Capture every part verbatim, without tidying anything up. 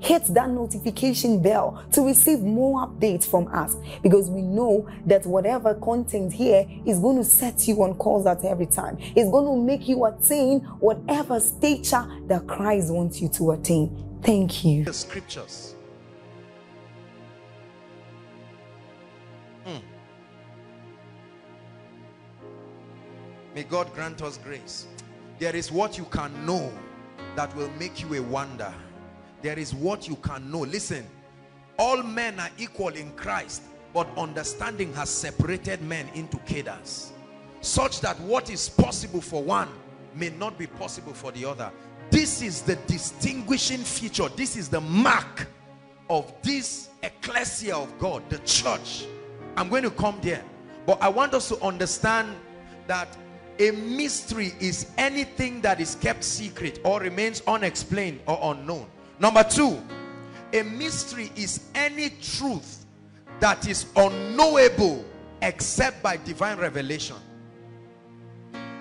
Hit that notification bell to receive more updates from us, because we know that whatever content here is going to set you on course at every time. It's going to make you attain whatever stature that Christ wants you to attain. Thank you. The scriptures. Mm. May God grant us grace. There is what you can know that will make you a wonder. There is what you can know. Listen, all men are equal in Christ, but understanding has separated men into cadres, such that what is possible for one may not be possible for the other. This is the distinguishing feature. This is the mark of this ecclesia of God, the church. I'm going to come there, but I want us to understand that a mystery is anything that is kept secret or remains unexplained or unknown. Number two, a mystery is any truth that is unknowable except by divine revelation.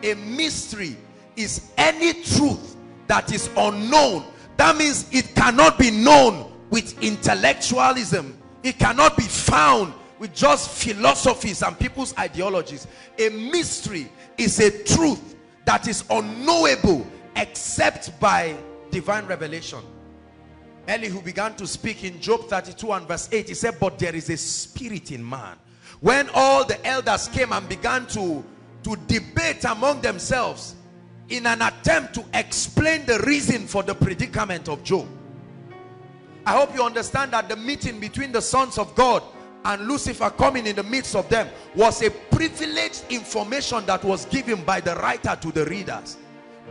A mystery is any truth that is unknown. That means it cannot be known with intellectualism. It cannot be found with just philosophies and people's ideologies. A mystery is a truth that is unknowable except by divine revelation. Elihu began to speak in Job thirty-two and verse eight. He said, but there is a spirit in man. When all the elders came and began to, to debate among themselves in an attempt to explain the reason for the predicament of Job. I hope you understand that the meeting between the sons of God and Lucifer coming in the midst of them was a privileged information that was given by the writer to the readers.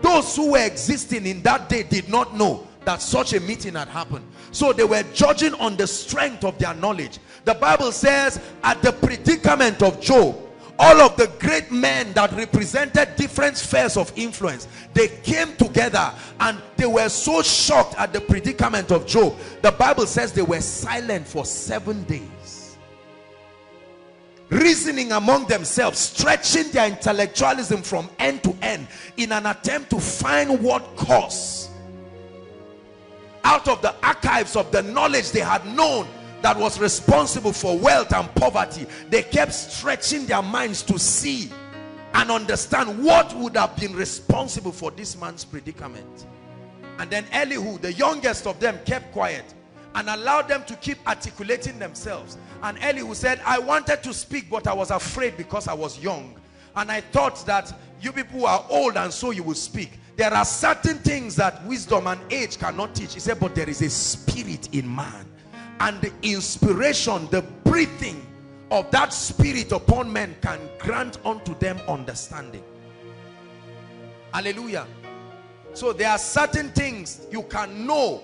Those who were existing in that day did not know that such a meeting had happened. So they were judging on the strength of their knowledge. The Bible says, at the predicament of Job, all of the great men that represented different spheres of influence, they came together and they were so shocked at the predicament of Job. The Bible says they were silent for seven days. Reasoning among themselves, stretching their intellectualism from end to end in an attempt to find what cause. Out of the archives of the knowledge they had known that was responsible for wealth and poverty, they kept stretching their minds to see and understand what would have been responsible for this man's predicament. And then Elihu, the youngest of them, kept quiet and allowed them to keep articulating themselves. And Elihu said, I wanted to speak, but I was afraid because I was young. And I thought that you people are old and so you will speak. There are certain things that wisdom and age cannot teach. He said, but there is a spirit in man. And the inspiration, the breathing of that spirit upon men can grant unto them understanding. Hallelujah. So there are certain things you can know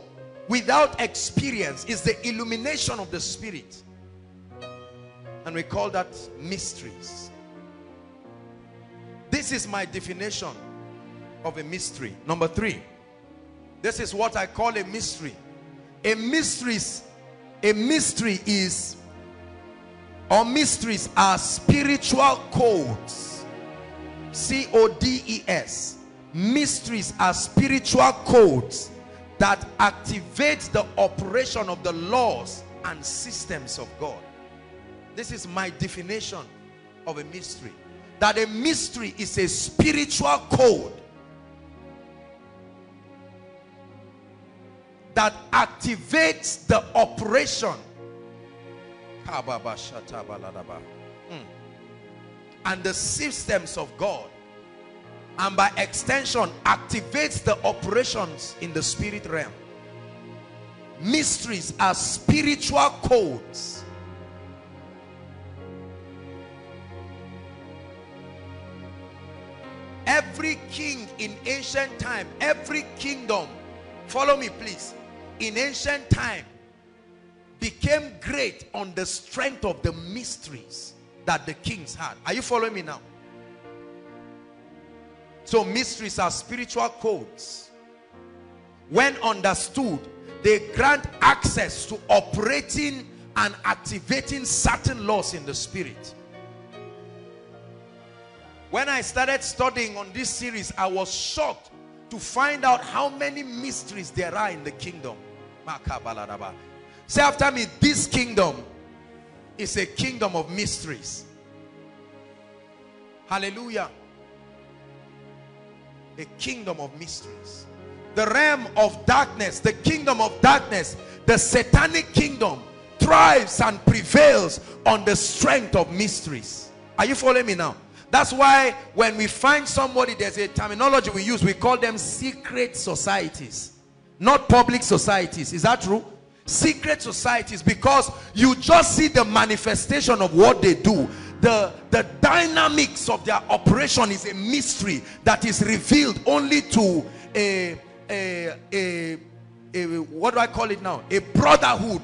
without experience. It's the illumination of the spirit. And we call that mysteries. This is my definition of a mystery. Number three, this is what I call a mystery. A mysteries, a mystery is, or mysteries are spiritual codes. C O D E S. Mysteries are spiritual codes that activate the operation of the laws and systems of God. This is my definition of a mystery. That a mystery is a spiritual code that activates the operation Mm. And the systems of God, and by extension activates the operations in the spirit realm. Mysteries are spiritual codes. Every king in ancient time, every kingdom, follow me please, in ancient time became great on the strength of the mysteries that the kings had. Are you following me now? So mysteries are spiritual codes. When understood, they grant access to operating and activating certain laws in the spirit. When I started studying on this series, I was shocked to find out how many mysteries there are in the kingdom. Say after me, this kingdom is a kingdom of mysteries. Hallelujah. A kingdom of mysteries. The realm of darkness, the kingdom of darkness, the satanic kingdom thrives and prevails on the strength of mysteries. Are you following me now? That's why when we find somebody, there's a terminology we use, we call them secret societies, not public societies. Is that true? Secret societies, because you just see the manifestation of what they do. The, the dynamics of their operation is a mystery that is revealed only to a, a, a, a, what do I call it now? A brotherhood,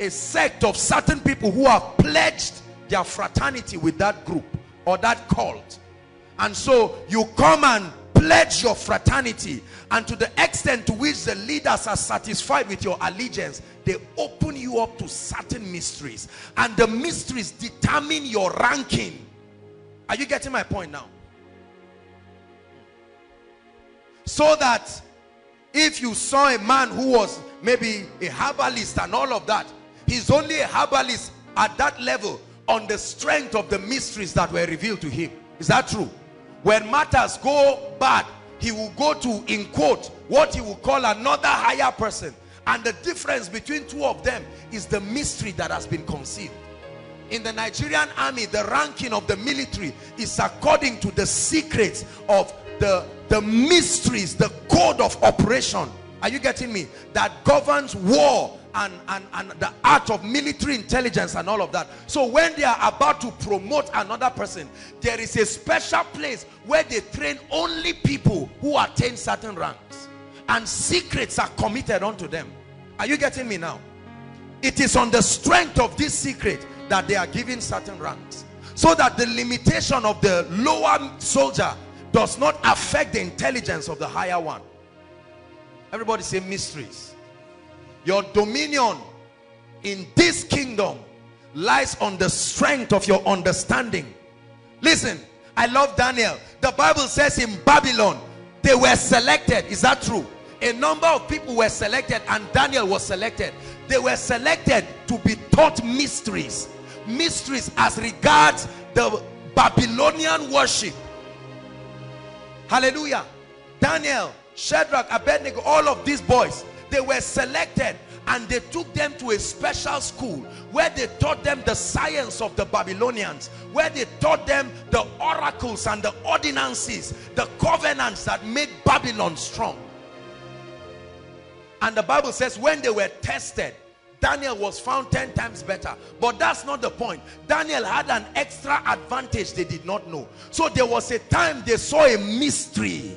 a sect of certain people who have pledged their fraternity with that group or that cult. And so you come and pledge your fraternity, and to the extent to which the leaders are satisfied with your allegiance, they open you up to certain mysteries, and the mysteries determine your ranking. Are you getting my point now? So that if you saw a man who was maybe a herbalist and all of that, he's only a herbalist at that level on the strength of the mysteries that were revealed to him. Is that true? When matters go bad, he will go to, in quote, what he will call another higher person. And the difference between two of them is the mystery that has been concealed. In the Nigerian army, the ranking of the military is according to the secrets of the, the mysteries, the code of operation. Are you getting me? That governs war and, and, and the art of military intelligence and all of that. So when they are about to promote another person, there is a special place where they train only people who attain certain ranks, and secrets are committed unto them. Are you getting me now? It is on the strength of this secret that they are given certain ranks, so that the limitation of the lower soldier does not affect the intelligence of the higher one. Everybody say mysteries. Your dominion in this kingdom lies on the strength of your understanding. Listen, I love Daniel. The Bible says in Babylon, they were selected. Is that true? A number of people were selected, and Daniel was selected. They were selected to be taught mysteries. Mysteries as regards the Babylonian worship. Hallelujah. Daniel, Shadrach, Abednego, all of these boys, they were selected, and they took them to a special school where they taught them the science of the Babylonians, where they taught them the oracles and the ordinances, the covenants that made Babylon strong. And the Bible says when they were tested, Daniel was found ten times better. But that's not the point. Daniel had an extra advantage they did not know. So there was a time they saw a mystery.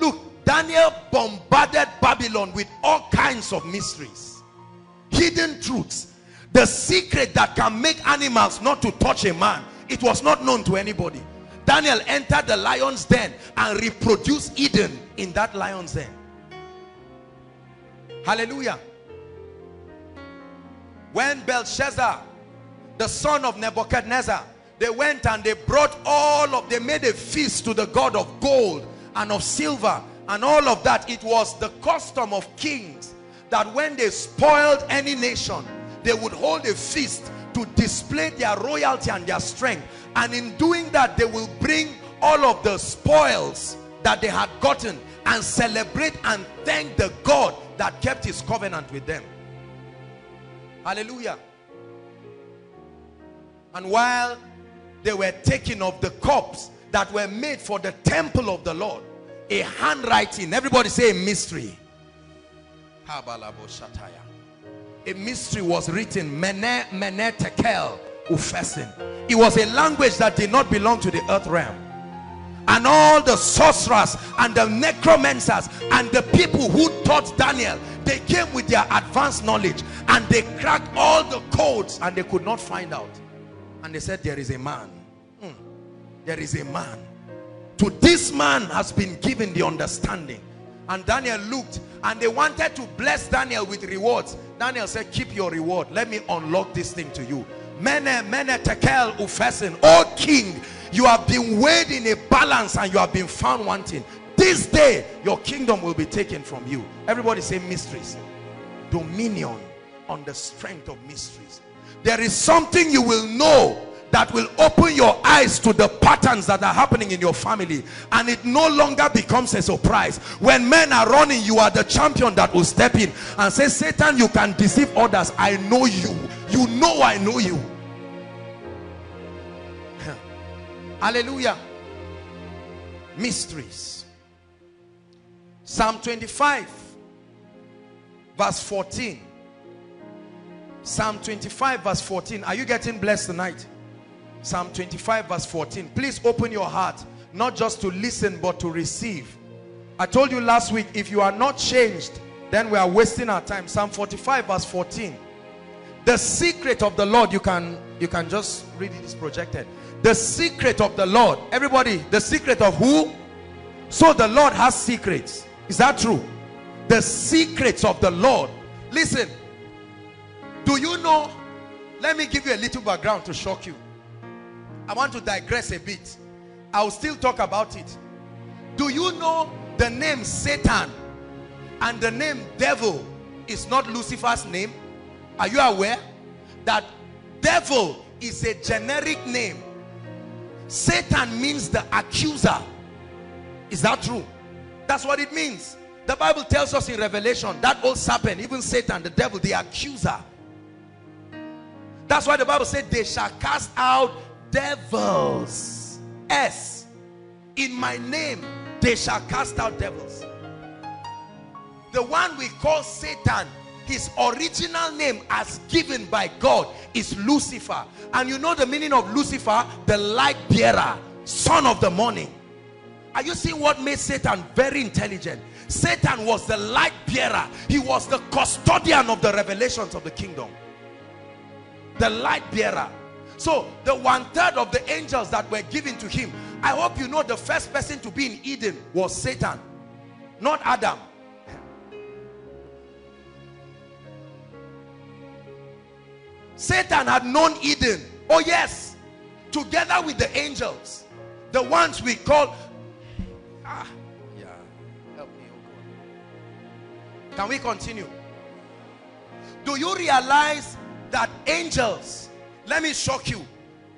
Look, Daniel bombarded Babylon with all kinds of mysteries, hidden truths, the secret that can make animals not to touch a man. It was not known to anybody. Daniel entered the lion's den and reproduced Eden in that lion's den. Hallelujah. When Belshazzar, the son of Nebuchadnezzar, they went and they brought all of, they made a feast to the god of gold and of silver and all of that. It was the custom of kings that when they spoiled any nation, they would hold a feast to display their royalty and their strength. And in doing that, they will bring all of the spoils that they had gotten and celebrate and thank the God that kept his covenant with them. Hallelujah. And while they were taking of the cups that were made for the temple of the Lord, a handwriting, everybody say a mystery. A mystery was written. Mene, mene tekel ufesin. It was a language that did not belong to the earth realm. And all the sorcerers and the necromancers and the people who taught Daniel, they came with their advanced knowledge and they cracked all the codes and they could not find out. And they said, there is a man. Mm. There is a man. To this man has been given the understanding. And Daniel looked, and they wanted to bless Daniel with rewards. Daniel said, keep your reward. Let me unlock this thing to you. Mene, mene tekel ufesin. O king, you have been weighed in a balance and you have been found wanting. This day, your kingdom will be taken from you. Everybody say mysteries. Dominion on the strength of mysteries. There is something you will know that will open your eyes to the patterns that are happening in your family, and it no longer becomes a surprise. When men are running, you are the champion that will step in and say, Satan, you can deceive others. I know you. You know I know you. Hallelujah. Mysteries. Psalm twenty-five, verse fourteen. Psalm twenty-five verse fourteen. Are you getting blessed tonight? Psalm twenty-five verse fourteen. Please open your heart, not just to listen but to receive. I told you last week, if you are not changed, then we are wasting our time. Psalm forty-five verse fourteen. The secret of the Lord, you can you can just read it, it's projected. The secret of the Lord. Everybody, the secret of who? So the Lord has secrets. Is that true? The secrets of the Lord. Listen. Do you know? Let me give you a little background to shock you. I want to digress a bit. I'll still talk about it. Do you know the name Satan and the name devil is not Lucifer's name? Are you aware that devil is a generic name? Satan means the accuser. Is that true? That's what it means. The Bible tells us in Revelation that old serpent, even Satan, the devil, the accuser. That's why the Bible said they shall cast out devils. S. In my name, they shall cast out devils. The one we call Satan, his original name as given by God is Lucifer. And you know the meaning of Lucifer? The light bearer, son of the morning. Are you seeing what made Satan very intelligent? Satan was the light bearer. He was the custodian of the revelations of the kingdom. The light bearer. So the one third of the angels that were given to him, I hope you know the first person to be in Eden was Satan, not Adam. Satan had known Eden, oh yes, together with the angels, the ones we call, ah, yeah, help me, oh God. Can we continue? Do you realize that angels, let me shock you,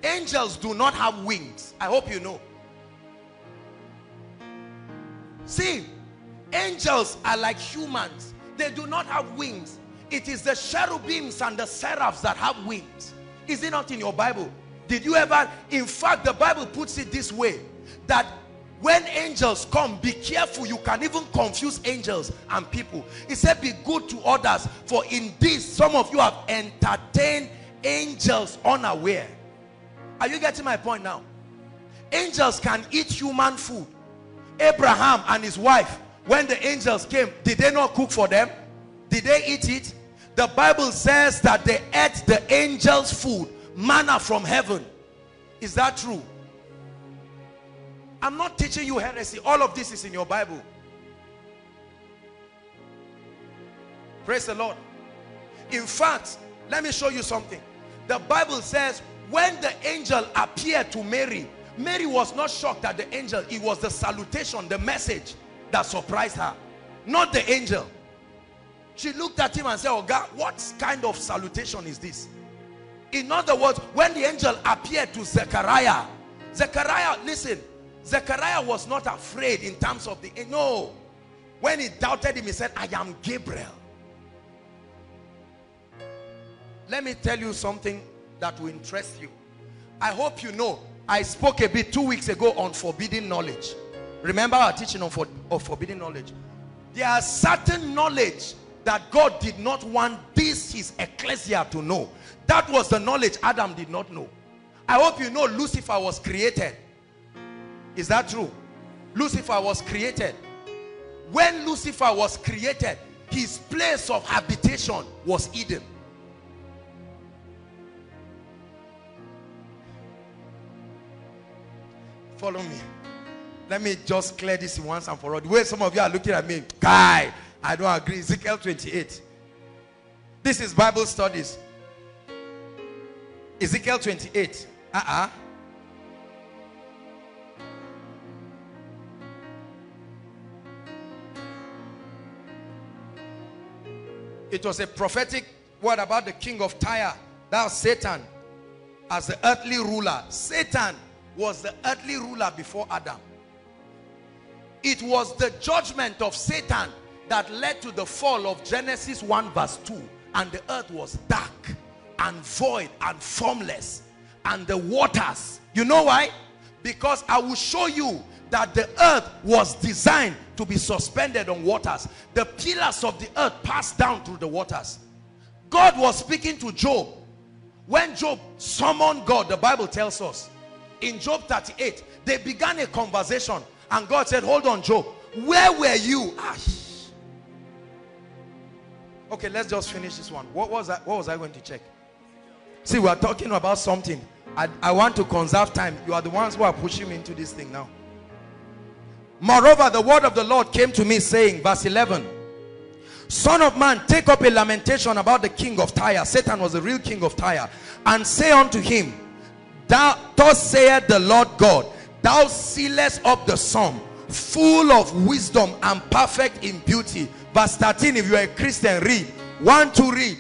angels do not have wings? I hope you know. See, angels are like humans. They do not have wings. It is the cherubims and the seraphs that have wings. Is it not in your Bible? Did you ever, in fact the Bible puts it this way, that when angels come, be careful. You can even confuse angels and people. It said, be good to others, for in this some of you have entertained angels unaware. Are you getting my point now? Angels can eat human food. Abraham and his wife, when the angels came, did they not cook for them? Did they eat it? The Bible says that they ate the angels' food, manna from heaven. Is that true? I'm not teaching you heresy. All of this is in your Bible. Praise the Lord. In fact, let me show you something. The Bible says when the angel appeared to Mary, Mary was not shocked at the angel. It was the salutation, the message that surprised her, not the angel. She looked at him and said, oh God, what kind of salutation is this? In other words, when the angel appeared to Zechariah, Zechariah, listen, Zechariah was not afraid in terms of the, no. When he doubted him, he said, I am Gabriel. Let me tell you something that will interest you. I hope you know, I spoke a bit two weeks ago on forbidden knowledge. Remember our teaching on for, of forbidden knowledge. There are certain knowledge that God did not want this his ecclesia to know. That was the knowledge Adam did not know. I hope you know Lucifer was created. Is that true? Lucifer was created. When Lucifer was created, his place of habitation was Eden. Follow me. Let me just clear this once and for all. The way some of you are looking at me, guy, I don't agree. Ezekiel twenty-eight. This is Bible studies. Ezekiel twenty-eight. Uh-uh. It was a prophetic word about the king of Tyre, thou Satan, as the earthly ruler. Satan was the earthly ruler before Adam. It was the judgment of Satan that led to the fall of Genesis one verse two. And the earth was dark and void and formless, and the waters. You know why? Because I will show you that the earth was designed to be suspended on waters. The pillars of the earth passed down through the waters. God was speaking to Job. When Job summoned God, the Bible tells us in Job thirty-eight, they began a conversation, and God said, hold on, Job, where were you? Ah. Okay, let's just finish this one. What was I, what was I going to check? See, we are talking about something. I, I want to conserve time. You are the ones who are pushing me into this thing now. Moreover, the word of the Lord came to me, saying, verse eleven, Son of man, take up a lamentation about the king of Tyre. Satan was the real king of Tyre. And say unto him, Thou, thus saith the Lord God, thou sealest up the sum, full of wisdom and perfect in beauty. Verse thirteen, if you are a Christian, read. one, two, read.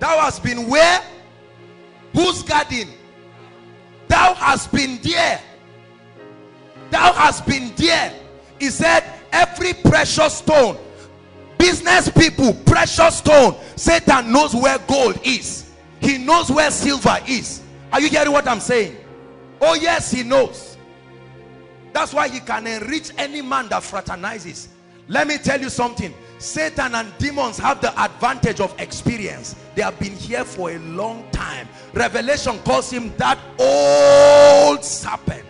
Thou hast been where? Whose garden? Thou hast been there. Thou hast been there. He said, every precious stone, business people, precious stone, Satan knows where gold is. He knows where silver is. Are you hearing what I'm saying? Oh yes, he knows. That's why he can enrich any man that fraternizes. Let me tell you something. Satan and demons have the advantage of experience. They have been here for a long time. Revelation calls him that old serpent.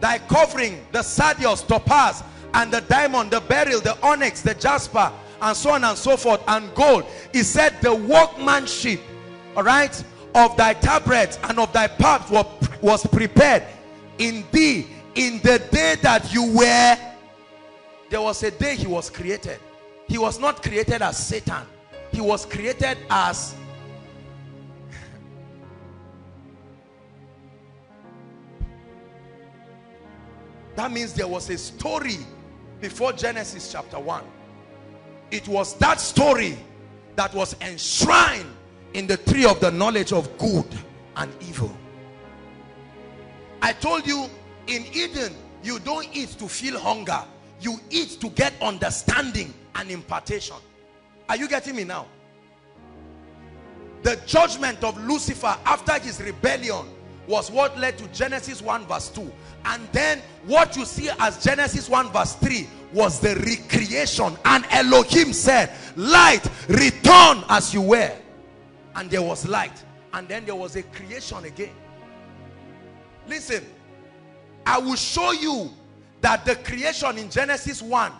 Thy covering, the sardius, topaz, and the diamond, the beryl, the onyx, the jasper, and so on and so forth, and gold. He said the workmanship, all right, of thy tabrets and of thy pipes were, was prepared in thee. In the day that you were, there was a day he was created. He was not created as Satan. He was created as that means there was a story before Genesis chapter one. It was that story that was enshrined in the tree of the knowledge of good and evil. I told you, in Eden, you don't eat to feel hunger. You eat to get understanding and impartation. Are you getting me now? The judgment of Lucifer after his rebellion was what led to Genesis one verse two. And then what you see as Genesis one verse three was the recreation. And Elohim said, light, return as you were. And there was light. And then there was a creation again. Listen. I will show you that the creation in Genesis one,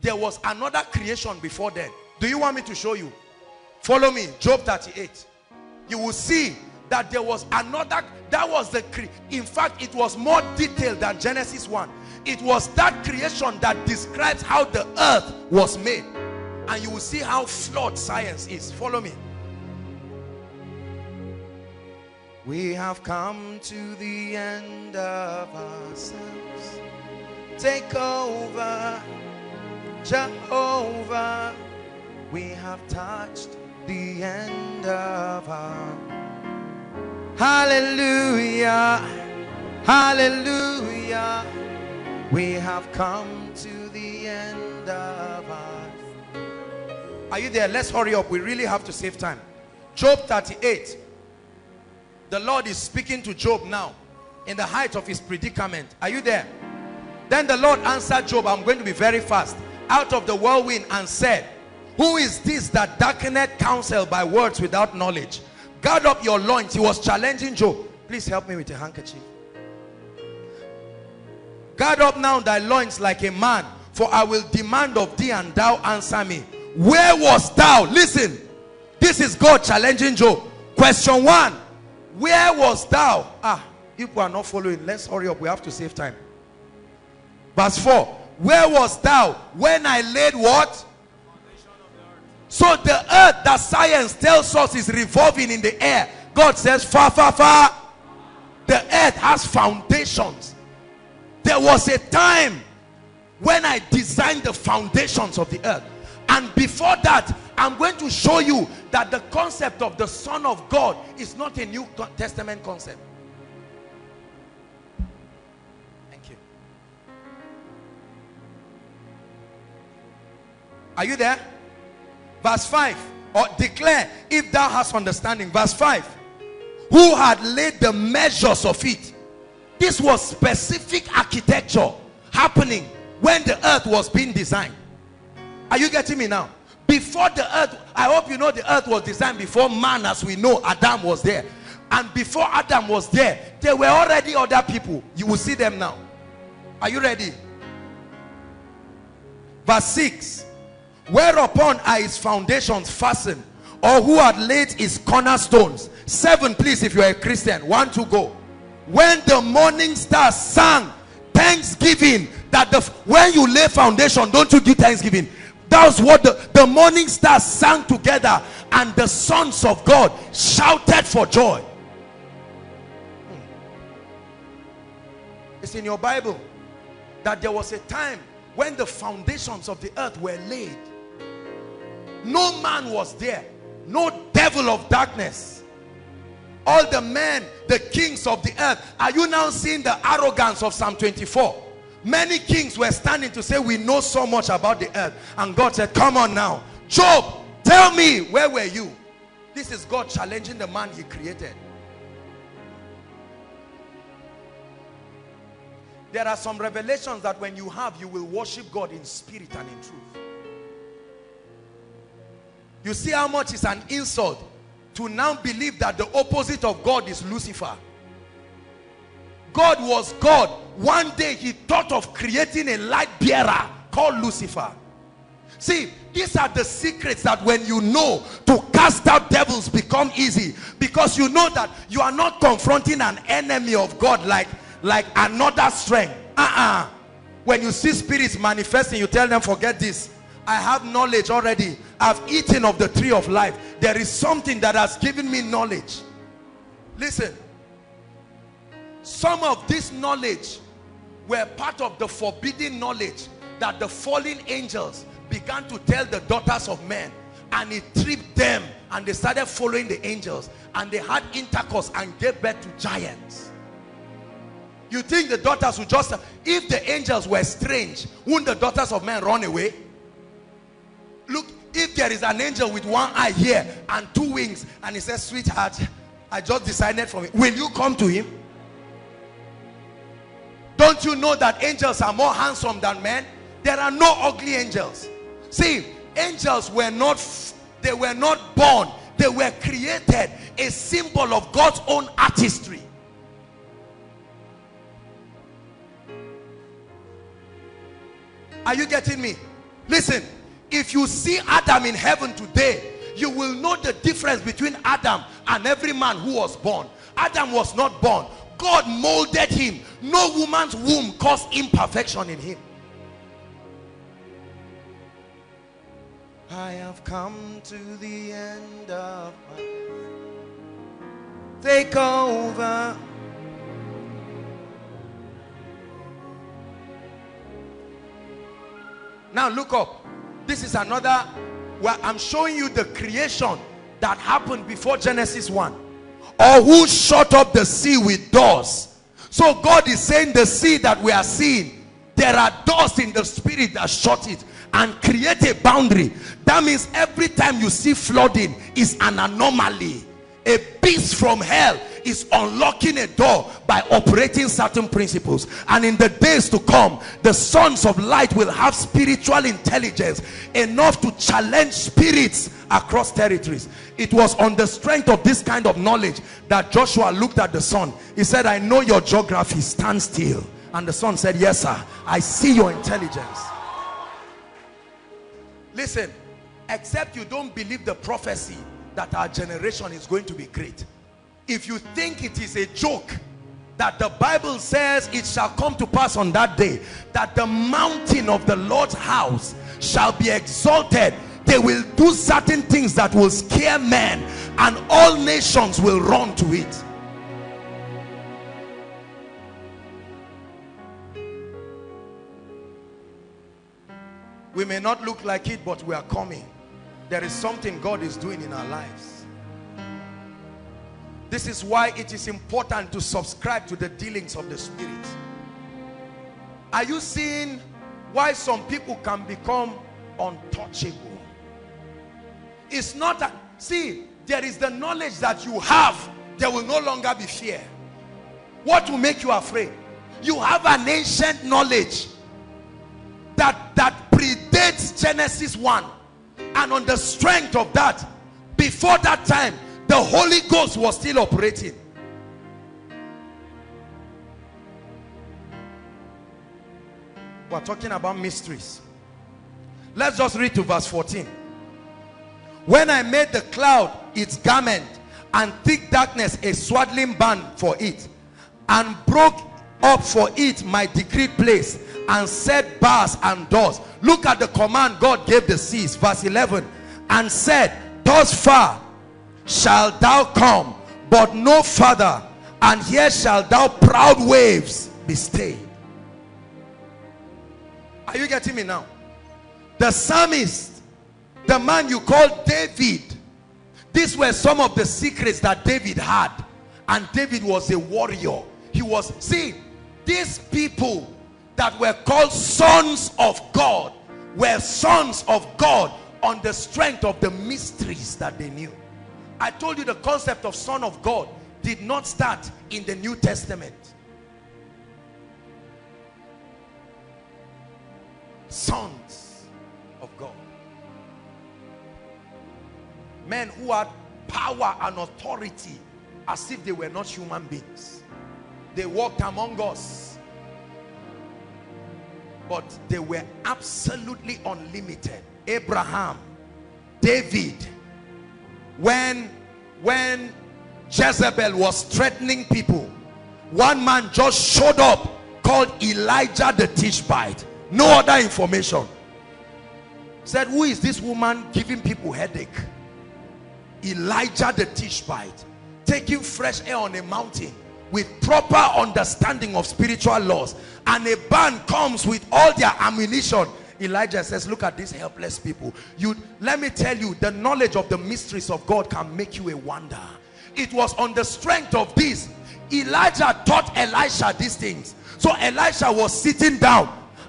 there was another creation before then. Do you want me to show you? Follow me. Job thirty-eight. You will see that there was another. That was the cre in fact, it was more detailed than Genesis one. It was that creation that describes how the earth was made. And you will see how flawed science is. Follow me. We have come to the end of ourselves. Take over, Jehovah. We have touched the end of our. Hallelujah, hallelujah. We have come to the end of our. Are you there? Let's hurry up. We really have to save time. Job thirty-eight. The Lord is speaking to Job now in the height of his predicament. Are you there? Then the Lord answered Job, I'm going to be very fast, out of the whirlwind, and said, who is this that darkeneth counsel by words without knowledge? Guard up your loins. He was challenging Job. Please help me with a handkerchief. Guard up now thy loins like a man, for I will demand of thee, and thou answer me. Where wast thou? Listen, this is God challenging Job. Question one, where wast thou? Ah, if we are not following, let's hurry up. We have to save time. Verse four, where wast thou when I laid what? So the earth that science tells us is revolving in the air, God says, far, far, far. The earth has foundations. There was a time when I designed the foundations of the earth. And before that, I'm going to show you that the concept of the Son of God is not a New Testament concept. Thank you. Are you there? Verse five, or declare if thou hast understanding. Verse five, who had laid the measures of it? This was specific architecture happening when the earth was being designed. Are you getting me now? Before the earth, I hope you know the earth was designed before man as we know. Adam was there. And before Adam was there, there were already other people. You will see them now. Are you ready? Verse six. Whereupon are his foundations fastened, or who had laid his cornerstones? Seven, please, if you are a Christian. One to go. When the morning star sang thanksgiving, that the when you lay foundation, don't you do thanksgiving? That's what the, the morning stars sang together, and the sons of God shouted for joy. It's in your Bible that there was a time when the foundations of the earth were laid. No man was there. No devil of darkness. All the men, the kings of the earth. Are you now seeing the arrogance of Psalm twenty-four? Many kings were standing to say, we know so much about the earth. And God said, come on now. Job, tell me, where were you? This is God challenging the man he created. There are some revelations that when you have, you will worship God in spirit and in truth. You see how much is an insult to now believe that the opposite of God is Lucifer. God was God. One day he thought of creating a light bearer called Lucifer. See, these are the secrets that when you know, to cast out devils become easy, because you know that you are not confronting an enemy of God like, like another strength. Uh-uh. When you see spirits manifesting, you tell them, forget this. I have knowledge already. I've eaten of the tree of life. There is something that has given me knowledge. Listen. Some of this knowledge were part of the forbidden knowledge that the fallen angels began to tell the daughters of men, and it tripped them, and they started following the angels, and they had intercourse and gave birth to giants. You think the daughters would just, if the angels were strange, wouldn't the daughters of men run away? Look, if there is an angel with one eye here and two wings, and he says, sweetheart, I just decided for me, will you come to him? Don't you know that angels are more handsome than men? There are no ugly angels. See, angels were not, they were not born. They were created, a symbol of God's own artistry. Are you getting me? Listen, if you see Adam in heaven today, you will know the difference between Adam and every man who was born. Adam was not born. God molded him. No woman's womb caused imperfection in him. I have come to the end of my life. Take over. Now look up. This is another where I'm showing you the creation that happened before Genesis one. Or who shut up the sea with doors. So God is saying the sea that we are seeing, there are doors in the spirit that shut it and create a boundary. That means every time you see flooding is an anomaly. A beast from hell is unlocking a door by operating certain principles. And in the days to come, the sons of light will have spiritual intelligence enough to challenge spirits across territories. It was on the strength of this kind of knowledge that Joshua looked at the sun. He said, I know your geography, stand still. And the sun said, yes sir, I see your intelligence. Listen, except you don't believe the prophecy that our generation is going to be great. If you think it is a joke that the Bible says it shall come to pass on that day that the mountain of the Lord's house shall be exalted, they will do certain things that will scare men and all nations will run to it. We may not look like it, but we are coming. There is something God is doing in our lives. This is why it is important to subscribe to the dealings of the Spirit. Are you seeing why some people can become untouchable? It's not a, see, there is the knowledge that you have. There will no longer be fear. What will make you afraid? You have an ancient knowledge that, that predates Genesis one. And on the strength of that, before that time, the Holy Ghost was still operating. We're talking about mysteries. Let's just read to verse fourteen. When I made the cloud its garment and thick darkness a swaddling band for it, and broke up for it my decreed place and set bars and doors. Look at the command God gave the seas, verse eleven, and said, thus far shalt thou come, but no further, and here shalt thou proud waves be stayed. Are you getting me now? The psalmist, the man you call David, these were some of the secrets that David had, and David was a warrior. He was, see, these people that were called sons of God were sons of God on the strength of the mysteries that they knew. I told you the concept of Son of God did not start in the New Testament. Sons of God. Men who had power and authority as if they were not human beings. They walked among us. But they were absolutely unlimited. Abraham, David, When, when Jezebel was threatening people, one man just showed up called Elijah the Tishbite. No other information. Said, who is this woman giving people headache? Elijah the Tishbite. Taking fresh air on a mountain with proper understanding of spiritual laws. And a band comes with all their ammunition. Elijah says, look at these helpless people. You, let me tell you, the knowledge of the mysteries of God can make you a wonder. It was on the strength of this. Elijah taught Elisha these things. So Elisha was sitting down.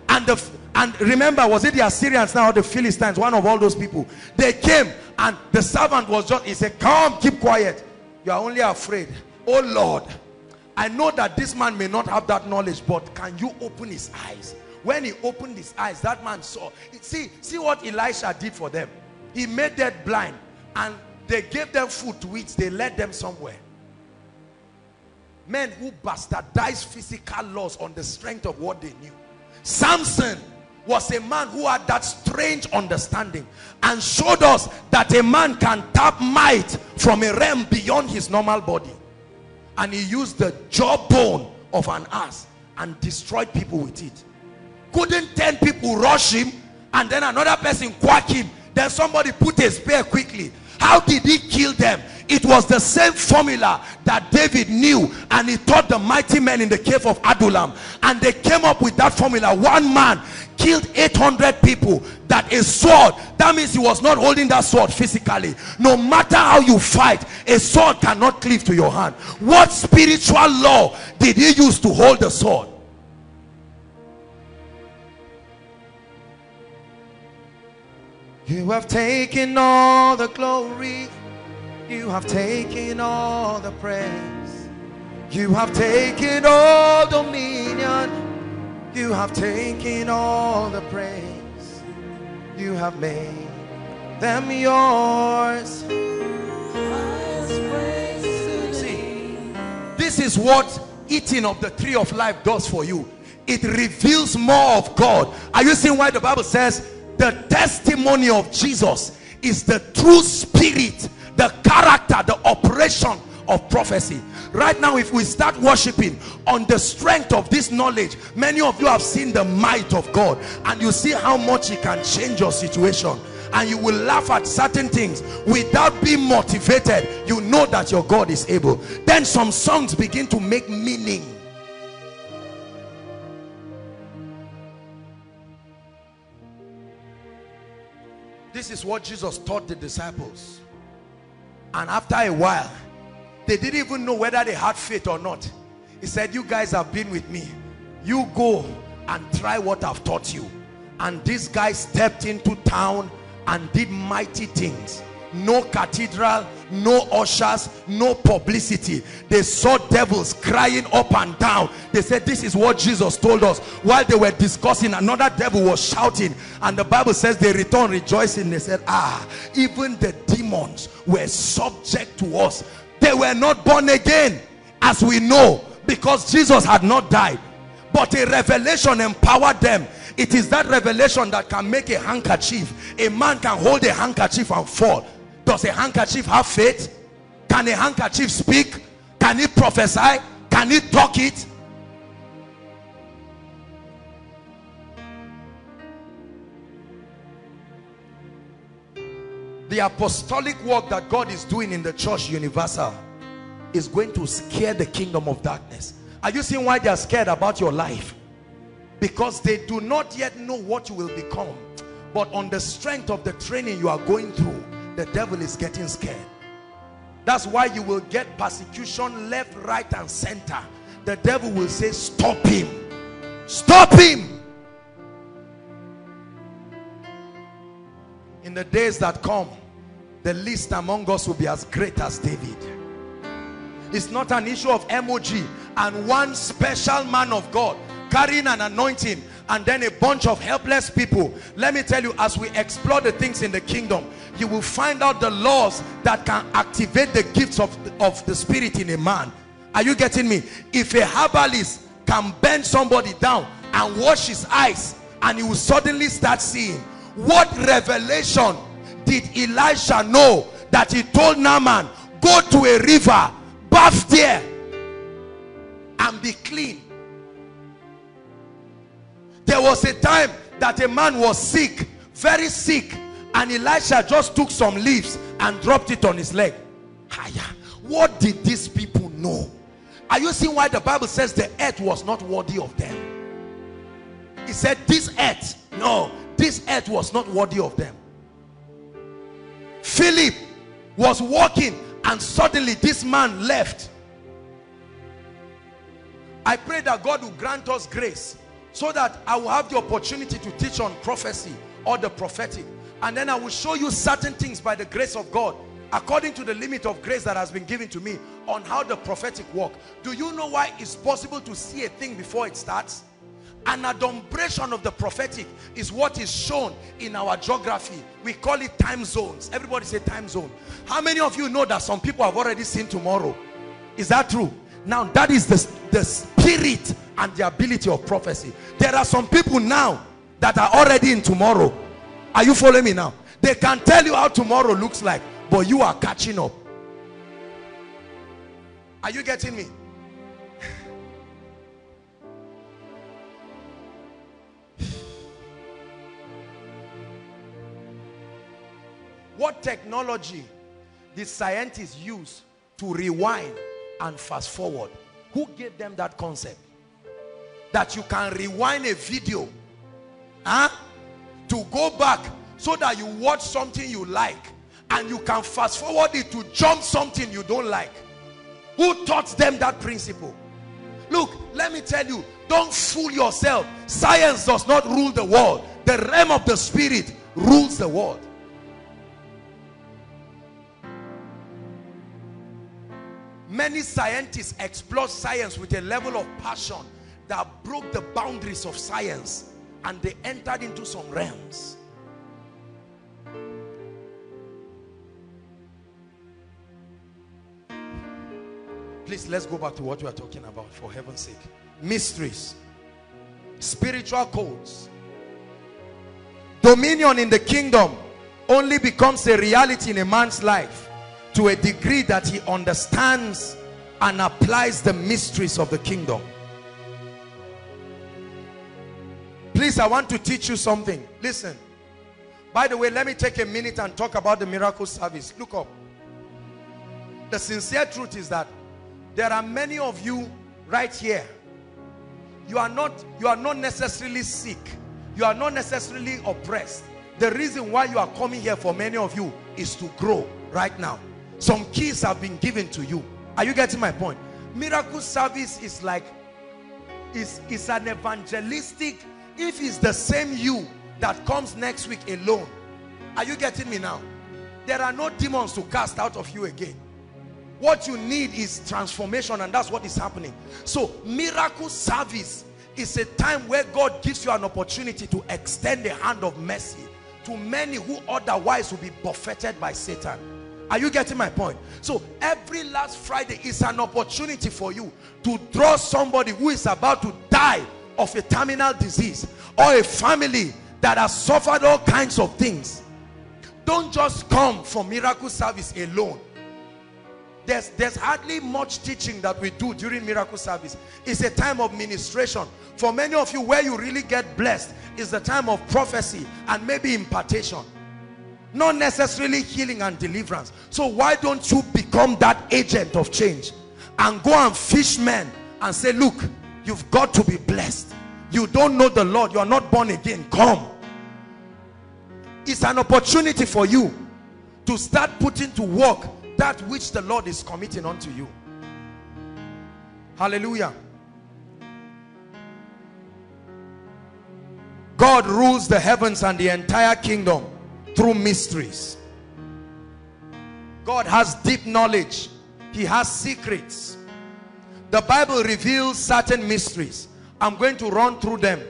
And, the, and remember, was it the Assyrians now or the Philistines? One of all those people. They came and the servant was just, he said, come, keep quiet. You are only afraid. Oh Lord, I know that this man may not have that knowledge, but can you open his eyes? When he opened his eyes, that man saw. See, see what Elisha did for them. He made them blind and they gave them food to eat. They led them somewhere. Men who bastardized physical laws on the strength of what they knew. Samson was a man who had that strange understanding and showed us that a man can tap might from a realm beyond his normal body. And he used the jawbone of an ass and destroyed people with it. Couldn't ten people rush him and then another person quack him? Then somebody put a spear quickly. How did he kill them? It was the same formula that David knew, and he taught the mighty men in the cave of Adullam. And they came up with that formula. One man killed eight hundred people. That a sword, that means he was not holding that sword physically. No matter how you fight, a sword cannot cleave to your hand. What spiritual law did he use to hold the sword? You have taken all the glory. You have taken all the praise. You have taken all dominion. You have taken all the praise. You have made them yours. See, this is what eating of the tree of life does for you. It reveals more of God. Are you seeing why the Bible says the testimony of Jesus is the true spirit, the character, the operation of prophecy? Right now, if we start worshiping on the strength of this knowledge, many of you have seen the might of God, and you see how much it can change your situation. And you will laugh at certain things without being motivated. You know that your God is able. Then some songs begin to make meaning. This is what Jesus taught the disciples, and after a while they didn't even know whether they had faith or not. He said, you guys have been with me. You go and try what I've taught you. And this guy stepped into town and did mighty things. No cathedral, no ushers, no publicity. They saw devils crying up and down. They said, this is what Jesus told us. While they were discussing, another devil was shouting, and the Bible says they returned rejoicing. They said, ah, even the demons were subject to us. They were not born again, as we know, because Jesus had not died. But a revelation empowered them. It is that revelation that can make a handkerchief. A man can hold a handkerchief and fall. Does a handkerchief have faith? Can a handkerchief speak? Can it prophesy? Can it talk it? The apostolic work that God is doing in the church universal is going to scare the kingdom of darkness. Are you seeing why they are scared about your life? Because they do not yet know what you will become. But on the strength of the training you are going through, the devil is getting scared. That's why you will get persecution left, right, and center. The devil will say, stop him, stop him. In the days that come, the least among us will be as great as David. It's not an issue of M O G and one special man of God carrying an anointing and then a bunch of helpless people. Let me tell you, as we explore the things in the kingdom, you will find out the laws that can activate the gifts of the, of the spirit in a man. Are you getting me? If a herbalist can bend somebody down and wash his eyes and he will suddenly start seeing, what revelation did Elisha know that he told Naaman, go to a river, bath there and be clean? There was a time that a man was sick, very sick, and Elisha just took some leaves and dropped it on his leg. What did these people know? Are you seeing why the Bible says the earth was not worthy of them? He said, this earth, no, this earth was not worthy of them. Philip was walking and suddenly this man left. I pray that God will grant us grace, so that I will have the opportunity to teach on prophecy or the prophetic. And then I will show you certain things by the grace of God, according to the limit of grace that has been given to me, on how the prophetic work. Do you know why it's possible to see a thing before it starts? An adumbration of the prophetic is what is shown in our geography. We call it time zones. Everybody say time zone. How many of you know that some people have already seen tomorrow? Is that true? Now that is the, the spirit and the ability of prophecy. There are some people now that are already in tomorrow. Are you following me now? They can tell you how tomorrow looks like, but you are catching up. Are you getting me? What technology did scientists use to rewind and fast forward? Who gave them that concept? That you can rewind a video, huh? To go back so that you watch something you like, and you can fast forward it to jump something you don't like. Who taught them that principle? Look, let me tell you, don't fool yourself. Science does not rule the world. The realm of the spirit rules the world. Many scientists explored science with a level of passion that broke the boundaries of science, and they entered into some realms. Please, let's go back to what we are talking about, for heaven's sake. Mysteries, spiritual codes. Dominion in the kingdom only becomes a reality in a man's life to a degree that he understands and applies the mysteries of the kingdom. Please, I want to teach you something. Listen. By the way, let me take a minute and talk about the miracle service. Look up. The sincere truth is that there are many of you right here. You are not, you are not necessarily sick. You are not necessarily oppressed. The reason why you are coming here for many of you is to grow right now. Some keys have been given to you. Are you getting my point? Miracle service is like, is is an evangelistic, if it's the same you that comes next week alone. Are you getting me now? There are no demons to cast out of you again. What you need is transformation, and that's what is happening. So miracle service is a time where God gives you an opportunity to extend a hand of mercy to many who otherwise will be buffeted by Satan. Are you getting my point? So every last Friday is an opportunity for you to draw somebody who is about to die of a terminal disease, or a family that has suffered all kinds of things. Don't just come for miracle service alone. There's, there's hardly much teaching that we do during miracle service. It's a time of ministration. For many of you, where you really get blessed is the time of prophecy and maybe impartation. Not necessarily healing and deliverance. So why don't you become that agent of change and go and fish men and say, look, you've got to be blessed. You don't know the Lord. You are not born again. Come. It's an opportunity for you to start putting to work that which the Lord is committing unto you. Hallelujah. God rules the heavens and the entire kingdom through mysteries. God has deep knowledge. He has secrets. The Bible reveals certain mysteries. I'm going to run through them.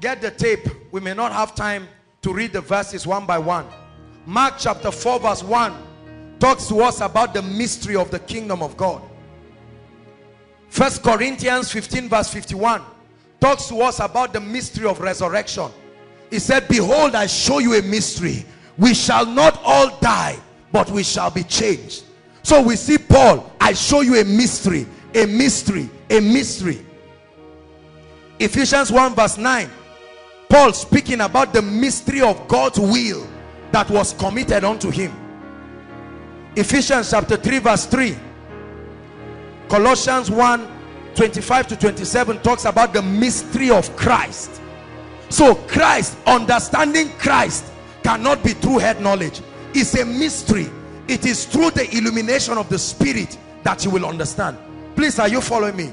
Get the tape. We may not have time to read the verses one by one. Mark chapter four verse one talks to us about the mystery of the kingdom of God. First Corinthians fifteen verse fifty-one talks to us about the mystery of resurrection. He said, behold, I show you a mystery. We shall not all die, but we shall be changed. So we see Paul, I show you a mystery, a mystery, a mystery. Ephesians one verse nine, Paul speaking about the mystery of God's will that was committed unto him. Ephesians chapter three verse three. Colossians one twenty-five to twenty-seven talks about the mystery of Christ. So Christ, understanding Christ cannot be through head knowledge. It's a mystery. It is through the illumination of the Spirit that you will understand. Please, are you following me?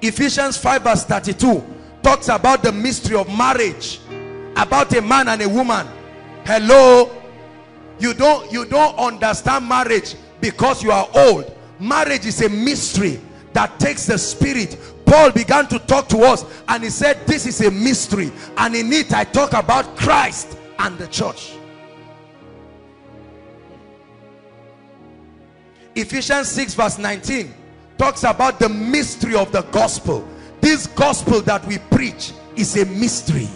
Ephesians five verse thirty-two talks about the mystery of marriage, about a man and a woman. Hello, you don't you don't understand marriage because you are old. Marriage is a mystery that takes the Spirit. Paul began to talk to us and he said, this is a mystery, and in it I talk about Christ and the church. Ephesians six verse nineteen talks about the mystery of the gospel. This gospel that we preach is a mystery.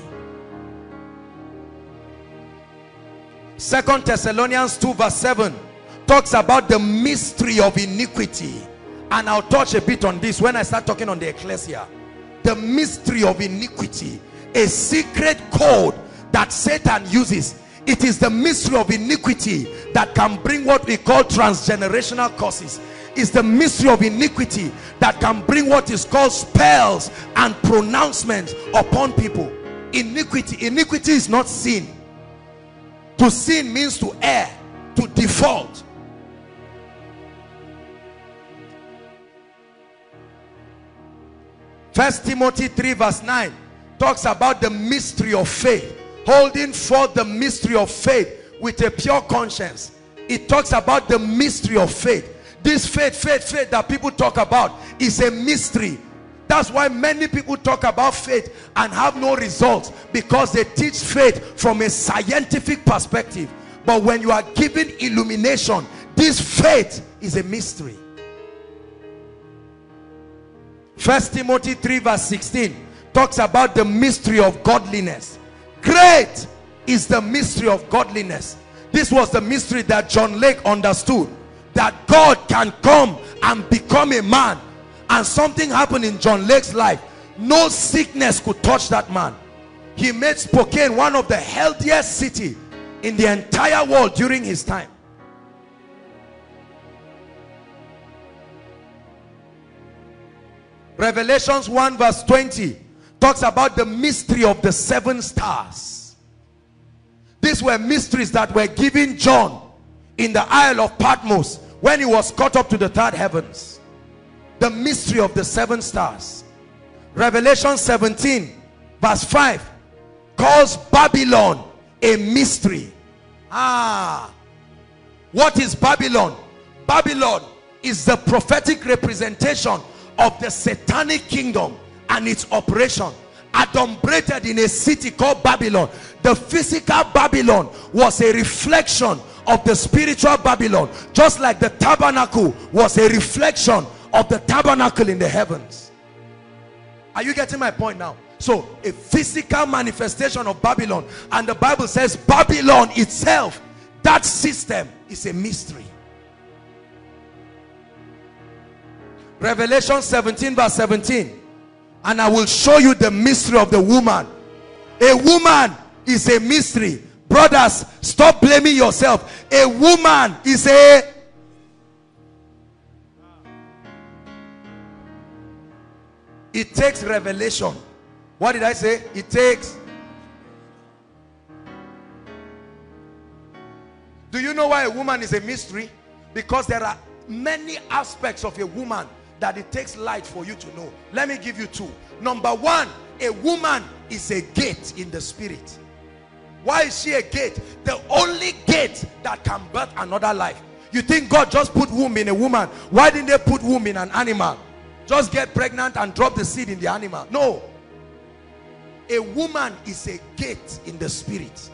Second Thessalonians two verse seven talks about the mystery of iniquity, and I'll touch a bit on this when I start talking on the ecclesia. The mystery of iniquity, a secret code that Satan uses. It is the mystery of iniquity that can bring what we call transgenerational curses. It's the mystery of iniquity that can bring what is called spells and pronouncements upon people. Iniquity, iniquity is not sin. To sin means to err, to default. First Timothy three verse nine talks about the mystery of faith, holding forth the mystery of faith with a pure conscience. It talks about the mystery of faith. This faith, faith, faith that people talk about is a mystery. That's why many people talk about faith and have no results, because they teach faith from a scientific perspective. But when you are given illumination, this faith is a mystery. First Timothy three verse sixteen talks about the mystery of godliness. Great is the mystery of godliness. This was the mystery that John Lake understood, that God can come and become a man. And something happened in John Lake's life. No sickness could touch that man. He made Spokane one of the healthiest cities in the entire world during his time. Revelations one verse twenty talks about the mystery of the seven stars. These were mysteries that were given John in the Isle of Patmos when he was caught up to the third heavens. The mystery of the seven stars. Revelation seventeen verse five calls Babylon a mystery. Ah, what is Babylon? Babylon is the prophetic representation of the satanic kingdom and its operation, adumbrated in a city called Babylon. The physical Babylon was a reflection of the spiritual Babylon, just like the tabernacle was a reflection of the tabernacle in the heavens. Are you getting my point now? So a physical manifestation of Babylon, and the Bible says Babylon itself, that system, is a mystery. Revelation seventeen verse seventeen, and I will show you the mystery of the woman. A woman is a mystery. Brothers, stop blaming yourself. A woman is a... It takes revelation. What did I say? It takes... Do you know why a woman is a mystery? Because there are many aspects of a woman that it takes light for you to know. Let me give you two. Number one, a woman is a gate in the spirit. Why is she a gate? The only gate that can birth another life. You think God just put womb in a woman? Why didn't they put womb in an animal? Just get pregnant and drop the seed in the animal. No. A woman is a gate in the spirit.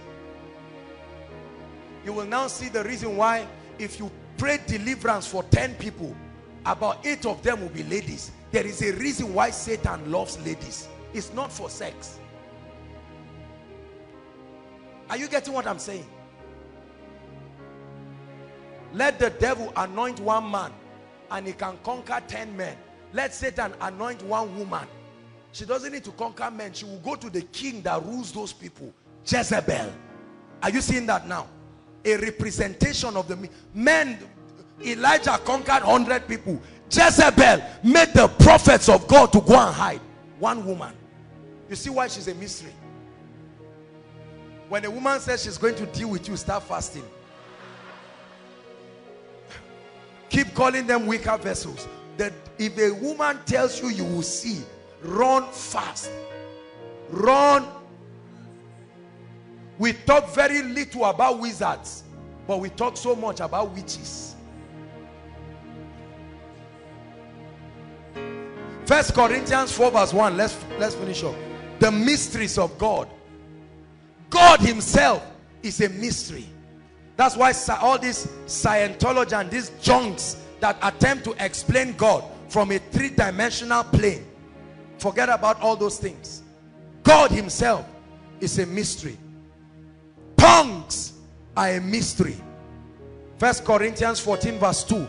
You will now see the reason why, if you pray deliverance for ten people, about eight of them will be ladies. There is a reason why Satan loves ladies. It's not for sex. Are you getting what I'm saying? Let the devil anoint one man and he can conquer ten men. Let Satan anoint one woman. She doesn't need to conquer men. She will go to the king that rules those people, Jezebel. Are you seeing that now? A representation of the men. Elijah conquered one hundred people. Jezebel made the prophets of God to go and hide. One woman. You see why she's a mystery. When a woman says she's going to deal with you, start fasting. Keep calling them weaker vessels. That if a woman tells you you will see, run fast. Run. We talk very little about wizards, but we talk so much about witches. First Corinthians four verse one. Let's let's finish up. The mysteries of God. God himself is a mystery. That's why all these Scientology and these junks that attempt to explain God from a three-dimensional plane, forget about all those things. God himself is a mystery. Tongues are a mystery. First Corinthians fourteen verse two.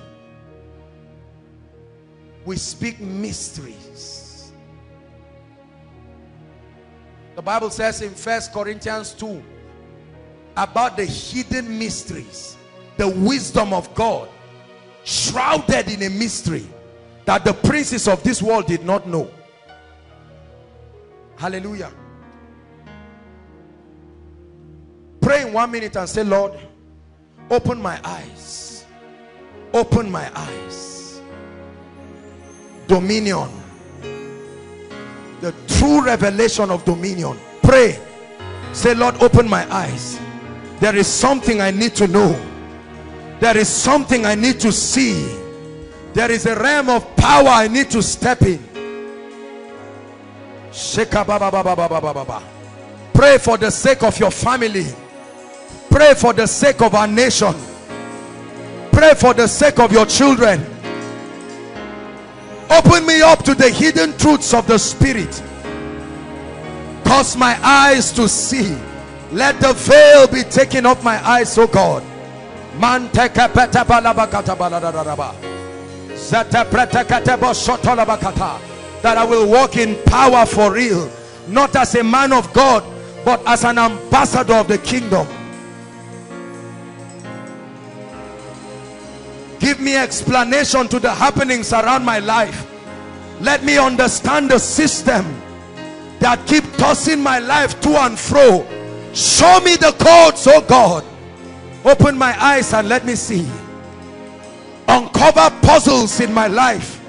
We speak mysteries. The Bible says in First Corinthians two about the hidden mysteries, the wisdom of God shrouded in a mystery that the princes of this world did not know. Hallelujah. Pray in one minute and say, Lord, open my eyes, open my eyes. Dominion, the true revelation of dominion. Pray, say, Lord, open my eyes. There is something I need to know. There is something I need to see. There is a realm of power I need to step in. Pray for the sake of your family. Pray for the sake of our nation. Pray for the sake of your children. Open me up to the hidden truths of the Spirit. Cause my eyes to see. Let the veil be taken off my eyes, O God. That I will walk in power for real, not as a man of God, but as an ambassador of the kingdom. Give me explanation to the happenings around my life. Let me understand the system that keep tossing my life to and fro. Show me the codes, oh God. Open my eyes and let me see. Uncover puzzles in my life.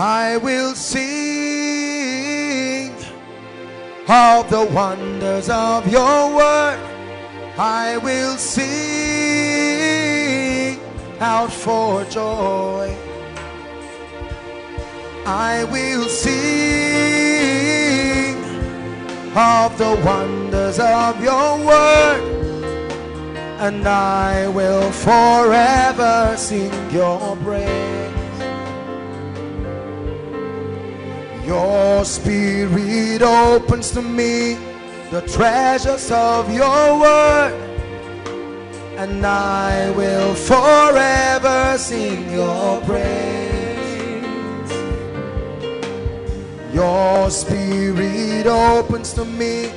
I will sing of the wonders of your word. I will sing out for joy. I will sing of the wonders of your word. And I will forever sing your praise. Your spirit opens to me the treasures of your word, and I will forever sing your praise. Your spirit opens to me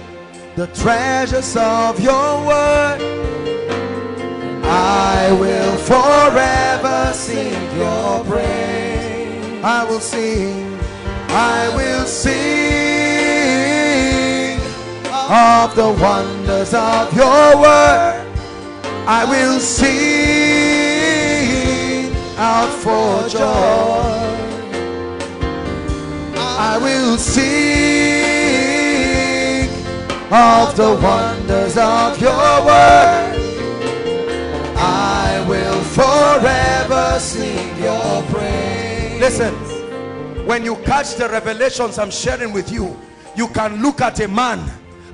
the treasures of your word, and I will forever sing your praise. I will sing. I will sing of the wonders of your word. I will sing out for joy. I will sing of the wonders of your word. I will forever sing your praise. Listen. When you catch the revelations I'm sharing with you, you can look at a man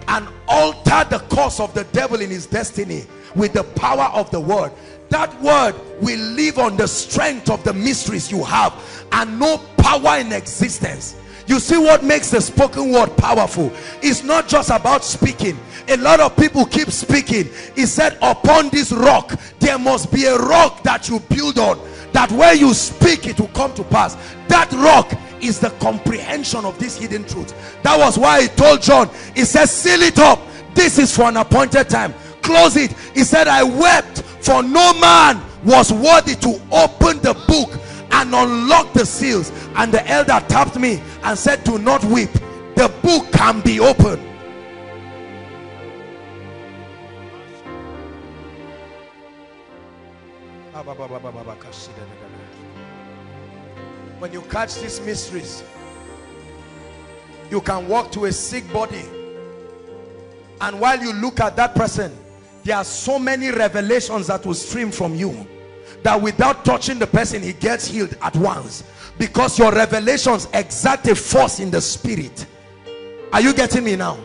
and alter the course of the devil in his destiny with the power of the word. That word will live on the strength of the mysteries you have, and no power in existence. You see what makes the spoken word powerful? It's not just about speaking. A lot of people keep speaking. He said, upon this rock, there must be a rock that you build on, that where you speak, it will come to pass. That rock is the comprehension of this hidden truth. That was why he told John, he says, seal it up. This is for an appointed time. Close it. He said, I wept, for no man was worthy to open the book and unlock the seals. And the elder tapped me and said, do not weep. The book can be opened. When you catch these mysteries, you can walk to a sick body, and while you look at that person, there are so many revelations that will stream from you, that without touching the person, he gets healed at once, because your revelations exert a force in the spirit. Are you getting me now?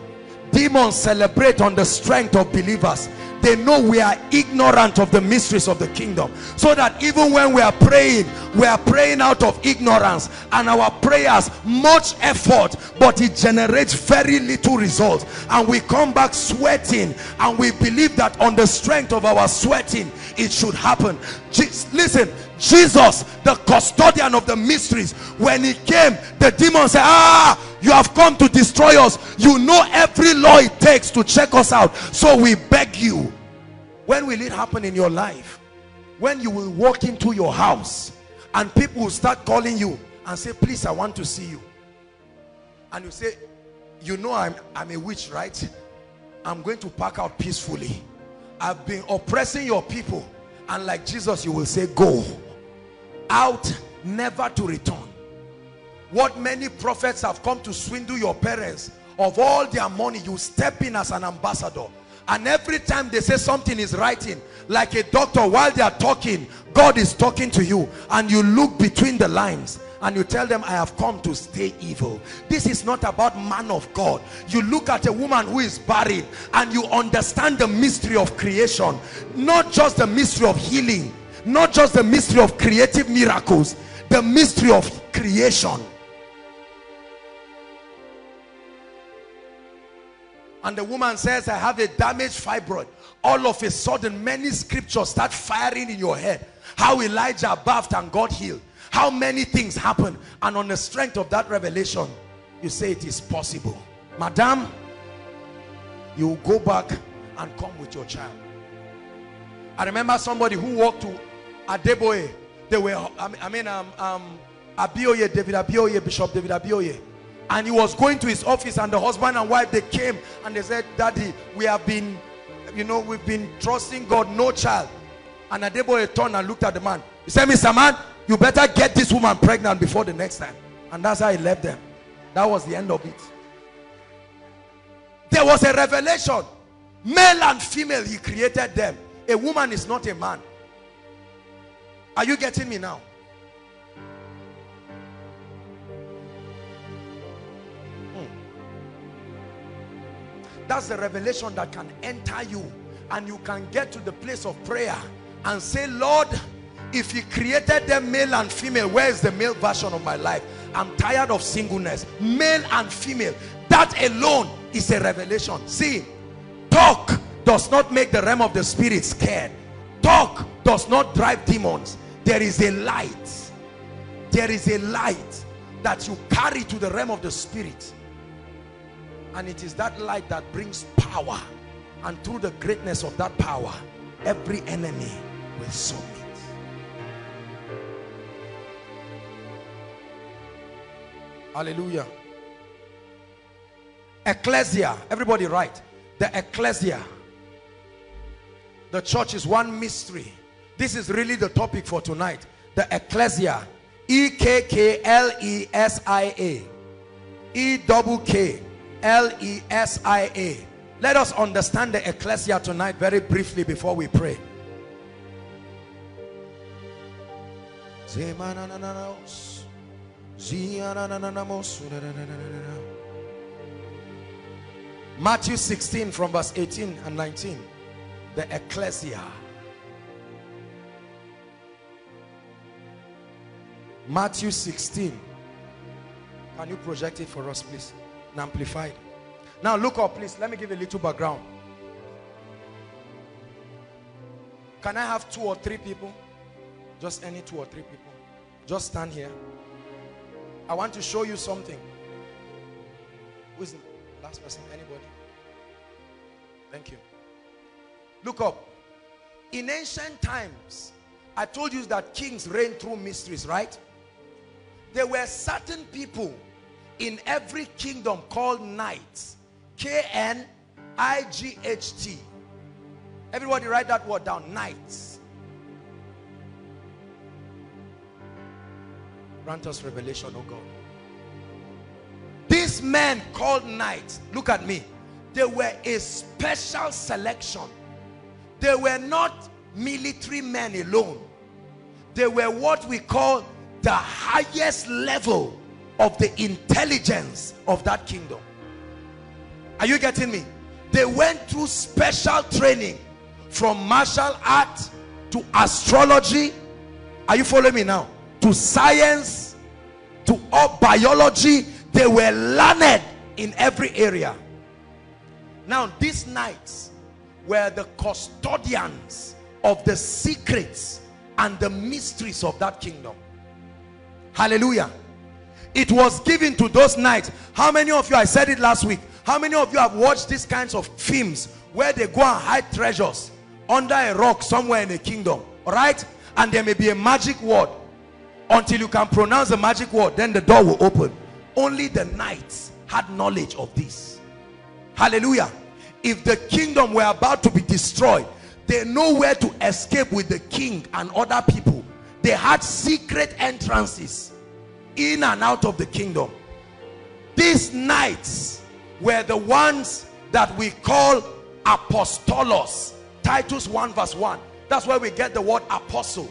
Demons celebrate on the strength of believers. They know we are ignorant of the mysteries of the kingdom, so that even when we are praying, we are praying out of ignorance, and our prayers much effort, but it generates very little result, and we come back sweating, and we believe that on the strength of our sweating it should happen. Just listen, Jesus, the custodian of the mysteries, when he came, the demon said, ah, you have come to destroy us. You know every law it takes to check us out. So we beg you. When will it happen in your life? When you will walk into your house and people will start calling you, and say, please, I want to see you. And you say, you know I'm, I'm a witch, right? I'm going to pack out peacefully. I've been oppressing your people. And like Jesus, you will say, go out, never to return. What many prophets have come to swindle your parents of all their money, you step in as an ambassador. And every time they say something is writing, like a doctor, while they are talking, God is talking to you. And you look between the lines and you tell them, I have come to stay evil. This is not about man of God. You look at a woman who is barren and you understand the mystery of creation. Not just the mystery of healing. Not just the mystery of creative miracles. The mystery of creation. And the woman says, I have a damaged fibroid. All of a sudden, many scriptures start firing in your head. How Elijah bathed and got healed. How many things happen. And on the strength of that revelation, you say it is possible. Madam, you go back and come with your child. I remember somebody who walked to Adeboye. They were, I mean, um, um, Abioye, David Abioye, Bishop David Abioye. And he was going to his office, and the husband and wife, they came and they said, Daddy, we have been, you know, we've been trusting God, no child. And Adeboye turned and looked at the man. He said, Mister Man, you better get this woman pregnant before the next time. And that's how he left them. That was the end of it. There was a revelation. Male and female, he created them. A woman is not a man. Are you getting me now? That's the revelation that can enter you, and you can get to the place of prayer and say, Lord, if you created them male and female, where is the male version of my life? I'm tired of singleness. Male and female, that alone is a revelation. See, talk does not make the realm of the spirit scared. Talk does not drive demons. There is a light. There is a light that you carry to the realm of the spirit. And it is that light that brings power. And through the greatness of that power, every enemy will submit. Hallelujah. Ecclesia. Everybody write. The ecclesia. The church is one mystery. This is really the topic for tonight. The ecclesia. E K K L E S I A. E double K. L E S I A. Let us understand the ecclesia tonight very briefly before we pray. Matthew sixteen from verse eighteen and nineteen. The ecclesia. Matthew sixteen. Can you project it for us, please? Amplified. Now look up, please. Let me give a little background. Can I have two or three people? Just any two or three people. Just stand here. I want to show you something. Who is the last person? Anybody? Thank you. Look up. In ancient times, I told you that kings reigned through mysteries, right? There were certain people in every kingdom called knights. K N I G H T. Everybody write that word down. Knights. Grant us revelation, oh God. These men called knights, look at me, they were a special selection. They were not military men alone. They were what we call the highest level of the intelligence of that kingdom. Are you getting me? They went through special training, from martial art to astrology. Are you following me now? To science, to all biology. They were learned in every area. Now these knights were the custodians of the secrets and the mysteries of that kingdom. Hallelujah. It was given to those knights. How many of you, I said it last week, how many of you have watched these kinds of films where they go and hide treasures under a rock somewhere in a kingdom, all right? And there may be a magic word until you can pronounce the magic word, then the door will open. Only the knights had knowledge of this. Hallelujah. If the kingdom were about to be destroyed, they know where to escape with the king and other people. They had secret entrances in and out of the kingdom. These knights were the ones that we call apostolos. Titus one verse one. That's where we get the word apostle.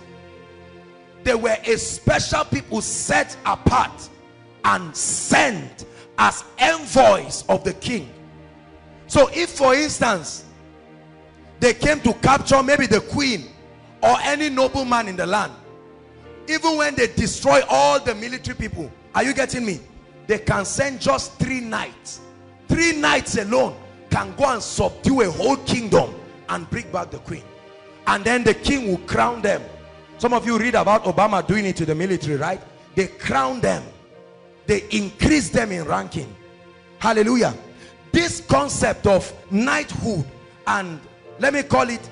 They were a special people set apart and sent as envoys of the king. So if, for instance, they came to capture maybe the queen or any nobleman in the land, even when they destroy all the military people, are you getting me? They can send just three knights. Three knights alone can go and subdue a whole kingdom and bring back the queen. And then the king will crown them. Some of you read about Obama doing it to the military, right? They crown them. They increase them in ranking. Hallelujah. This concept of knighthood and, let me call it,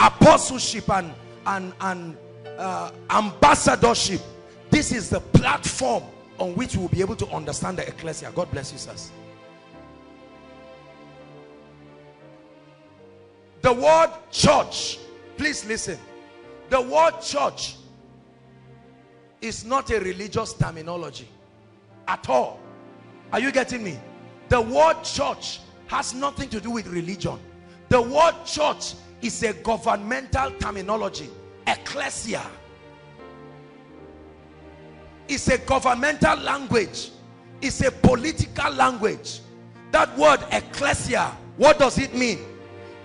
apostleship and, and, and uh, ambassadorship. This is the platform on which we will be able to understand the ecclesia. God bless you, sirs. The word church, please listen. The word church is not a religious terminology at all. Are you getting me? The word church has nothing to do with religion. The word church is a governmental terminology. Ecclesia is a governmental language. It's a political language. That word ecclesia, what does it mean?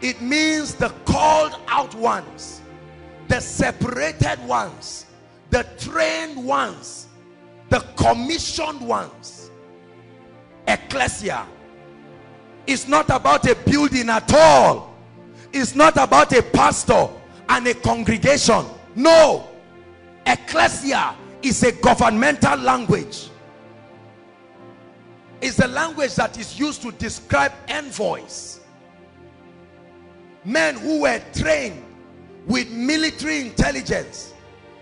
It means the called out ones, the separated ones, the trained ones, the commissioned ones. Ecclesia is not about a building at all. It's not about a pastor and a congregation. No. Ecclesia is a governmental language. It's the language that is used to describe envoys. Men who were trained with military intelligence,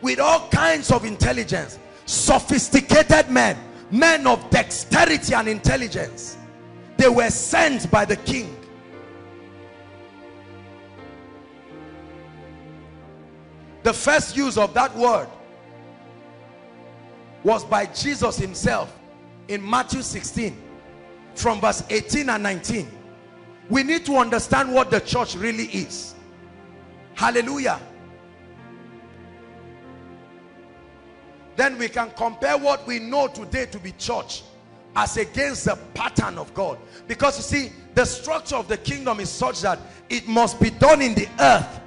with all kinds of intelligence, sophisticated men, men of dexterity and intelligence. They were sent by the king. The first use of that word was by Jesus himself in Matthew sixteen from verse eighteen and nineteen. We need to understand what the church really is. Hallelujah. Then we can compare what we know today to be church as against the pattern of God. Because you see, the structure of the kingdom is such that it must be done in the earth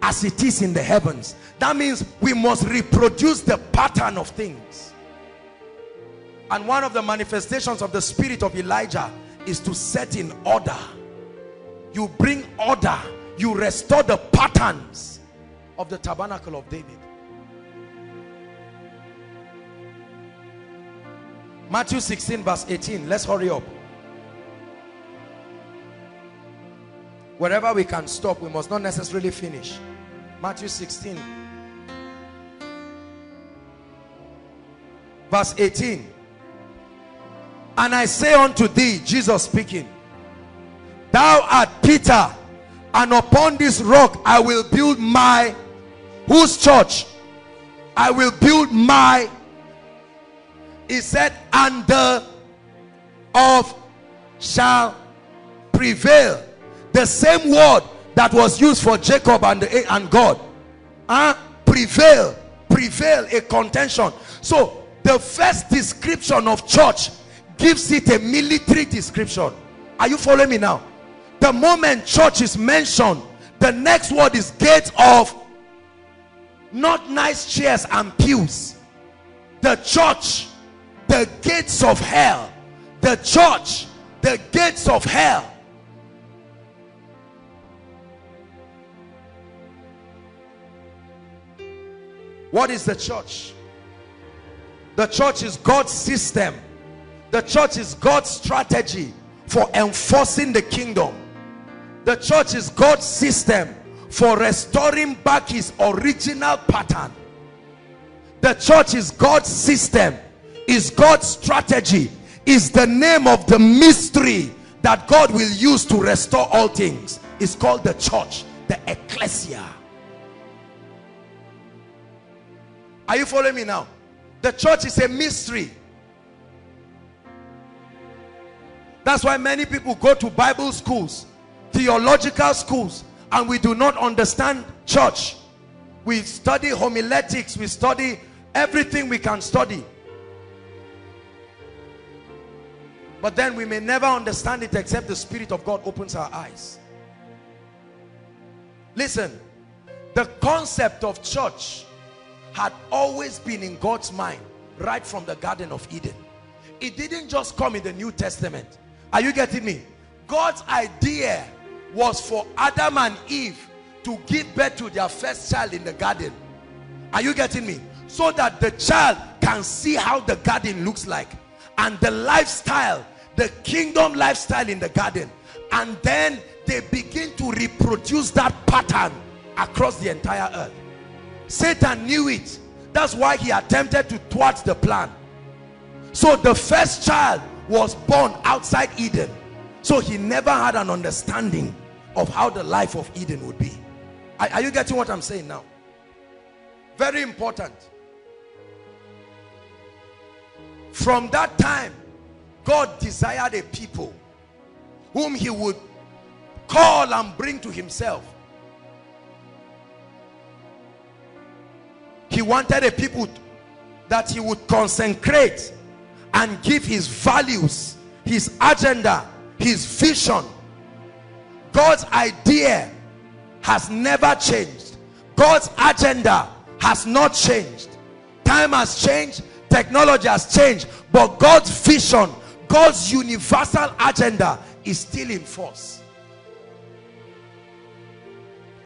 as it is in the heavens. That means we must reproduce the pattern of things. And one of the manifestations of the spirit of Elijah is to set in order. You bring order, you restore the patterns of the tabernacle of David. Matthew sixteen verse eighteen. Let's hurry up. Wherever we can stop, we must not necessarily finish. Matthew sixteen verse eighteen. And I say unto thee, Jesus speaking, thou art Peter, and upon this rock I will build my, whose church? I will build my, he said, and the of shall prevail. The same word that was used for Jacob and, the, and God. Huh? Prevail, prevail, a contention. So the first description of church gives it a military description. Are you following me now? The moment church is mentioned, the next word is gate of, not nice chairs and pews. The church, the gates of hell. The church, the gates of hell. What is the church? The church is God's system. The church is God's strategy for enforcing the kingdom. The church is God's system for restoring back his original pattern. The church is God's system, is God's strategy, is the name of the mystery that God will use to restore all things. It's called the church, the ecclesia. Are you following me now? The church is a mystery. That's why many people go to Bible schools, theological schools, and we do not understand church. We study homiletics, we study everything we can study. But then we may never understand it except the Spirit of God opens our eyes. Listen, the concept of church had always been in God's mind right from the Garden of Eden. It didn't just come in the New Testament. Are you getting me? God's idea was for Adam and Eve to give birth to their first child in the garden. Are you getting me? So that the child can see how the garden looks like, and the lifestyle, the kingdom lifestyle in the garden, and then they begin to reproduce that pattern across the entire earth. Satan knew it. That's why he attempted to thwart the plan. So the first child was born outside Eden. So he never had an understanding of how the life of Eden would be. Are, are you getting what I'm saying now? Very important. From that time, God desired a people whom he would call and bring to himself. He wanted a people that he would consecrate and give his values, his agenda, his vision. God's idea has never changed. God's agenda has not changed. Time has changed. Technology has changed, but God's vision, God's universal agenda is still in force.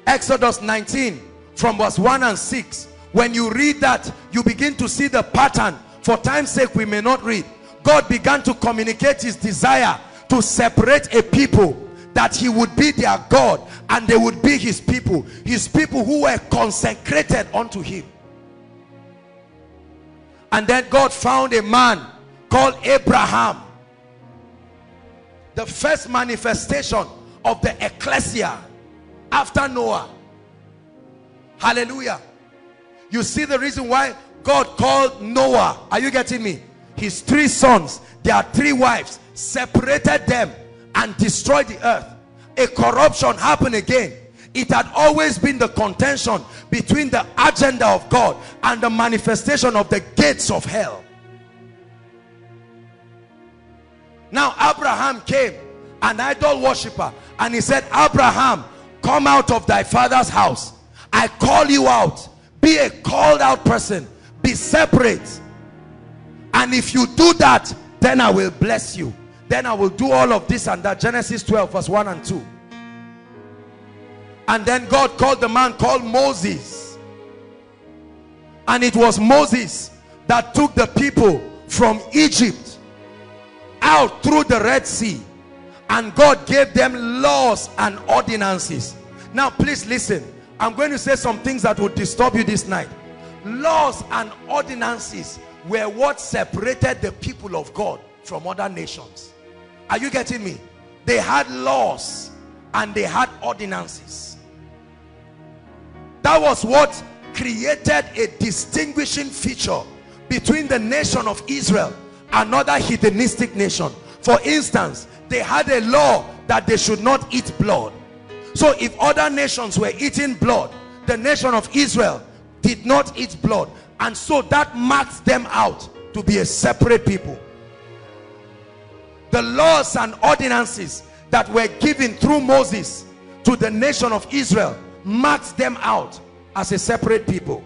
Exodus nineteen from verse one and six. When you read that, you begin to see the pattern. For time's sake, we may not read. God began to communicate his desire to separate a people, that he would be their God and they would be his people. His people who were consecrated unto him. And then God found a man called Abraham. The first manifestation of the ecclesia after Noah. Hallelujah. You see the reason why God called Noah. Are you getting me? His three sons, their three wives, separated them and destroyed the earth. A corruption happened again. It had always been the contention between the agenda of God and the manifestation of the gates of hell. Now Abraham came, an idol worshiper, and he said, Abraham, come out of thy father's house. I call you out. Be a called out person. Be separate. And if you do that, then I will bless you. Then I will do all of this and that. Genesis twelve verse one and two. And then God called the man called Moses. And it was Moses that took the people from Egypt out through the Red Sea. And God gave them laws and ordinances. Now please listen. I'm going to say some things that will disturb you this night. Laws and ordinances were what separated the people of God from other nations. Are you getting me? They had laws and they had ordinances. That was what created a distinguishing feature between the nation of Israel and another heathenistic nation. For instance, they had a law that they should not eat blood. So if other nations were eating blood, the nation of Israel did not eat blood. And so that marked them out to be a separate people. The laws and ordinances that were given through Moses to the nation of Israel marks them out as a separate people.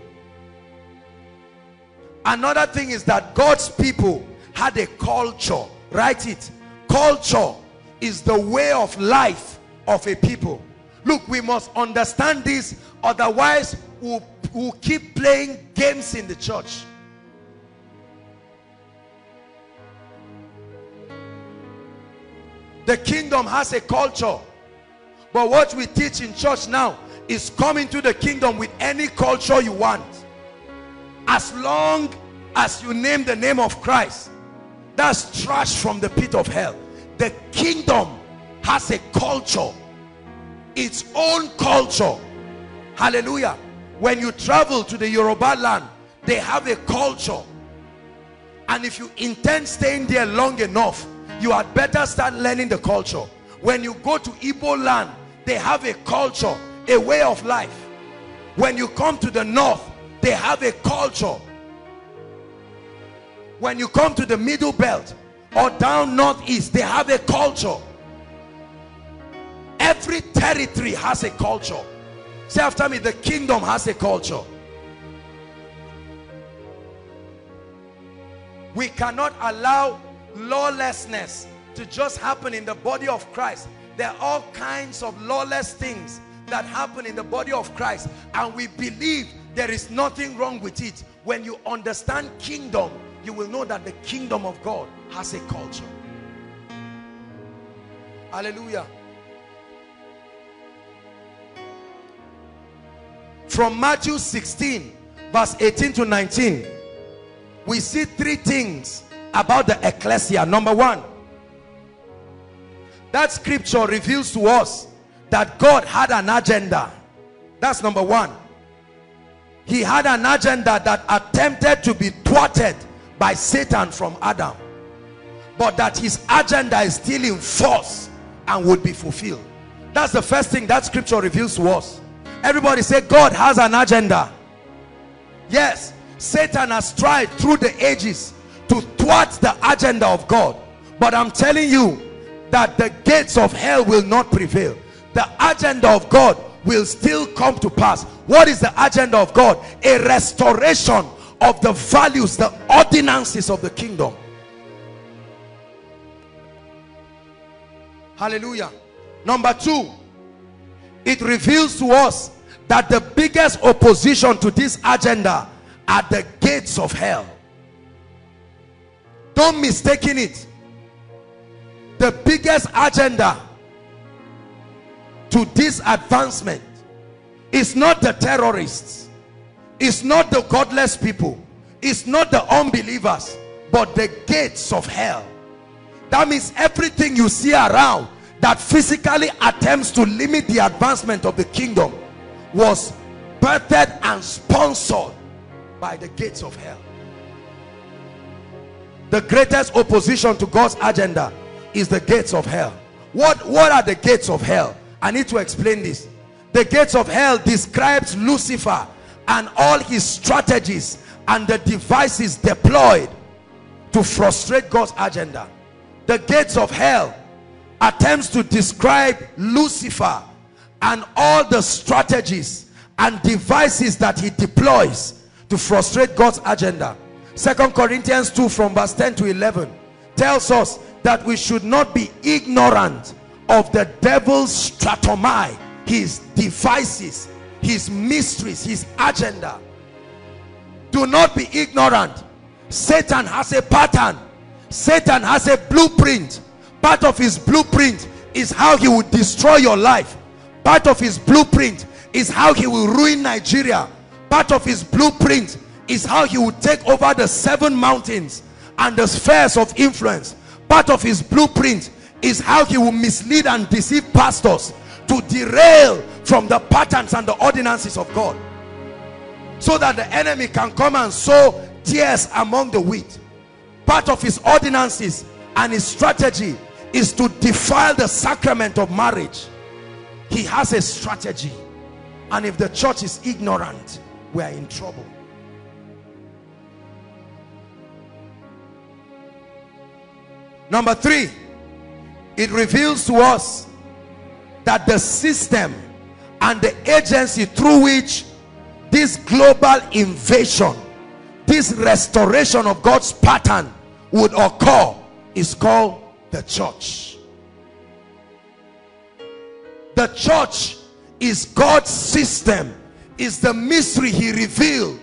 Another thing is that God's people had a culture. Write it. Culture is the way of life of a people. Look, we must understand this, otherwise we'll, we'll keep playing games in the church. The kingdom has a culture, but what we teach in church now is come into the kingdom with any culture you want as long as you name the name of Christ. That's trash from the pit of hell. The kingdom has a culture, its own culture. Hallelujah. When you travel to the Yoruba land, they have a culture, and if you intend staying there long enough, you had better start learning the culture. When you go to Igbo land, they have a culture, a way of life. When you come to the north, they have a culture. When you come to the middle belt or down northeast, they have a culture. Every territory has a culture. Say after me, the kingdom has a culture. We cannot allow lawlessness to just happen in the body of Christ. There are all kinds of lawless things that happen in the body of Christ, and we believe there is nothing wrong with it. When you understand kingdom, you will know that the kingdom of God has a culture. Hallelujah. From Matthew sixteen verse eighteen to nineteen, we see three things about the ecclesia. Number one, that scripture reveals to us that God had an agenda. That's number one. He had an agenda that attempted to be thwarted by Satan from Adam, but that his agenda is still in force and would be fulfilled. That's the first thing that scripture reveals to us. Everybody say, God has an agenda. Yes, Satan has tried through the ages to thwart the agenda of God, but I'm telling you that the gates of hell will not prevail. The agenda of God will still come to pass. What is the agenda of God? A restoration of the values, the ordinances of the kingdom. Hallelujah. Number two, it reveals to us that the biggest opposition to this agenda are the gates of hell. Don't mistake it. The biggest agenda to this advancement is not the terrorists, it's not the godless people, it's not the unbelievers, but the gates of hell. That means everything you see around that physically attempts to limit the advancement of the kingdom was birthed and sponsored by the gates of hell. The greatest opposition to God's agenda is the gates of hell. What, what are the gates of hell? I need to explain this. The gates of hell describes Lucifer and all his strategies and the devices deployed to frustrate God's agenda. The gates of hell attempts to describe Lucifer and all the strategies and devices that he deploys to frustrate God's agenda. Second Corinthians two from verse ten to eleven tells us that we should not be ignorant of the devil's strategy, his devices, his mysteries, his agenda. Do not be ignorant. Satan has a pattern. Satan has a blueprint. Part of his blueprint is how he will destroy your life. Part of his blueprint is how he will ruin Nigeria. Part of his blueprint is how he will take over the seven mountains and the spheres of influence. Part of his blueprint is how he will mislead and deceive pastors to derail from the patterns and the ordinances of God, so that the enemy can come and sow tears among the wheat. Part of his ordinances and his strategy is to defile the sacrament of marriage. He has a strategy, and if the church is ignorant, we are in trouble. Number three, it reveals to us that the system and the agency through which this global invasion, this restoration of God's pattern would occur is called the church. The church is God's system, is the mystery he revealed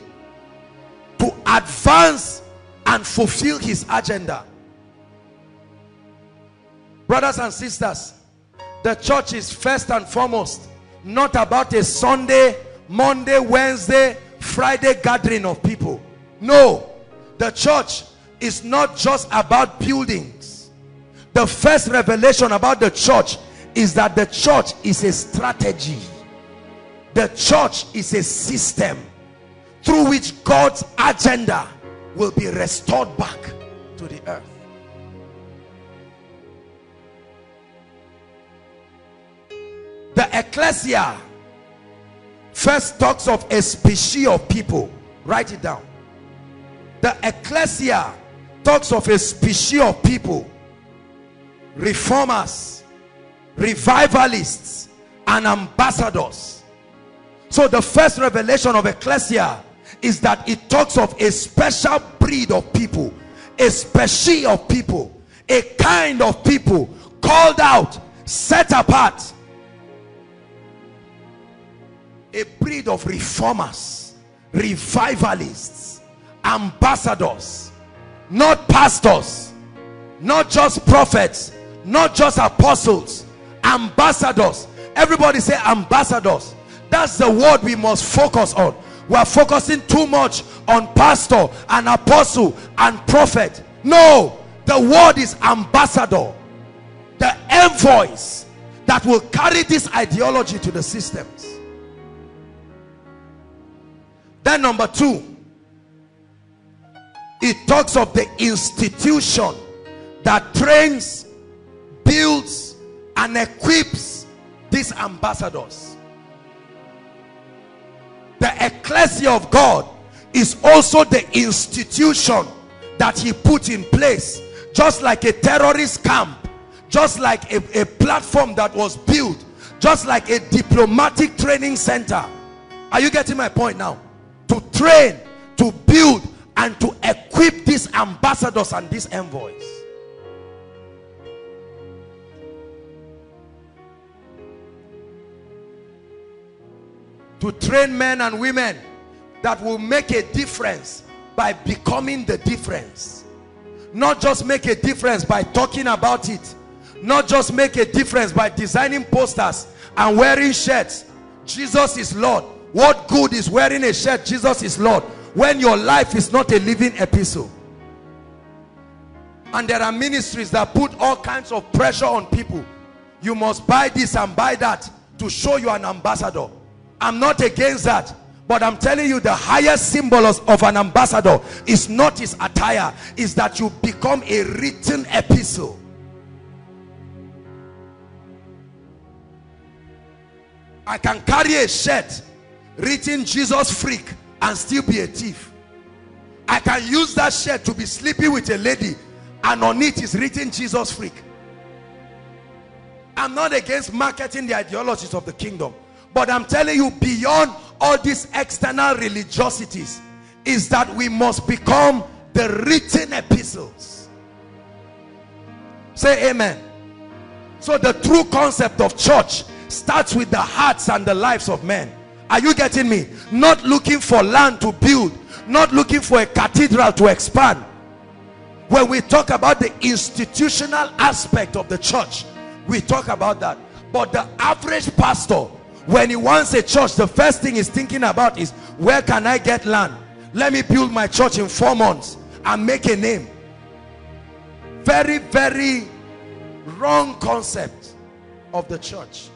to advance and fulfill his agenda. Brothers and sisters, the church is first and foremost not about a Sunday, Monday, Wednesday, Friday gathering of people. No, the church is not just about buildings. The first revelation about the church is that the church is a strategy. The church is a system through which God's agenda will be restored back to the earth. The ecclesia first talks of a species of people. Write it down. The ecclesia talks of a species of people. Reformers, revivalists, and ambassadors. So the first revelation of ecclesia is that it talks of a special breed of people, a species of people, a kind of people called out, set apart. A breed of reformers, revivalists, ambassadors, not pastors, not just prophets, not just apostles, ambassadors. Everybody say ambassadors. That's the word we must focus on. We are focusing too much on pastor and apostle and prophet. No, the word is ambassador. The envoys that will carry this ideology to the systems. Then number two, it talks of the institution that trains, builds, and equips these ambassadors. The ecclesia of God is also the institution that he put in place, just like a terrorist camp, just like a, a platform that was built, just like a diplomatic training center. Are you getting my point now? To train, to build, and to equip these ambassadors and these envoys. To train men and women that will make a difference by becoming the difference. Not just make a difference by talking about it. Not just make a difference by designing posters and wearing shirts. Jesus is Lord. What good is wearing a shirt, Jesus is Lord, when your life is not a living epistle? And there are ministries that put all kinds of pressure on people. You must buy this and buy that to show you an ambassador. I'm not against that, but I'm telling you the highest symbol of an ambassador is not his attire, is that you become a written epistle. I can carry a shirt written Jesus freak and still be a thief. I can use that shirt to be sleeping with a lady and on it is written Jesus freak. I'm not against marketing the ideologies of the kingdom, but I'm telling you beyond all these external religiosities is that we must become the written epistles. Say amen. So the true concept of church starts with the hearts and the lives of men. Are you getting me? Not looking for land to build, not looking for a cathedral to expand. When we talk about the institutional aspect of the church, we talk about that. But the average pastor, when he wants a church, the first thing he's thinking about is, where can I get land? Let me build my church in four months and make a name. Very, very wrong concept of the church.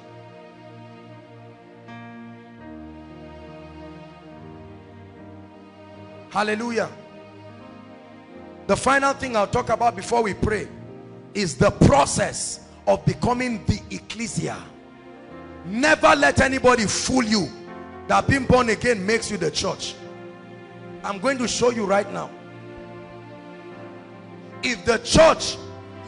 Hallelujah. The final thing I'll talk about before we pray is the process of becoming the ecclesia. Never let anybody fool you that being born again makes you the church. I'm going to show you right now. If the church,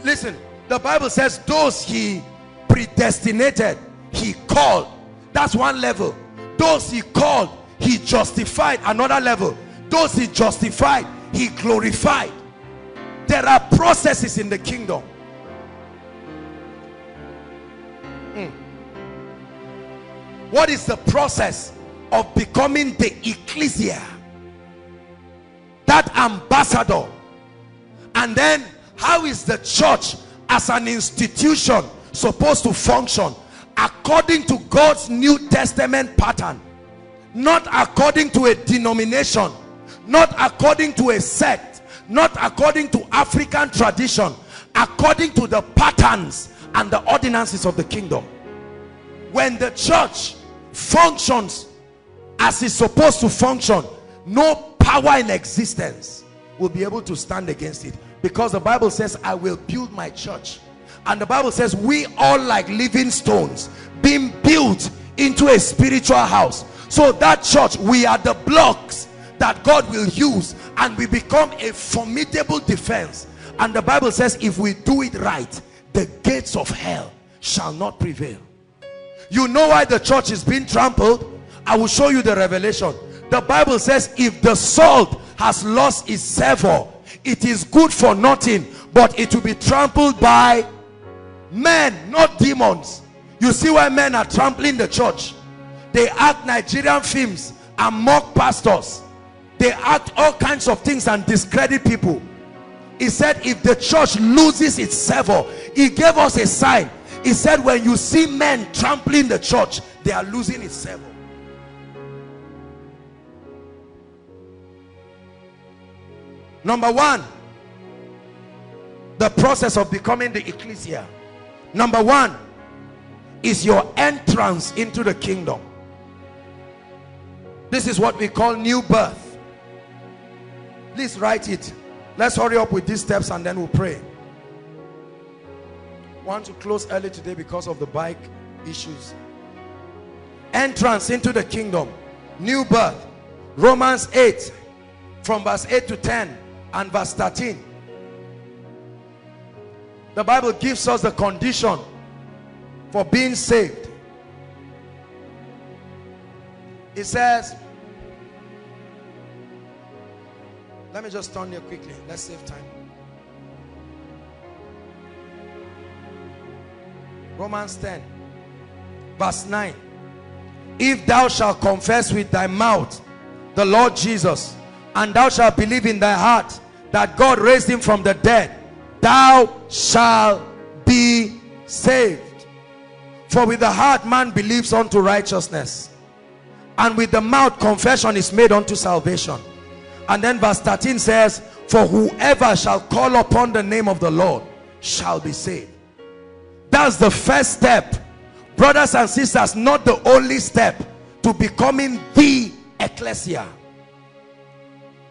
listen, the Bible says those he predestinated, he called. That's one level. Those he called, he justified. Another level. Those he justified, he glorified. There are processes in the kingdom. Mm. What is the process of becoming the ecclesia? That ambassador. And then, how is the church as an institution supposed to function? According to God's New Testament pattern. Not according to a denomination. not according to a sect, not according to African tradition, according to the patterns and the ordinances of the kingdom. When the church functions as it's supposed to function, no power in existence will be able to stand against it, because the Bible says, I will build my church. And the Bible says we all, like living stones, being built into a spiritual house. So that church, we are the blocks that God will use, and we become a formidable defense. And the Bible says if we do it right, the gates of hell shall not prevail. You know why the church is being trampled? I will show you the revelation. The Bible says if the salt has lost its savor, it is good for nothing, but it will be trampled by men, not demons. You see why men are trampling the church. They act Nigerian films and mock pastors. They act all kinds of things and discredit people. He said if the church loses its savor, he gave us a sign. He said when you see men trampling the church, they are losing its savor. Number one, the process of becoming the ecclesia. Number one is your entrance into the kingdom. This is what we call new birth. Please write it. Let's hurry up with these steps and then we'll pray. I want to close early today because of the bike issues. Entrance into the kingdom, new birth. Romans eight, from verse eight to ten and verse thirteen. The Bible gives us the condition for being saved. It says, let me just turn here quickly. Let's save time. Romans ten, verse nine. If thou shalt confess with thy mouth the Lord Jesus, and thou shalt believe in thy heart that God raised him from the dead, thou shalt be saved. For with the heart man believes unto righteousness, and with the mouth confession is made unto salvation. And then verse thirteen says, for whoever shall call upon the name of the Lord shall be saved. That's the first step, brothers and sisters, not the only step to becoming the ecclesia.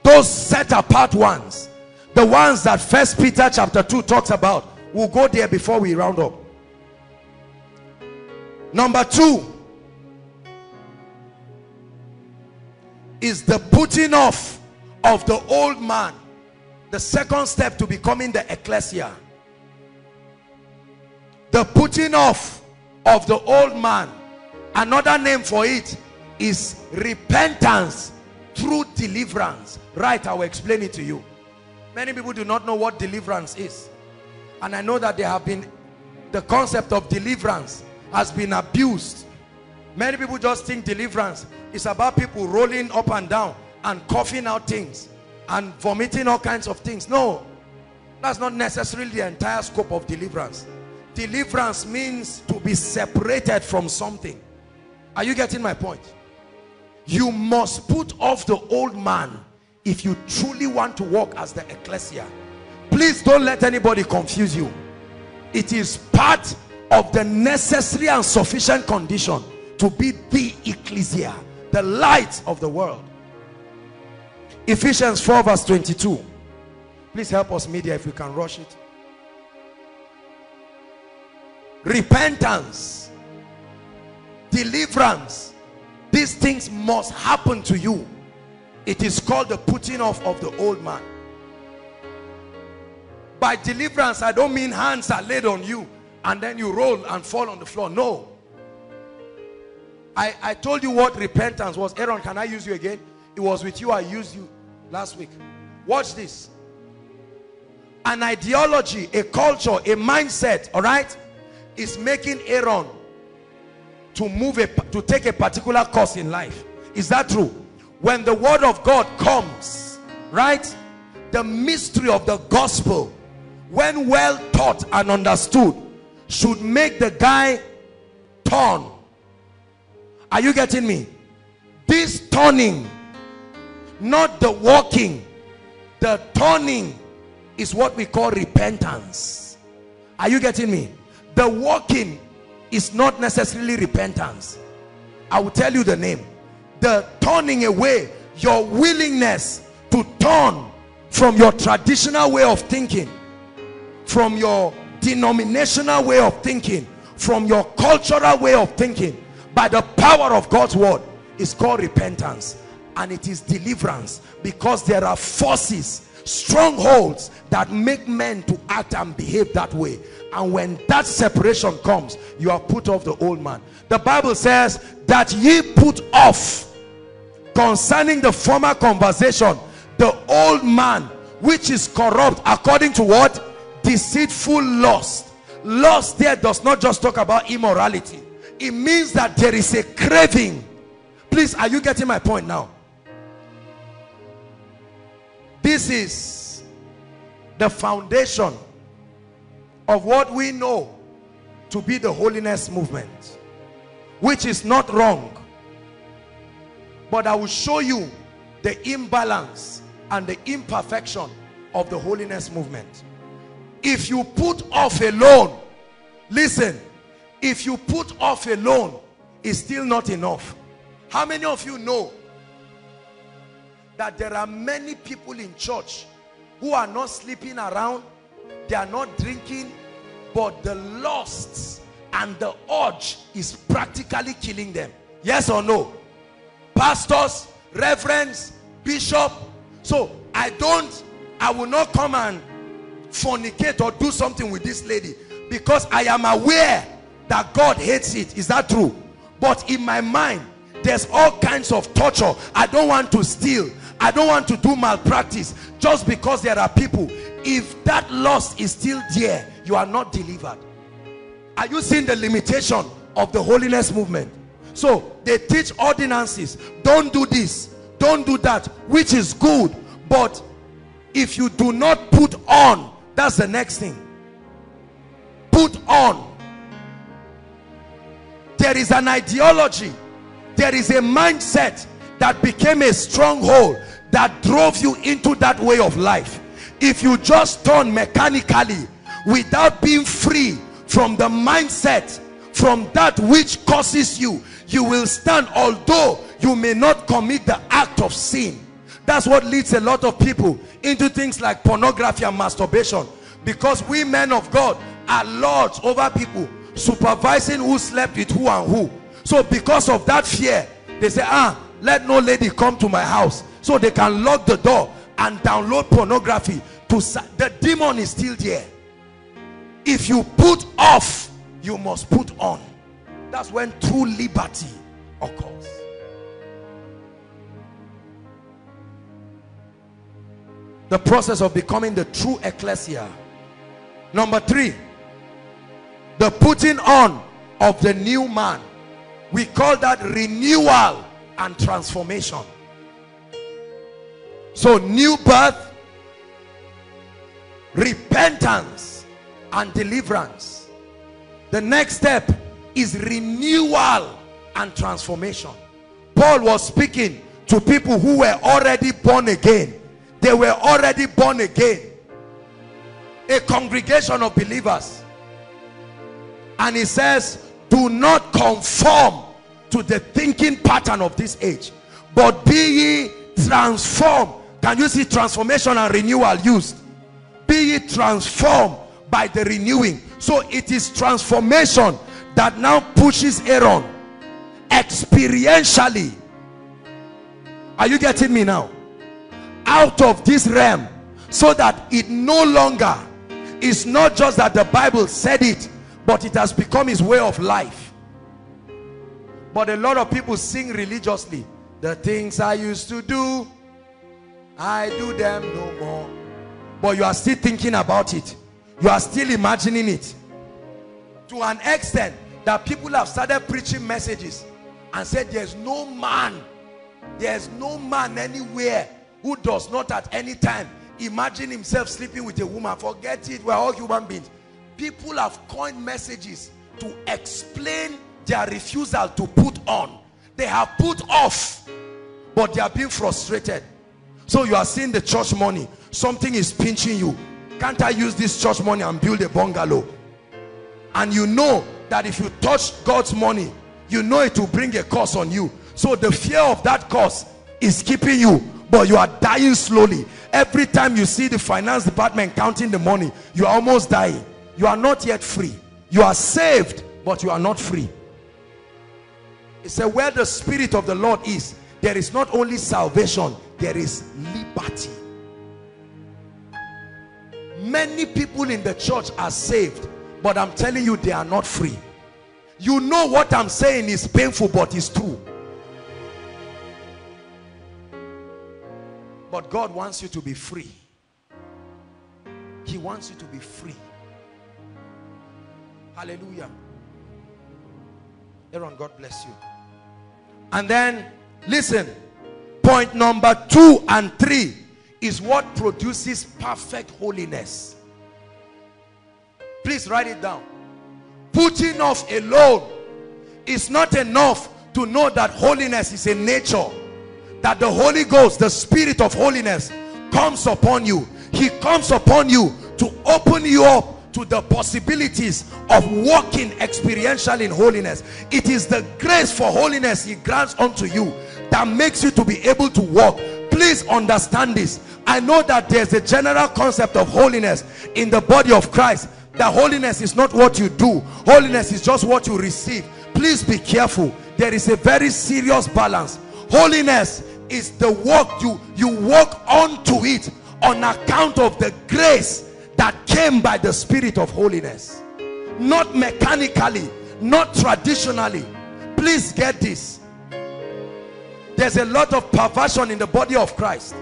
Those set apart ones, the ones that First Peter chapter two talks about. We'll go there before we round up. Number two is the putting off of the old man, the second step to becoming the ecclesia. The putting off of the old man, another name for it is repentance through deliverance. Right, I will explain it to you. Many people do not know what deliverance is. And I know that there have been, the concept of deliverance has been abused. Many people just think deliverance is about people rolling up and down and coughing out things and vomiting all kinds of things. No, that's not necessarily the entire scope of deliverance. Deliverance means to be separated from something. Are you getting my point? You must put off the old man if you truly want to walk as the ecclesia. Please don't let anybody confuse you. It is part of the necessary and sufficient condition to be the ecclesia, the light of the world. Ephesians four verse twenty-two. Please help us, media, if you can rush it. Repentance, deliverance, these things must happen to you. It is called the putting off of the old man. By deliverance, I don't mean hands are laid on you and then you roll and fall on the floor. No. I, I told you what repentance was. Aaron, can I use you again? It was with you I used you last week. Watch this. An ideology, a culture, a mindset, all right, is making Aaron to move a, to take a particular course in life. Is that true? When the word of God comes, right, the mystery of the gospel, when well taught and understood, should make the guy turn. Are you getting me? This turning not the walking. The turning is what we call repentance. Are you getting me? The walking is not necessarily repentance. I will tell you the name. The turning away, your willingness to turn from your traditional way of thinking, from your denominational way of thinking, from your cultural way of thinking, by the power of God's word, is called repentance, and it is deliverance, because there are forces, strongholds that make men to act and behave that way. And when that separation comes, you are put off the old man. The Bible says that ye put off, concerning the former conversation, the old man, which is corrupt according to what? Deceitful lust. Lust there does not just talk about immorality. It means that there is a craving. Please, are you getting my point now? This is the foundation of what we know to be the holiness movement, which is not wrong. But I will show you the imbalance and the imperfection of the holiness movement. If you put off alone, listen, if you put off alone, it's still not enough. How many of you know that there are many people in church who are not sleeping around, they are not drinking, but the lust and the urge is practically killing them? Yes or no? Pastors, reverends, bishop. So I don't, I will not come and fornicate or do something with this lady, because I am aware that God hates it. Is that true? But in my mind, there's all kinds of torture. I don't want to steal. I don't want to do malpractice. Just because there are people, if that lust is still there, you are not delivered. Are you seeing the limitation of the holiness movement? So they teach ordinances. Don't do this, don't do that, which is good. But if you do not put on, that's the next thing. Put on. There is an ideology. There is a mindset that became a stronghold that drove you into that way of life. If you just turn mechanically without being free from the mindset, from that which causes you, you will stand, although you may not commit the act of sin. That's what leads a lot of people into things like pornography and masturbation, because we men of God are lords over people, supervising who slept with who and who. So because of that fear, they say, ah, let no lady come to my house. So they can lock the door and download pornography. To the demon is still there. If you put off, you must put on. That's when true liberty occurs. The process of becoming the true ecclesia. Number three, the putting on of the new man. We call that renewal and transformation. So new birth, repentance, and deliverance. The next step is renewal and transformation. Paul was speaking to people who were already born again. They were already born again. A congregation of believers. And he says, do not conform to the thinking pattern of this age, but be ye transformed. Can you see transformation and renewal used? Be ye transformed by the renewing. So it is transformation that now pushes Aaron experientially. Are you getting me now? Out of this realm, so that it no longer is not just that the Bible said it, but it has become his way of life. But a lot of people sing religiously. The things I used to do, I do them no more. But you are still thinking about it. You are still imagining it. To an extent that people have started preaching messages and said there's no man, there's no man anywhere who does not at any time imagine himself sleeping with a woman. Forget it, we're all human beings. People have coined messages to explain their refusal to put on. They have put off, but they are being frustrated. So you are seeing the church money. Something is pinching you. Can't I use this church money and build a bungalow? And you know that if you touch God's money, you know it will bring a curse on you. So the fear of that curse is keeping you, but you are dying slowly. Every time you see the finance department counting the money, you are almost dying. You are not yet free. You are saved, but you are not free. It said, where the Spirit of the Lord is, there is not only salvation, there is liberty. Many people in the church are saved, but I'm telling you, they are not free. You know what I'm saying is painful, but it's true. But God wants you to be free. He wants you to be free. Hallelujah. Aaron, God bless you. And then, listen. Point number two and three is what produces perfect holiness. Please write it down. Putting off alone is not enough to know that holiness is a nature. That the Holy Ghost, the Spirit of holiness, comes upon you. He comes upon you to open you up to the possibilities of walking experientially in holiness. It is the grace for holiness He grants unto you that makes you to be able to walk. Please understand this. I know that there's a general concept of holiness in the body of Christ, that holiness is not what you do, holiness is just what you receive. Please be careful. There is a very serious balance. Holiness is the walk you you walk onto it on account of the grace that came by the Spirit of holiness, not mechanically, not traditionally. Please get this. There's a lot of perversion in the body of Christ.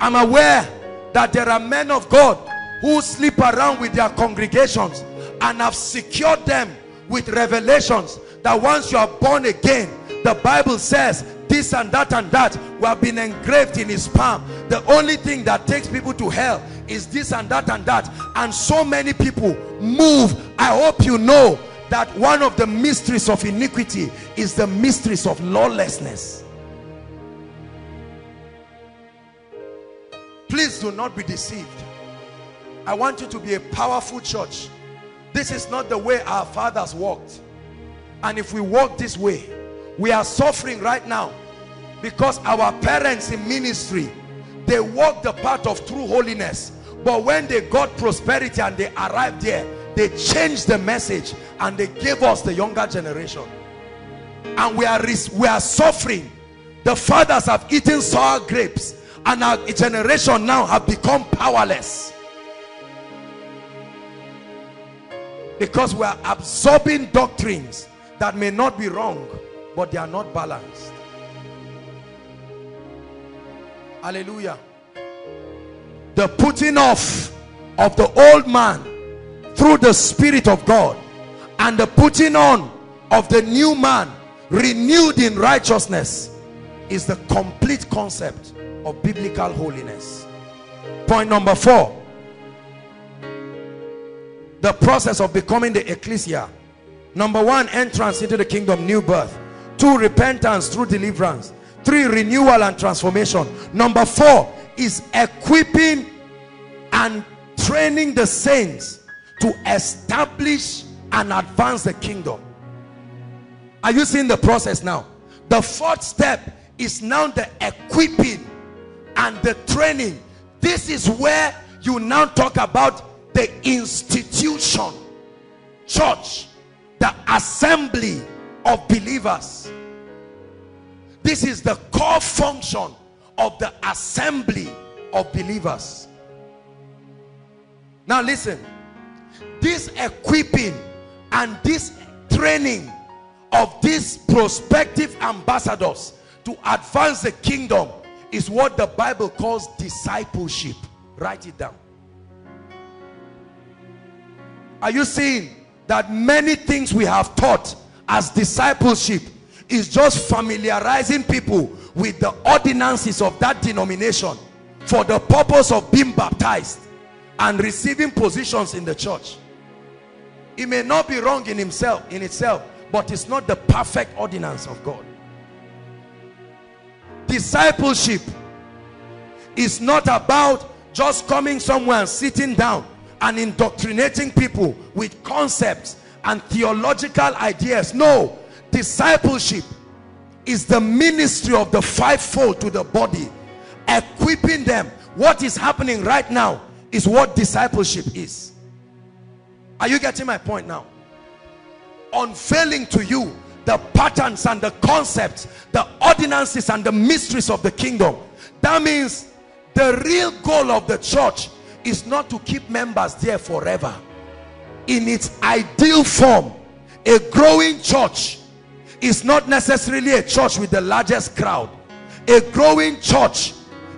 I'm aware that there are men of God who sleep around with their congregations and have secured them with revelations that once you are born again, the Bible says this and that and that will have been engraved in his palm. The only thing that takes people to hell is this and that and that. And so many people move. I hope you know that one of the mysteries of iniquity is the mysteries of lawlessness. Please do not be deceived. I want you to be a powerful church. This is not the way our fathers walked. And if we walk this way, we are suffering right now because our parents in ministry, they walked the path of true holiness. But when they got prosperity and they arrived there, they changed the message and they gave us the younger generation. And we are, we are suffering. The fathers have eaten sour grapes and our generation now have become powerless. Because we are absorbing doctrines that may not be wrong, but they are not balanced. Hallelujah. The putting off of the old man through the Spirit of God and the putting on of the new man renewed in righteousness is the complete concept of biblical holiness. Point number four. The process of becoming the ecclesia. Number one, entrance into the kingdom, new birth. Two, repentance through deliverance. Three, renewal and transformation. Number four is equipping and training the saints to establish and advance the kingdom. Are you seeing the process now? The fourth step is now the equipping and the training. This is where you now talk about the institution, church, the assembly of believers. This is the core function of the assembly of believers. Now listen, this equipping and this training of these prospective ambassadors to advance the kingdom is what the Bible calls discipleship. Write it down. Are you seeing that many things we have taught as discipleship is just familiarizing people with the ordinances of that denomination for the purpose of being baptized and receiving positions in the church? It may not be wrong in himself, in itself, but it's not the perfect ordinance of God. Discipleship It's not about just coming somewhere and sitting down and indoctrinating people with concepts and theological ideas. No, discipleship is the ministry of the fivefold to the body, equipping them. What is happening right now is what discipleship is. Are you getting my point now? Unveiling to you the patterns and the concepts, the ordinances and the mysteries of the kingdom. That means the real goal of the church is not to keep members there forever. In its ideal form, a growing church is not necessarily a church with the largest crowd. A growing church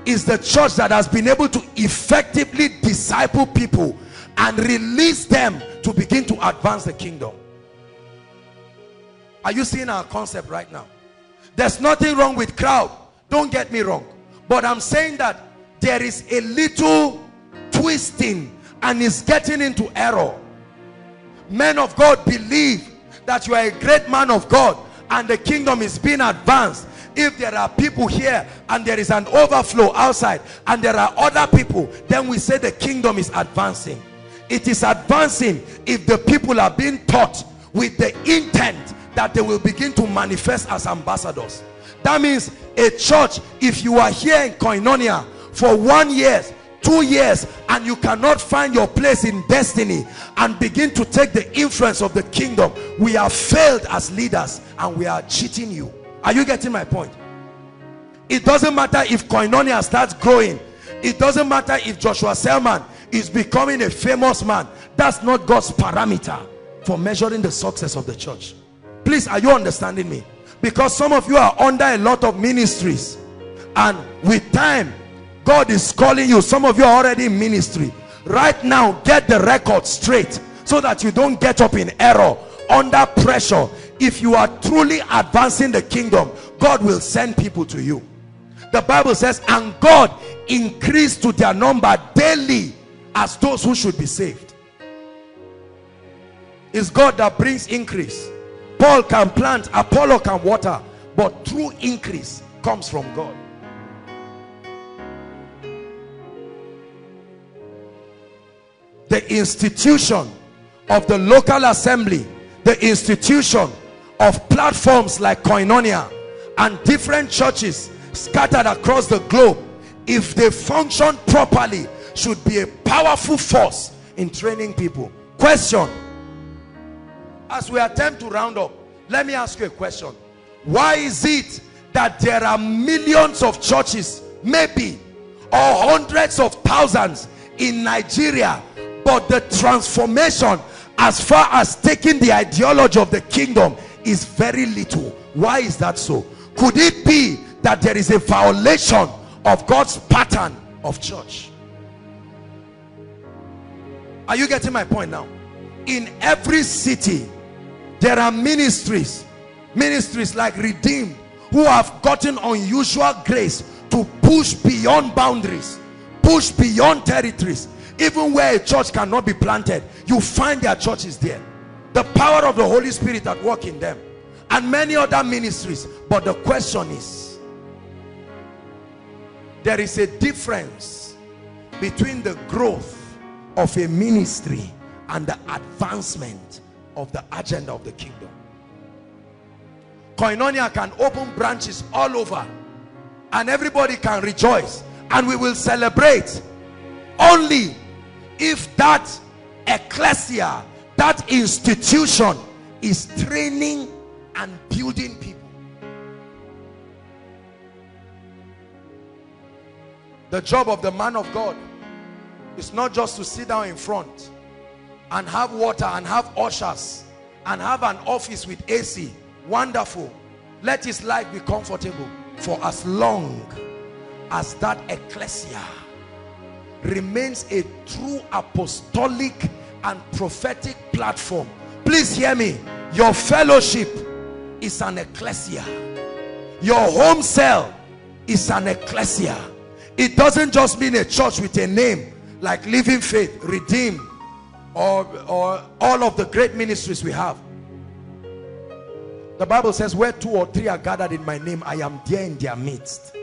is the church that has been able to effectively disciple people and release them to begin to advance the kingdom. Are you seeing our concept right now? There's nothing wrong with crowd, don't get me wrong, but I'm saying that there is a little twisting and it's getting into error. Men of God believe that you are a great man of God and the kingdom is being advanced if there are people here and there is an overflow outside and there are other people. Then we say the kingdom is advancing. It is advancing if the people are being taught with the intent that they will begin to manifest as ambassadors. That means a church, if you are here in Koinonia for one year, two years, and you cannot find your place in destiny and begin to take the influence of the kingdom, we have failed as leaders and we are cheating you. Are you getting my point? It doesn't matter if Koinonia starts growing. It doesn't matter if Joshua Selman is becoming a famous man. That's not God's parameter for measuring the success of the church. Please, are you understanding me? Because some of you are under a lot of ministries, and with time God is calling you. Some of you are already in ministry right now. Get the record straight so that you don't get up in error under pressure. If you are truly advancing the kingdom, God will send people to you. The Bible says, and God increased to their number daily as those who should be saved. It's God that brings increase. Paul can plant, Apollo can water, but true increase comes from God. The institution of the local assembly, the institution of platforms like Koinonia and different churches scattered across the globe, if they function properly, should be a powerful force in training people. Question. As we attempt to round up, let me ask you a question. Why is it that there are millions of churches, maybe, or hundreds of thousands in Nigeria, but the transformation as far as taking the ideology of the kingdom is very little? Why is that so? Could it be that there is a violation of God's pattern of church? Are you getting my point now? In every city, there are ministries, ministries like Redeemed, who have gotten unusual grace to push beyond boundaries, push beyond territories. Even where a church cannot be planted, you find their churches there. The power of the Holy Spirit at work in them, and many other ministries. But the question is, there is a difference between the growth of a ministry and the advancement of the agenda of the kingdom. Koinonia can open branches all over and everybody can rejoice and we will celebrate, only if that ecclesia, that institution, is training and building people. The job of the man of God is not just to sit down in front and have water and have ushers and have an office with A C. Wonderful. Let his life be comfortable for as long as that ecclesia remains a true apostolic and prophetic platform. Please hear me. Your fellowship is an ecclesia. Your home cell is an ecclesia. It doesn't just mean a church with a name like Living Faith, Redeemed, Or, or all of the great ministries we have. The Bible says, where two or three are gathered in my name, I am there in their midst.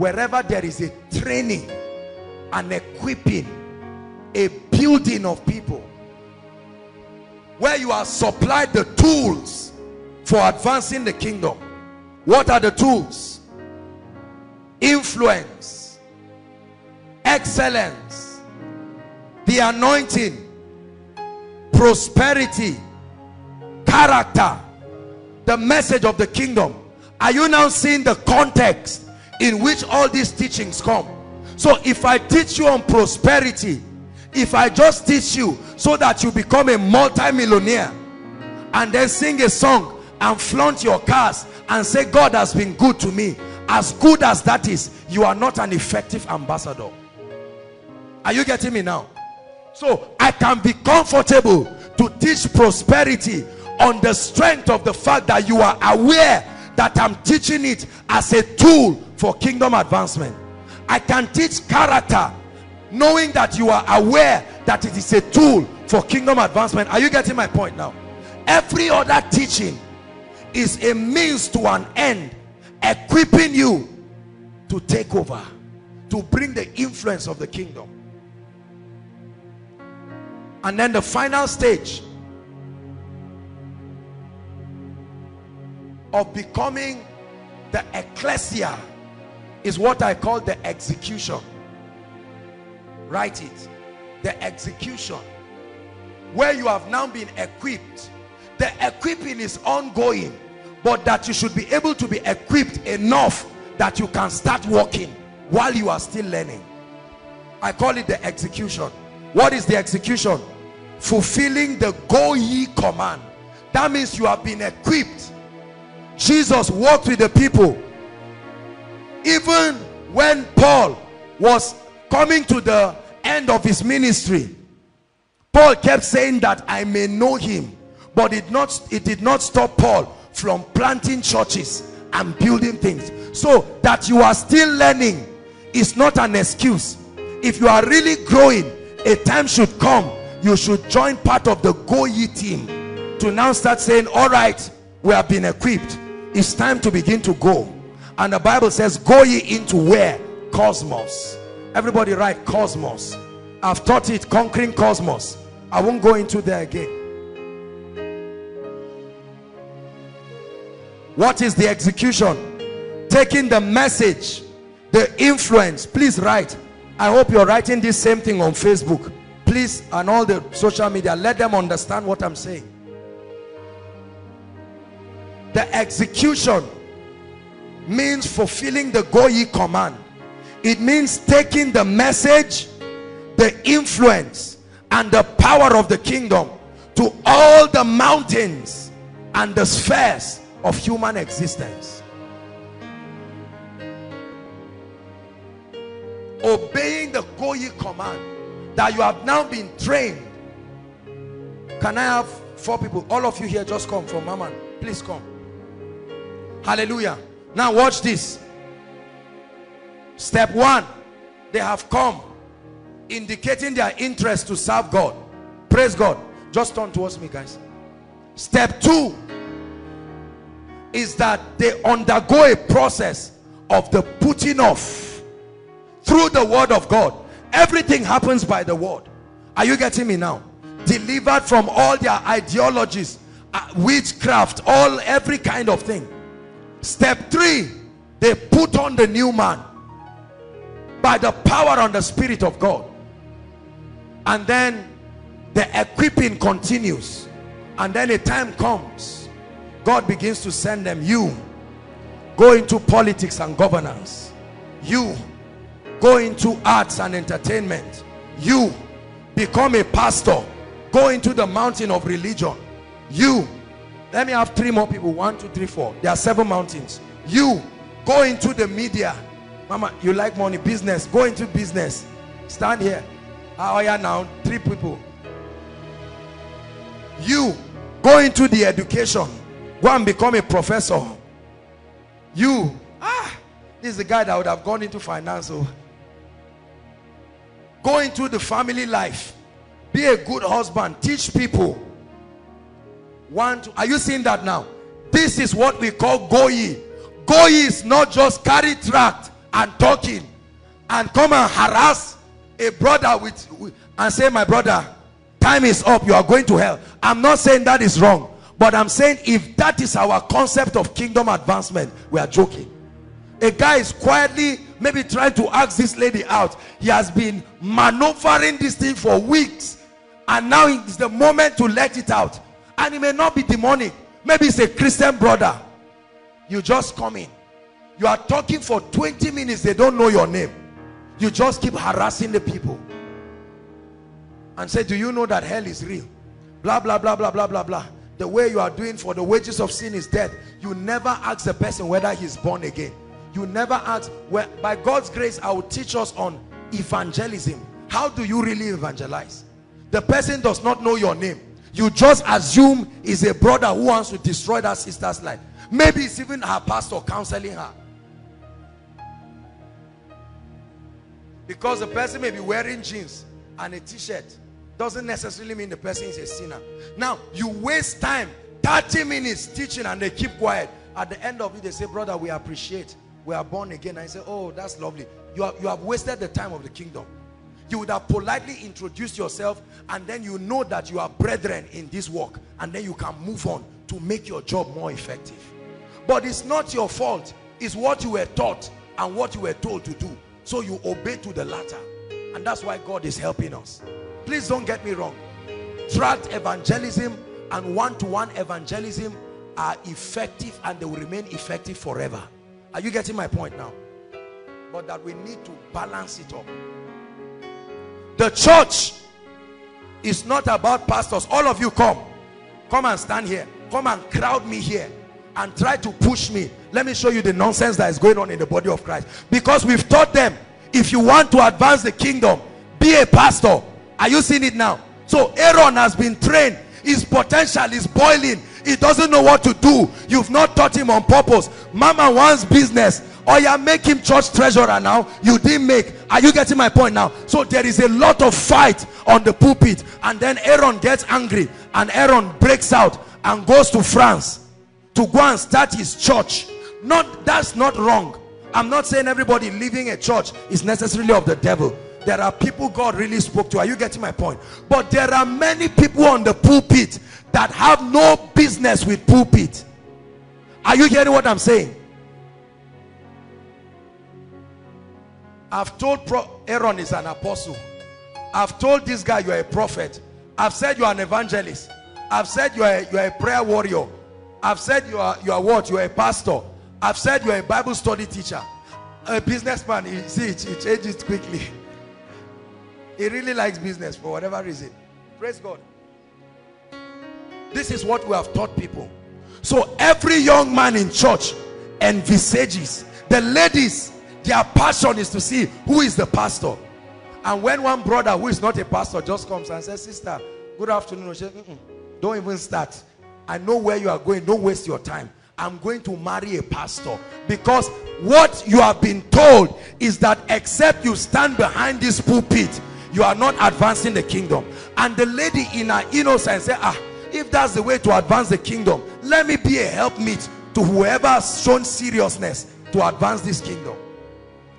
Wherever there is a training, an equipping, a building of people, where you are supplied the tools for advancing the kingdom. What are the tools? Influence, excellence, the anointing, prosperity, character, the message of the kingdom. Are you now seeing the context in which all these teachings come? So if I teach you on prosperity, if I just teach you so that you become a multi-millionaire and then sing a song and flaunt your cars and say God has been good to me, as good as that is, you are not an effective ambassador. Are you getting me now? So I can be comfortable to teach prosperity on the strength of the fact that you are aware that I'm teaching it as a tool for kingdom advancement. I can teach character knowing that you are aware that it is a tool for kingdom advancement. Are you getting my point now? Every other teaching is a means to an end, equipping you to take over, to bring the influence of the kingdom. And then the final stage of becoming the ecclesia is what I call the execution. Write it. The execution. Where you have now been equipped. The equipping is ongoing, but that you should be able to be equipped enough that you can start working while you are still learning. I call it the execution. What is the execution? Fulfilling the go ye command. That means you have been equipped. Jesus walked with the people. Even when Paul was coming to the end of his ministry, Paul kept saying that I may know him, but it not it did not stop Paul from planting churches and building things. So that you are still learning is not an excuse. If you are really growing, a time should come you should join part of the Go Ye team to now start saying, all right, we have been equipped, it's time to begin to go. And the Bible says, go ye into where? Cosmos. Everybody write cosmos. I've taught it, conquering cosmos. I won't go into there again. What is the execution? Taking the message, the influence. Please write. I hope you're writing this same thing on Facebook, please, and all the social media. Let them understand what I'm saying. The execution means fulfilling the go ye command. It means taking the message, the influence, and the power of the kingdom to all the mountains and the spheres of human existence. Obeying the go ye command that you have now been trained. Can I have four people? All of you here, just come from Maman. Please come. Hallelujah. Now watch this. Step one, they have come indicating their interest to serve God. Praise God. Just turn towards me, guys. Step two is that they undergo a process of the putting off through the word of God. Everything happens by the word. Are you getting me now? Delivered from all their ideologies, witchcraft, all every kind of thing. Step three, they put on the new man by the power and the Spirit of God. And then the equipping continues. And then a time comes, God begins to send them. You go into politics and governance. You go into arts and entertainment. You become a pastor. Go into the mountain of religion. You, let me have three more people. One, two, three, four. There are seven mountains. You go into the media. Mama, you like money, business. Go into business. Stand here. How are you now? Three people. You go into the education. Go and become a professor. You, ah, this is the guy that would have gone into finance. So. Go into the family life. Be a good husband. Teach people. One, two. Are you seeing that now? This is what we call go ye. Go ye is not just carry tract and talking and come and harass a brother with, with and say, my brother, time is up, you are going to hell. I'm not saying that is wrong, but I'm saying if that is our concept of kingdom advancement, we are joking. A guy is quietly maybe trying to ask this lady out. He has been maneuvering this thing for weeks, and now it's the moment to let it out. And it may not be demonic. Maybe it's a Christian brother. You just come in. You are talking for twenty minutes. They don't know your name. You just keep harassing the people. And say, do you know that hell is real? Blah, blah, blah, blah, blah, blah, blah. The way you are doing, for the wages of sin is death. You never ask the person whether he's born again. You never ask. Well, by God's grace, I will teach us on evangelism. How do you really evangelize? The person does not know your name. You just assume is a brother who wants to destroy that sister's life. Maybe it's even her pastor counseling her. Because the person may be wearing jeans and a t-shirt. Doesn't necessarily mean the person is a sinner. Now, you waste time, thirty minutes teaching, and they keep quiet. At the end of it, they say, brother, we appreciate. We are born again. And I say, oh, that's lovely. You have, you have wasted the time of the kingdom. You would have politely introduced yourself, and then you know that you are brethren in this work, and then you can move on to make your job more effective. But it's not your fault. It's what you were taught and what you were told to do. So you obey to the latter. And that's why God is helping us. Please don't get me wrong. Tract evangelism and one-to-one evangelism are effective, and they will remain effective forever. Are you getting my point now? But that we need to balance it up. The church is not about pastors. All of you come. Come and stand here. Come and crowd me here and try to push me. Let me show you the nonsense that is going on in the body of Christ. Because we've taught them, if you want to advance the kingdom, be a pastor. Are you seeing it now? So Aaron has been trained. His potential is boiling. He doesn't know what to do. You've not taught him on purpose. Mama wants business. Or you make him church treasurer now. You didn't make. Are you getting my point now? So there is a lot of fight on the pulpit. And then Aaron gets angry. And Aaron breaks out and goes to France to go and start his church. Not, that's not wrong. I'm not saying everybody leaving a church is necessarily of the devil. There are people God really spoke to. Are you getting my point? But there are many people on the pulpit that have no business with pulpit. Are you hearing what I'm saying? I've told Pro- Aaron is an apostle. I've told this guy you are a prophet. I've said you are an evangelist. I've said you are a, you are a prayer warrior. I've said you are, you are what? You are a pastor. I've said you are a Bible study teacher. A businessman, you see, it, it changes quickly. He really likes business for whatever reason. Praise God. This is what we have taught people. So every young man in church envisages. The ladies, their passion is to see who is the pastor. And when one brother who is not a pastor just comes and says, sister, good afternoon. She says, mm-mm, don't even start. I know where you are going. Don't waste your time. I'm going to marry a pastor. Because what you have been told is that except you stand behind this pulpit, you are not advancing the kingdom. And the lady in her innocence said, ah, if that's the way to advance the kingdom, let me be a helpmeet to whoever has shown seriousness to advance this kingdom.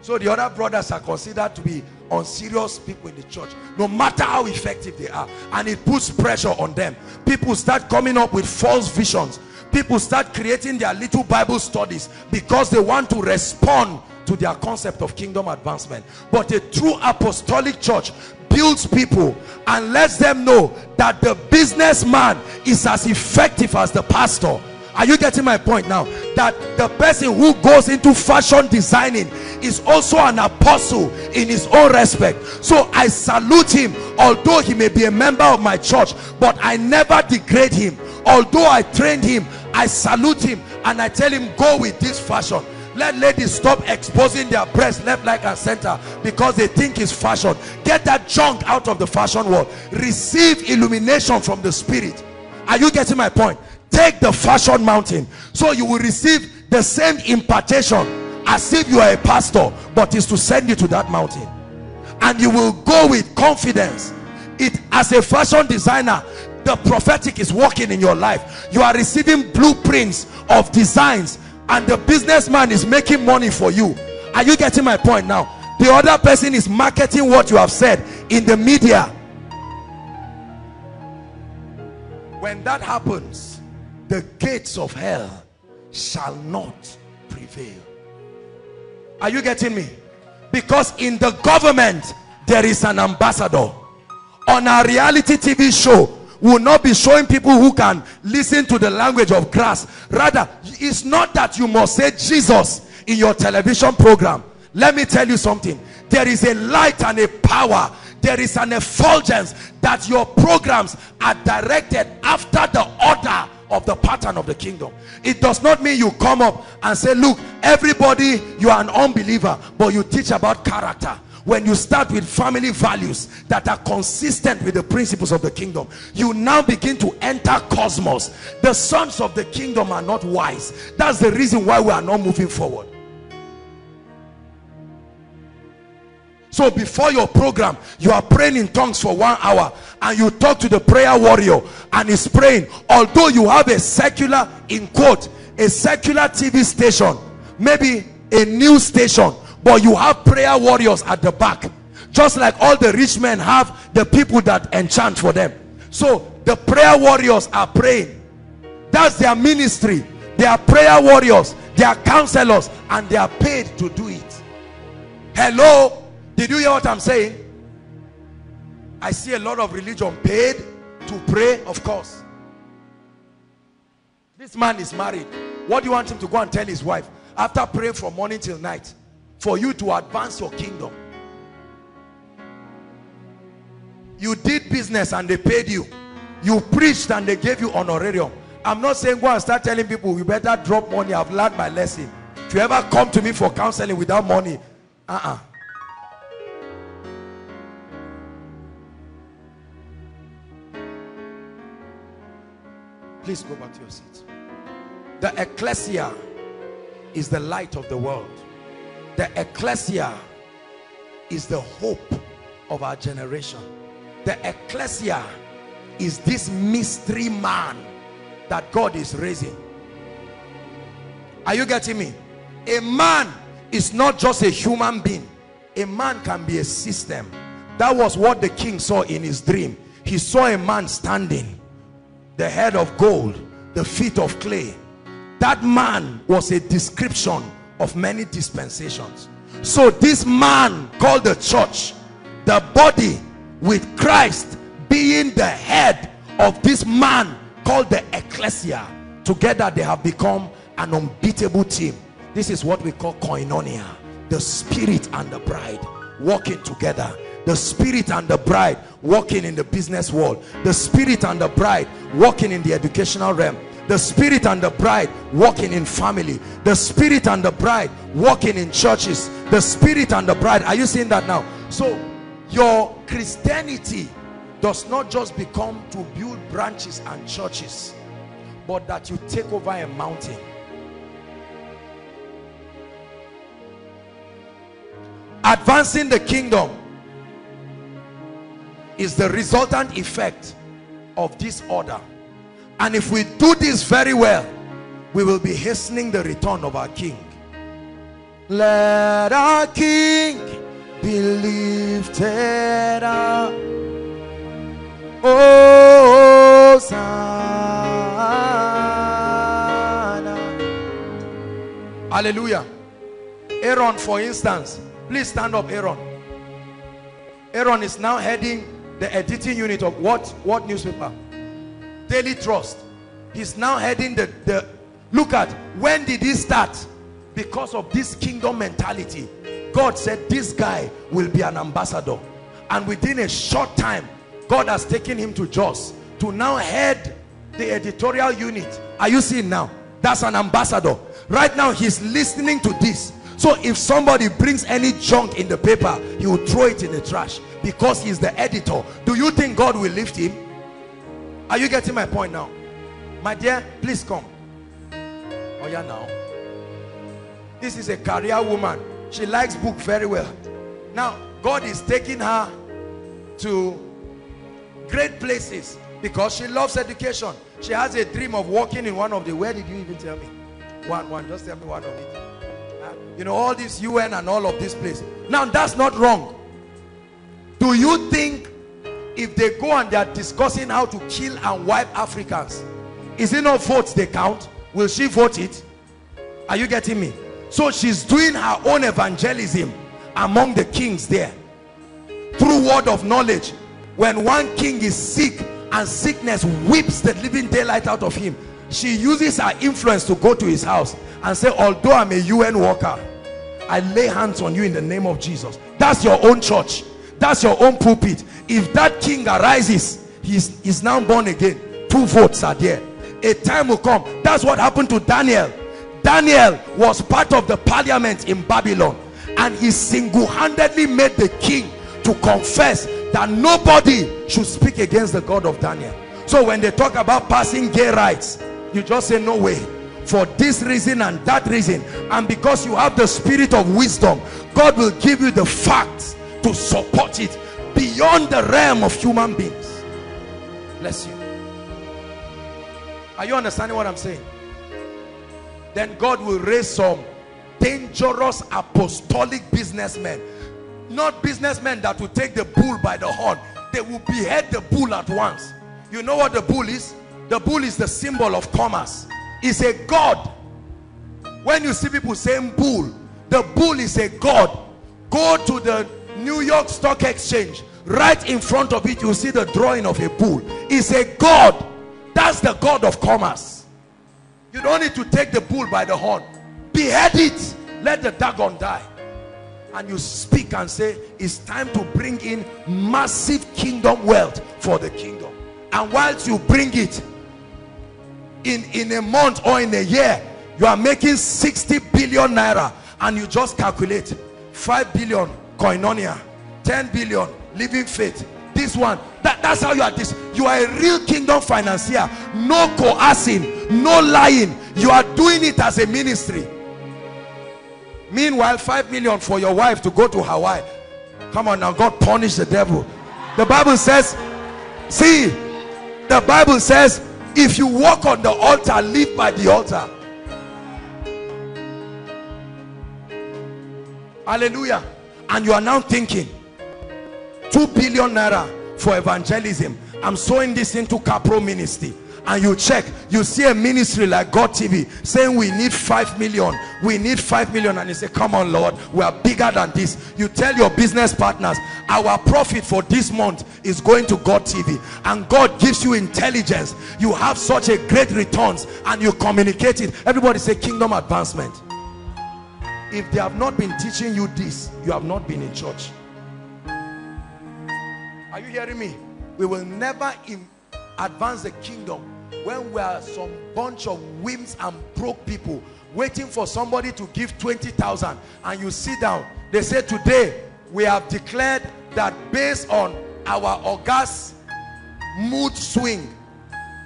So the other brothers are considered to be unserious people in the church, no matter how effective they are. And it puts pressure on them. People start coming up with false visions. People start creating their little Bible studies because they want to respond to their concept of kingdom advancement. But a true apostolic church builds people and lets them know that the businessman is as effective as the pastor. Are you getting my point now? That the person who goes into fashion designing is also an apostle in his own respect. So I salute him, although he may be a member of my church, but I never degrade him. Although I trained him, I salute him and I tell him, go with this fashion. Let ladies stop exposing their breasts left, right, and center because they think it's fashion. Get that junk out of the fashion world. Receive illumination from the Spirit. Are you getting my point? Take the fashion mountain, so you will receive the same impartation as if you are a pastor, but it's to send you to that mountain. And you will go with confidence. It, as a fashion designer, the prophetic is working in your life. You are receiving blueprints of designs, and the businessman is making money for you. Are you getting my point now? The other person is marketing what you have said in the media. When that happens, the gates of hell shall not prevail. Are you getting me? Because in the government, there is an ambassador. On our reality T V show, we will not be showing people who can listen to the language of grass. Rather, it's not that you must say Jesus in your television program. Let me tell you something. There is a light and a power. There is an effulgence that your programs are directed after the order of the pattern of the kingdom. It does not mean you come up and say, look, everybody, you are an unbeliever, but you teach about character. When you start with family values that are consistent with the principles of the kingdom, you now begin to enter cosmos. The sons of the kingdom are not wise. That's the reason why we are not moving forward. So before your program, you are praying in tongues for one hour and you talk to the prayer warrior and he's praying. Although you have a secular, in quote, a secular T V station, maybe a news station, but you have prayer warriors at the back. Just like all the rich men have the people that enchant for them. So the prayer warriors are praying. That's their ministry. They are prayer warriors. They are counselors and they are paid to do it. Hello? Did you hear what I'm saying? I see a lot of religion paid to pray, of course. This man is married. What do you want him to go and tell his wife? After praying from morning till night, for you to advance your kingdom. You did business and they paid you. You preached and they gave you honorarium. I'm not saying go and start telling people, you better drop money, I've learned my lesson. If you ever come to me for counseling without money, uh-uh. Please go back to your seat. The ecclesia is the light of the world. The ecclesia is the hope of our generation. The ecclesia is this mystery man that God is raising. Are you getting me? A man is not just a human being. A man can be a system. That was what the king saw in his dream. He saw a man standing. The head of gold, the feet of clay. That man was a description of many dispensations. So this man called the church, the body, with Christ being the head of this man called the ecclesia. Together they have become an unbeatable team. This is what we call koinonia. The spirit and the bride walking together. The spirit and the bride walking in the business world. The spirit and the bride walking in the educational realm. The spirit and the bride walking in family. The spirit and the bride walking in churches. The spirit and the bride. Are you seeing that now? So your Christianity does not just become to build branches and churches, but that you take over a mountain. Advancing the kingdom is the resultant effect of this order. And if we do this very well, we will be hastening the return of our King. Let our King be lifted up. Oh, Hosanna. Hallelujah. Aaron, for instance. Please stand up, Aaron. Aaron is now heading the editing unit of what what newspaper? Daily Trust. He's now heading the, the look at, when did he start? Because of this kingdom mentality. God said this guy will be an ambassador, and within a short time God has taken him to Jos to now head the editorial unit. Are you seeing now? That's an ambassador. Right now he's listening to this. So if somebody brings any junk in the paper, he will throw it in the trash because he's the editor. Do you think God will lift him? Are you getting my point now? My dear, please come. Oh yeah, now. This is a career woman. She likes book very well. Now, God is taking her to great places because she loves education. She has a dream of working in one of the, where did you even tell me? One, one, just tell me one of it. Hallelujah. You know, all this U N and all of this place. Now, that's not wrong. Do you think if they go and they are discussing how to kill and wipe Africans, is it not votes they count? Will she vote it? Are you getting me? So she's doing her own evangelism among the kings there. Through word of knowledge. When one king is sick and sickness whips the living daylight out of him, she uses her influence to go to his house and say, although I'm a U N worker, I lay hands on you in the name of Jesus. That's your own church. That's your own pulpit. If that king arises, he's, he's now born again. Two votes are there. A time will come. That's what happened to Daniel. Daniel was part of the parliament in Babylon, and he single-handedly made the king to confess that nobody should speak against the God of Daniel. So when they talk about passing gay rights, you just say no way, for this reason and that reason. And because you have the spirit of wisdom, God will give you the facts to support it beyond the realm of human beings. Bless you. Are you understanding what I'm saying? Then God will raise some dangerous apostolic businessmen. Not businessmen that will take the bull by the horn. They will behead the bull at once. You know what the bull is? The bull is the symbol of commerce. It's a god. When you see people saying bull, the bull is a god. Go to the New York Stock Exchange. Right in front of it, you see the drawing of a bull. It's a god. That's the god of commerce. You don't need to take the bull by the horn. Behead it. Let the dragon die. And you speak and say, it's time to bring in massive kingdom wealth for the kingdom. And whilst you bring it, in, in a month or in a year, you are making sixty billion naira. And you just calculate, five billion, Koinonia, ten billion, Living Faith. This one, that, that's how you are. This, you are a real kingdom financier. No coercing, no lying. You are doing it as a ministry. Meanwhile, five million for your wife to go to Hawaii. Come on now, God punish the devil. The Bible says, see, the Bible says, if you walk on the altar, live by the altar. Hallelujah. And you are now thinking, two billion naira for evangelism. I'm sowing this into Capro ministry. And you check, you see a ministry like God T V saying we need five million, we need five million, and you say, come on Lord, we are bigger than this. You tell your business partners, our profit for this month is going to God T V. And God gives you intelligence. You have such a great returns and you communicate it. Everybody say kingdom advancement. If they have not been teaching you this, you have not been in church. Are you hearing me? We will never advance the kingdom when we are some bunch of whims and broke people waiting for somebody to give twenty thousand, and you sit down. They say, today we have declared that based on our august mood swing,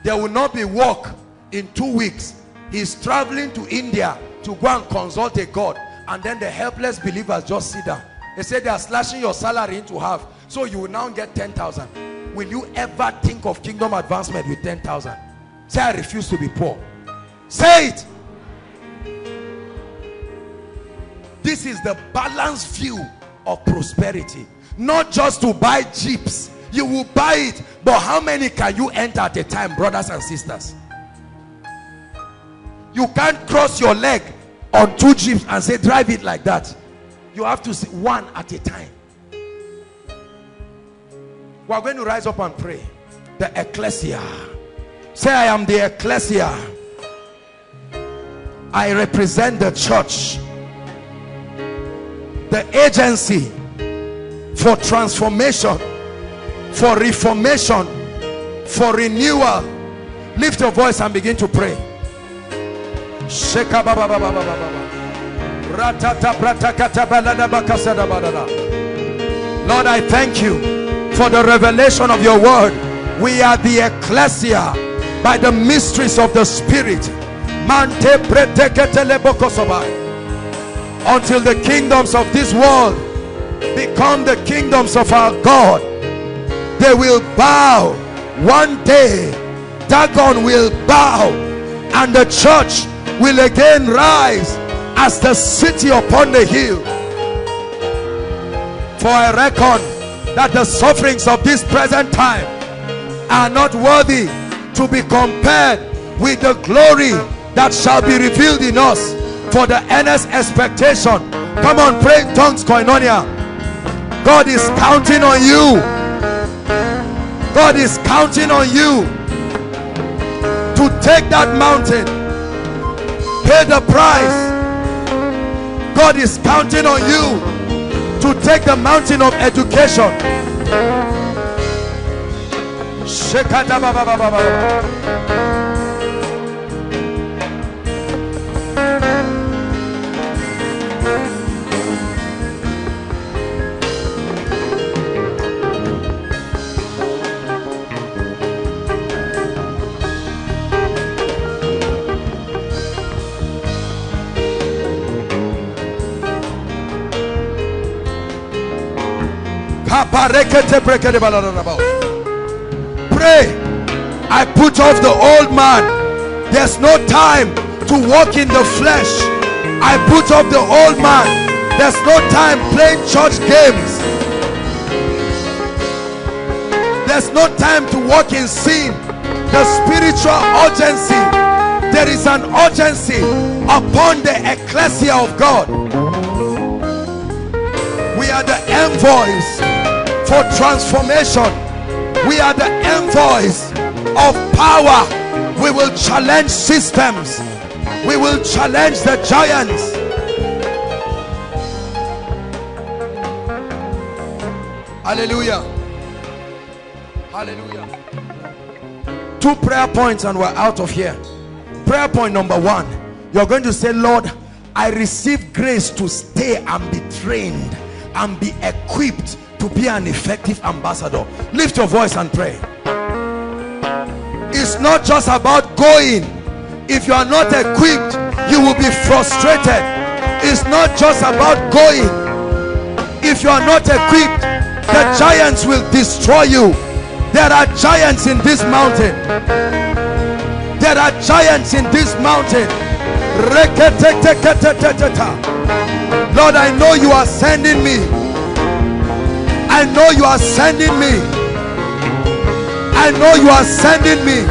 there will not be work in two weeks. He's traveling to India to go and consult a god. And then the helpless believers just sit down. They say they are slashing your salary into half, so you will now get ten thousand. Will you ever think of kingdom advancement with ten thousand? Say, I refuse to be poor. Say it. This is the balanced view of prosperity. Not just to buy jeeps. You will buy it, but how many can you enter at a time, brothers and sisters? You can't cross your leg on two jeeps and say, drive it like that. You have to see one at a time. We are going to rise up and pray. The ecclesia. Say, I am the ecclesia. I represent the church, the agency for transformation, for reformation, for renewal. Lift your voice and begin to pray. Sheka baba baba baba baba. Ratata pratakata balada bakasada balada. Lord, I thank you for the revelation of your word. We are the ecclesia by the mysteries of the spirit. Until the kingdoms of this world become the kingdoms of our God, they will bow one day. Dagon will bow, and the church will again rise as the city upon the hill. For I reckon that the sufferings of this present time are not worthy to be compared with the glory that shall be revealed in us. For the earnest expectation, come on, pray in tongues, Koinonia. God is counting on you. God is counting on you to take that mountain, pay the price. God is counting on you to take the mountain of education. Pray. I put off the old man. There's no time to walk in the flesh. I put off the old man. There's no time playing church games. There's no time to walk in sin. The spiritual urgency. There is an urgency upon the ecclesia of God. We are the envoys for transformation. We are the envoys of power. We will challenge systems. We will challenge the giants. Hallelujah. Hallelujah. Two prayer points and we're out of here. Prayer point number one, you're going to say, Lord, I receive grace to stay and be trained and be equipped to be an effective ambassador. Lift your voice and pray. It's not just about going. If you are not equipped, you will be frustrated. It's not just about going. If you are not equipped, the giants will destroy you. There are giants in this mountain. There are giants in this mountain. Lord, I know you are sending me. I know you are sending me. I know you are sending me.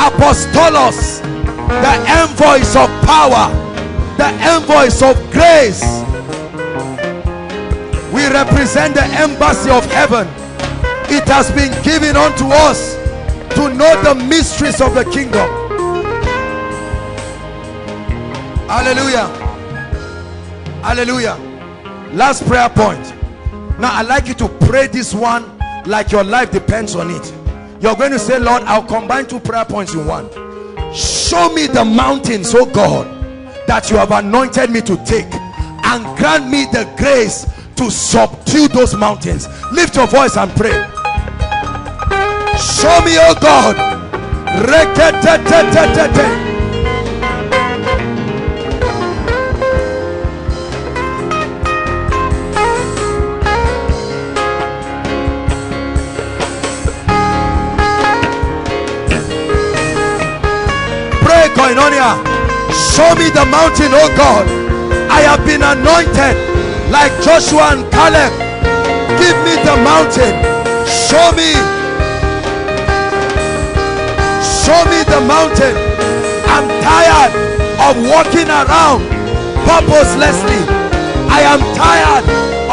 Apostolos, the envoys of power, the envoys of grace. We represent the embassy of heaven. It has been given unto us to know the mysteries of the kingdom. Hallelujah. Hallelujah. Last prayer point. Now I'd like you to pray this one like your life depends on it. You're going to say, Lord, I'll combine two prayer points in one. Show me the mountains, oh God, that you have anointed me to take, and grant me the grace to subdue those mountains. Lift your voice and pray. Show me, oh God. Reketetetetete. Koinonia, show me the mountain, oh God. I have been anointed like Joshua and Caleb. Give me the mountain. Show me. Show me the mountain. I'm tired of walking around purposelessly. I am tired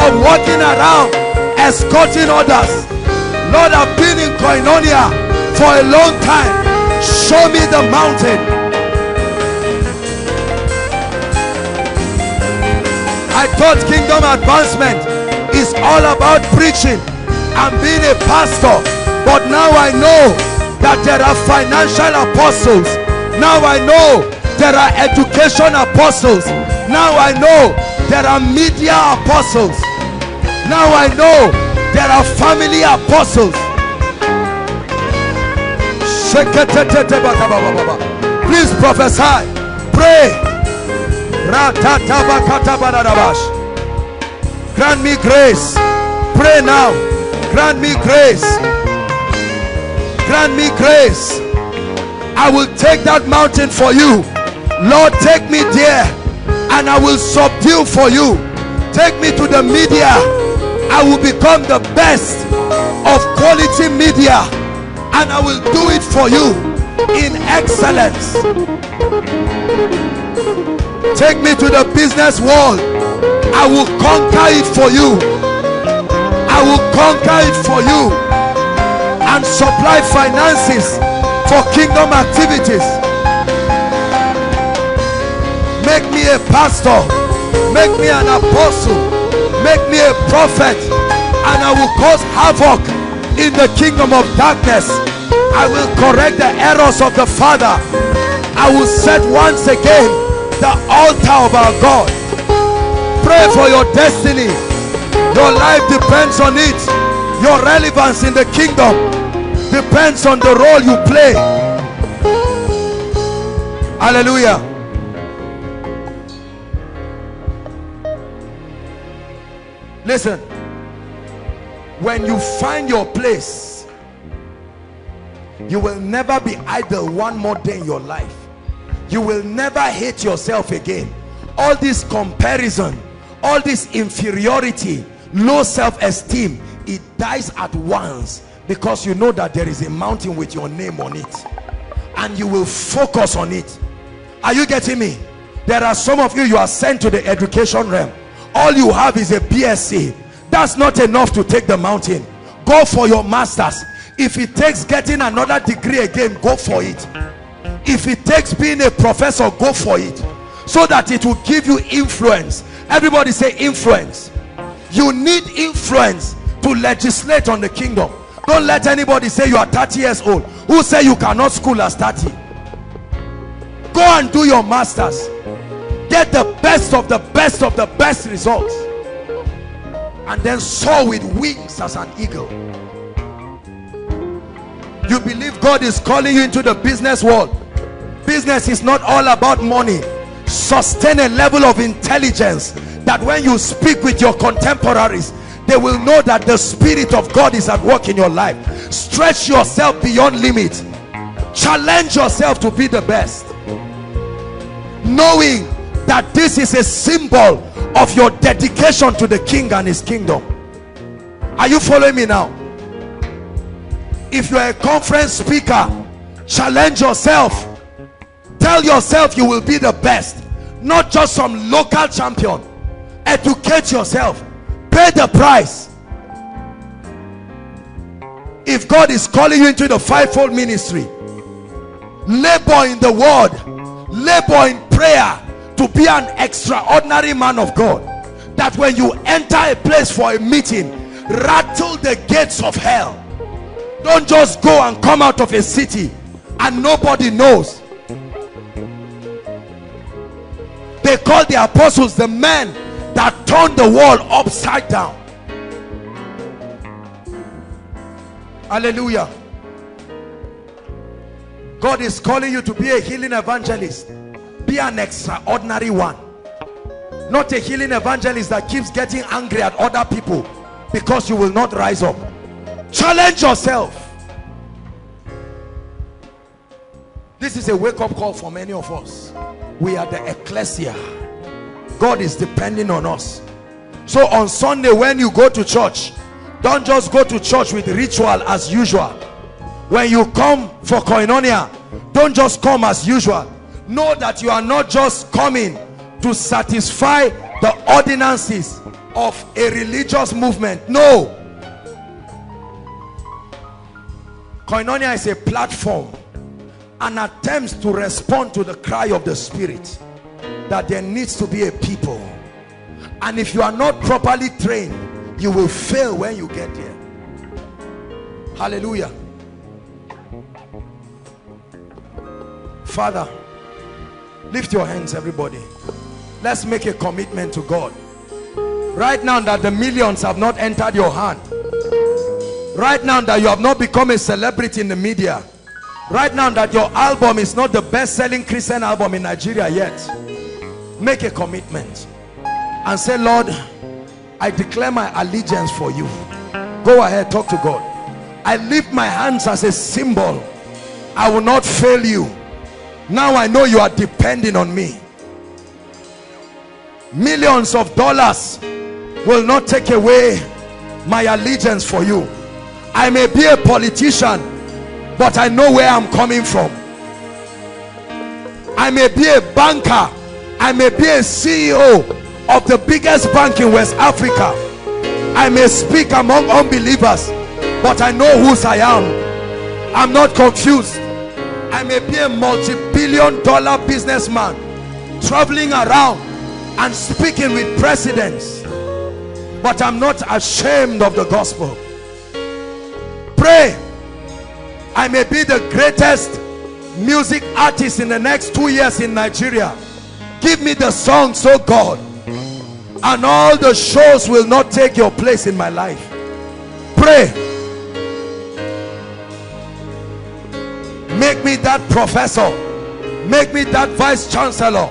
of walking around escorting others. Lord, I've been in Koinonia for a long time. Show me the mountain. I thought kingdom advancement is all about preaching and being a pastor, but now I know that there are financial apostles. Now I know there are education apostles. Now I know there are media apostles. Now I know there are family apostles. Please prophesy, pray. Grant me grace. Pray now. Grant me grace. Grant me grace. I will take that mountain for you. Lord, take me there. and I will subdue for you. Take me to the media. I will become the best of quality media, and I will do it for you in excellence. Take me to the business world. I will conquer it for you. I will conquer it for you and supply finances for kingdom activities. Make me a pastor. Make me an apostle. Make me a prophet, and I will cause havoc in the kingdom of darkness. I will correct the errors of the Father. I will set once again the altar of our God. Pray for your destiny. Your life depends on it. Your relevance in the kingdom depends on the role you play. Hallelujah. Listen, when you find your place, you will never be idle one more day in your life. You will never hate yourself again. All this comparison, all this inferiority, low self-esteem, it dies at once, because you know that there is a mountain with your name on it, and you will focus on it. Are you getting me? There are some of you, you are sent to the education realm. All you have is a B S c. That's not enough to take the mountain. Go for your masters. If it takes getting another degree again, go for it. If it takes being a professor, go for it, so that it will give you influence. Everybody say influence. You need influence to legislate on the kingdom. Don't let anybody say you are thirty years old. Who say you cannot school as thirty? Go and do your masters. Get the best of the best of the best results, and then soar with wings as an eagle. You believe God is calling you into the business world. Business is not all about money. Sustain a level of intelligence that when you speak with your contemporaries, they will know that the Spirit of God is at work in your life. Stretch yourself beyond limit. Challenge yourself to be the best, knowing that this is a symbol of your dedication to the King and his kingdom. Are you following me now? If you're a conference speaker, challenge yourself. Tell yourself you will be the best, not just some local champion. Educate yourself. Pay the price. If God is calling you into the fivefold ministry, labor in the word, labor in prayer, to be an extraordinary man of God, that when you enter a place for a meeting, rattle the gates of hell. Don't just go and come out of a city and nobody knows. They call the apostles the men that turned the world upside down. Hallelujah. God is calling you to be a healing evangelist. Be an extraordinary one, not a healing evangelist that keeps getting angry at other people because you will not rise up. Challenge yourself. This is a wake-up call for many of us. We are the ecclesia. God is depending on us. So on Sunday, when you go to church, don't just go to church with ritual as usual. When you come for Koinonia, don't just come as usual. Know that you are not just coming to satisfy the ordinances of a religious movement. No. Koinonia is a platform, an attempt to respond to the cry of the Spirit that there needs to be a people. And if you are not properly trained, you will fail when you get there. Hallelujah. Father, lift your hands, everybody. Let's make a commitment to God. Right now that the millions have not entered your hand. Right now that you have not become a celebrity in the media. Right now that your album is not the best-selling Christian album in Nigeria yet. Make a commitment and say, Lord, I declare my allegiance for you. Go ahead, talk to God. I lift my hands as a symbol. I will not fail you. Now I know you are depending on me. Millions of dollars will not take away my allegiance for you. I may be a politician, but I know where I'm coming from. I may be a banker. I may be a C E O of the biggest bank in West Africa. I may speak among unbelievers, but I know whose I am. I'm not confused. I may be a multi-billion dollar businessman, traveling around and speaking with presidents, but I'm not ashamed of the gospel. Pray. I may be the greatest music artist in the next two years in Nigeria. Give me the songs, oh God, and all the shows will not take your place in my life. Pray. Make me that professor. Make me that vice chancellor.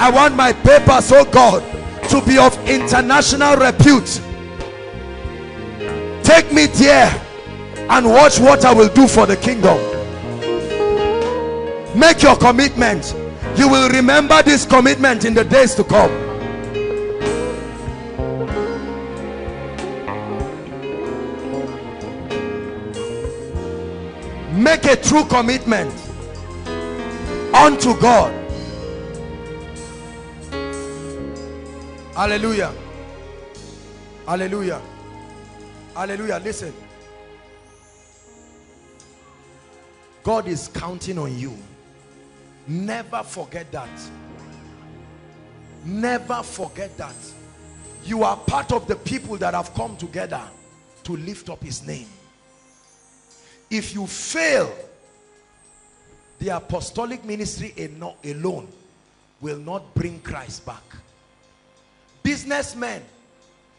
I want my papers, oh God, to be of international repute. Take me there and watch what I will do for the kingdom. Make your commitment. You will remember this commitment in the days to come. Make a true commitment unto God. Hallelujah. Hallelujah. Hallelujah. Listen. God is counting on you. Never forget that. Never forget that. You are part of the people that have come together to lift up his name. If you fail, the apostolic ministry alone will not bring Christ back. Businessmen,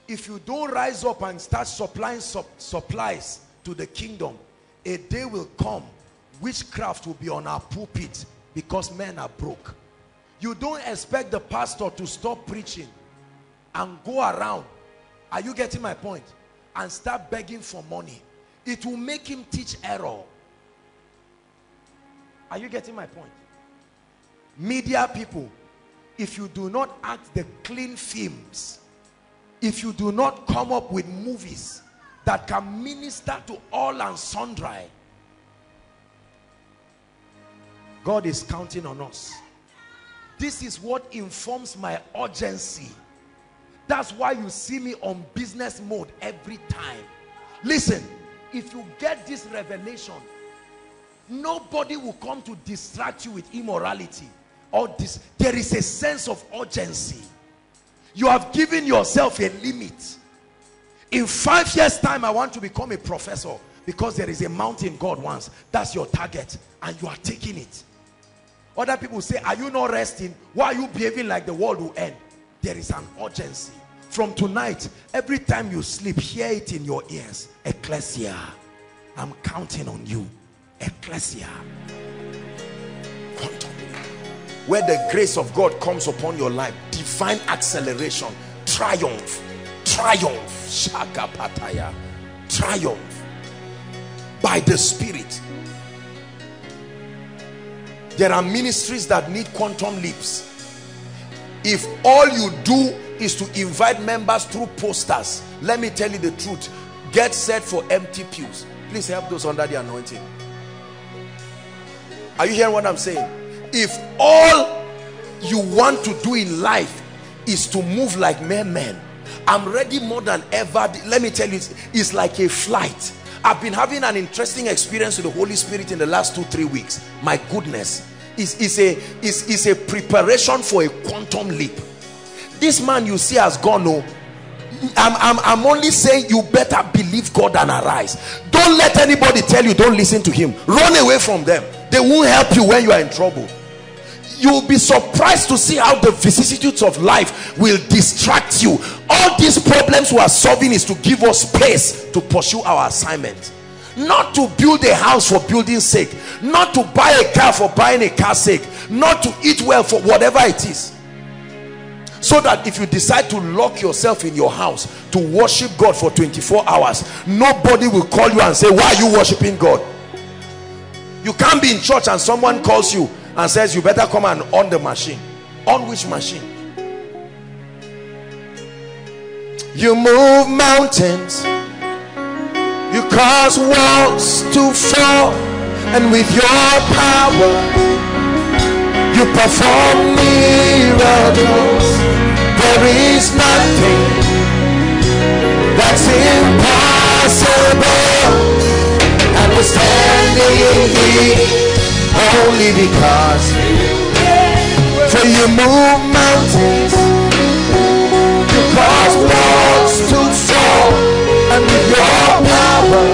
if you don't rise up and start supplying sup supplies to the kingdom, a day will come, witchcraft will be on our pulpit because men are broke. You don't expect the pastor to stop preaching and go around, are you getting my point, and start begging for money. It will make him teach error. Are you getting my point? Media people, if you do not act the clean films, if you do not come up with movies that can minister to all and sundry, God is counting on us. This is what informs my urgency. That's why you see me on business mode every time. Listen, if you get this revelation, nobody will come to distract you with immorality or this. There is a sense of urgency. You have given yourself a limit. In five years' time, I want to become a professor, because there is a mountain God wants. That's your target, and you are taking it. Other people say, are you not resting? Why are you behaving like the world will end? There is an urgency. From tonight, every time you sleep, hear it in your ears. Ecclesia, I'm counting on you. Ecclesia. Where the grace of God comes upon your life, divine acceleration, triumph, triumph, shakapataya, triumph by the Spirit. There are ministries that need quantum leaps. If all you do is to invite members through posters, let me tell you the truth, get set for empty pews. Please help those under the anointing. Are you hearing what I'm saying? If all you want to do in life is to move like mere men, I'm ready more than ever. Let me tell you, it's, it's like a flight. I've been having an interesting experience with the Holy Spirit in the last two, three weeks. My goodness. It's, it's, a, it's, it's a preparation for a quantum leap. This man you see has gone, oh, I'm, I'm, I'm only saying you better believe God and arise. Don't let anybody tell you don't listen to him. Run away from them. They won't help you when you are in trouble. You'll be surprised to see how the vicissitudes of life will distract you. All these problems we are solving is to give us space to pursue our assignment. Not to build a house for building's sake. Not to buy a car for buying a car's sake. Not to eat well for whatever it is. So that if you decide to lock yourself in your house to worship God for twenty-four hours, nobody will call you and say, why are you worshiping God? You can't be in church and someone calls you and says, you better come and on the machine. On which machine? You move mountains. You cause walls to fall. And with your power, you perform miracles. There is nothing that's impossible. And we're standing here only because for you move mountains. You cause walls to fall. And with your power,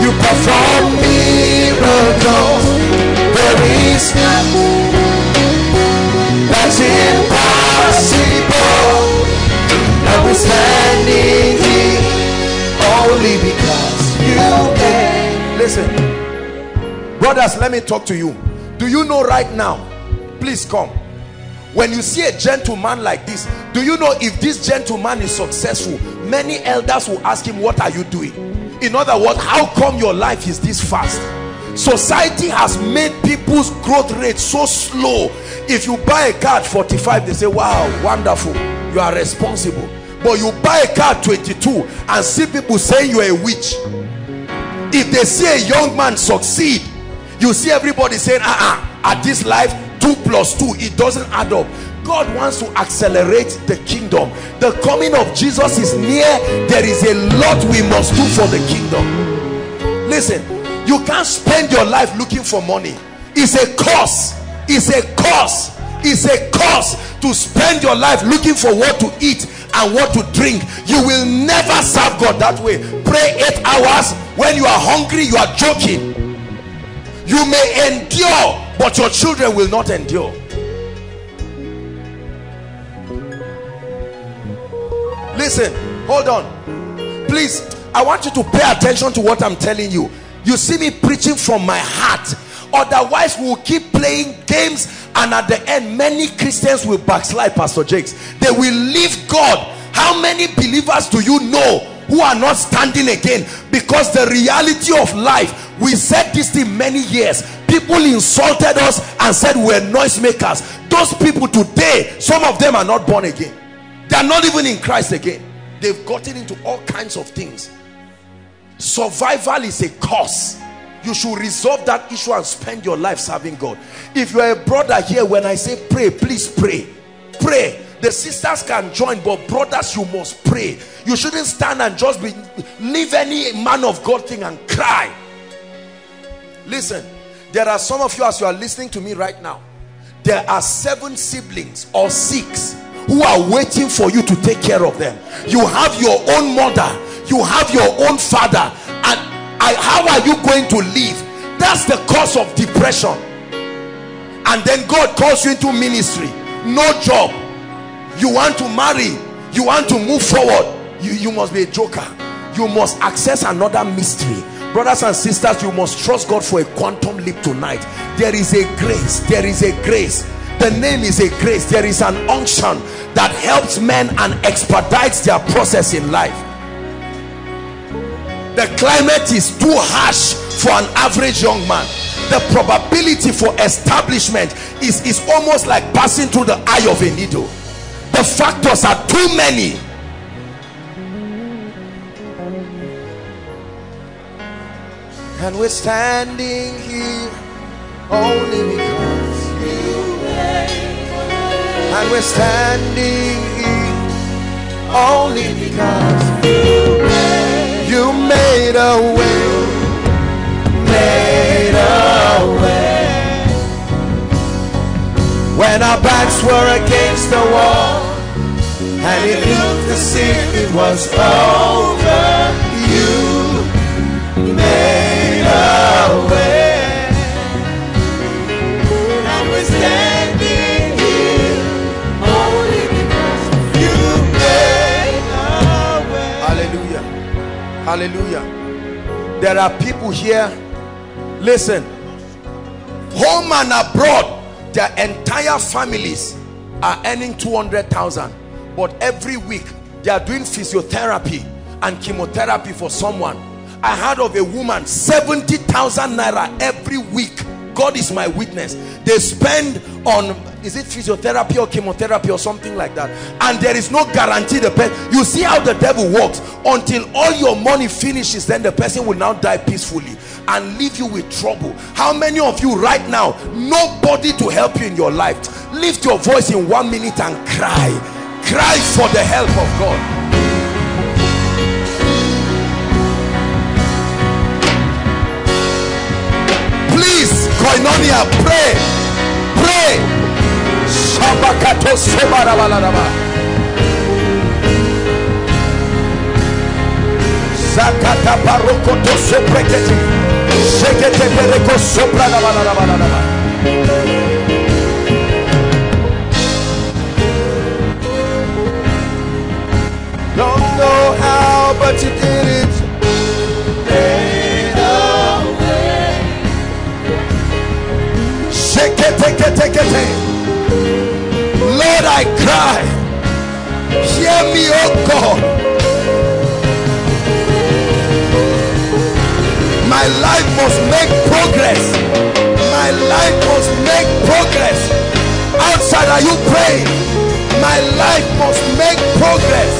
you perform miracles. There is nothing that's impossible. And we're standing here only because you can. Listen, brothers, let me talk to you. Do you know right now? Please come. When you see a gentleman like this, do you know if this gentleman is successful, many elders will ask him, what are you doing? In other words, how come your life is this fast? Society has made people's growth rate so slow. If you buy a car at forty-five, they say, wow, wonderful, you are responsible. But you buy a car at twenty-two and see people saying you're a witch. If they see a young man succeed, you see everybody saying, uh-uh, at this life, two plus two, it doesn't add up. God wants to accelerate the kingdom. The coming of Jesus is near. There is a lot we must do for the kingdom. Listen, you can't spend your life looking for money. It's a curse. It's a curse. It's a curse to spend your life looking for what to eat and what to drink. You will never serve God that way. Pray eight hours. When you are hungry, you are joking. You may endure, but your children will not endure. Listen, hold on. Please, I want you to pay attention to what I'm telling you. You see me preaching from my heart. Otherwise, we'll keep playing games, and at the end, many Christians will backslide, Pastor Jakes. They will leave God. How many believers do you know who are not standing again? Because the reality of life, we said this thing many years. People insulted us and said we're noisemakers. Those people today, some of them are not born again. They are not even in Christ again. They've gotten into all kinds of things. Survival is a curse. You should resolve that issue and spend your life serving God. If you are a brother here, when I say pray, please pray. Pray. The sisters can join, but brothers, you must pray. You shouldn't stand and just be, leave any man of God thing and cry. Listen, there are some of you, as you are listening to me right now, there are seven siblings or six who are waiting for you to take care of them. You have your own mother, you have your own father, and I, how are you going to live? That's the cause of depression. And then God calls you into ministry, no job. You want to marry, you want to move forward. You, you must be a joker. You must access another mystery. Brothers and sisters, you must trust God for a quantum leap tonight. There is a grace. There is a grace. The name is a grace. There is an unction that helps men and expedites their process in life. The climate is too harsh for an average young man. The probability for establishment is, is almost like passing through the eye of a needle. The factors are too many. And we're standing here only because you made a way. And we're standing here only because you made, you made a way. Made a way. When our backs were against the wall and it looked as if it was over, you made a way. And we're standing here only because you made a way. Hallelujah. Hallelujah. There are people here, listen, home and abroad, their entire families are earning two hundred thousand, but every week they are doing physiotherapy and chemotherapy for someone. I heard of a woman, seventy thousand naira every week. God is my witness. They spend on is it physiotherapy or chemotherapy or something like that, and there is no guarantee. The person, you see how the devil works, until all your money finishes, then the person will now die peacefully and leave you with trouble. How many of you right now, nobody to help you in your life? Lift your voice in one minute and cry, cry for the help of God. Please, Koinonia, pray, pray. Don't know how, but you did it. Take it, take it, take it, take it. Lord, I cry. Hear me, oh God. My life must make progress. My life must make progress. Outside, are you praying? My life must make progress.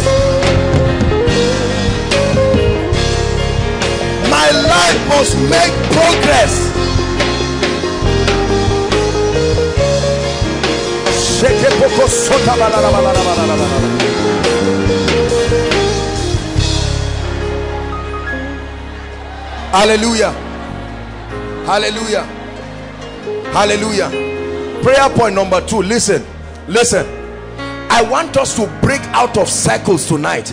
My life must make progress. Hallelujah. Hallelujah. Hallelujah. Prayer point number two. Listen. Listen. I want us to break out of cycles tonight.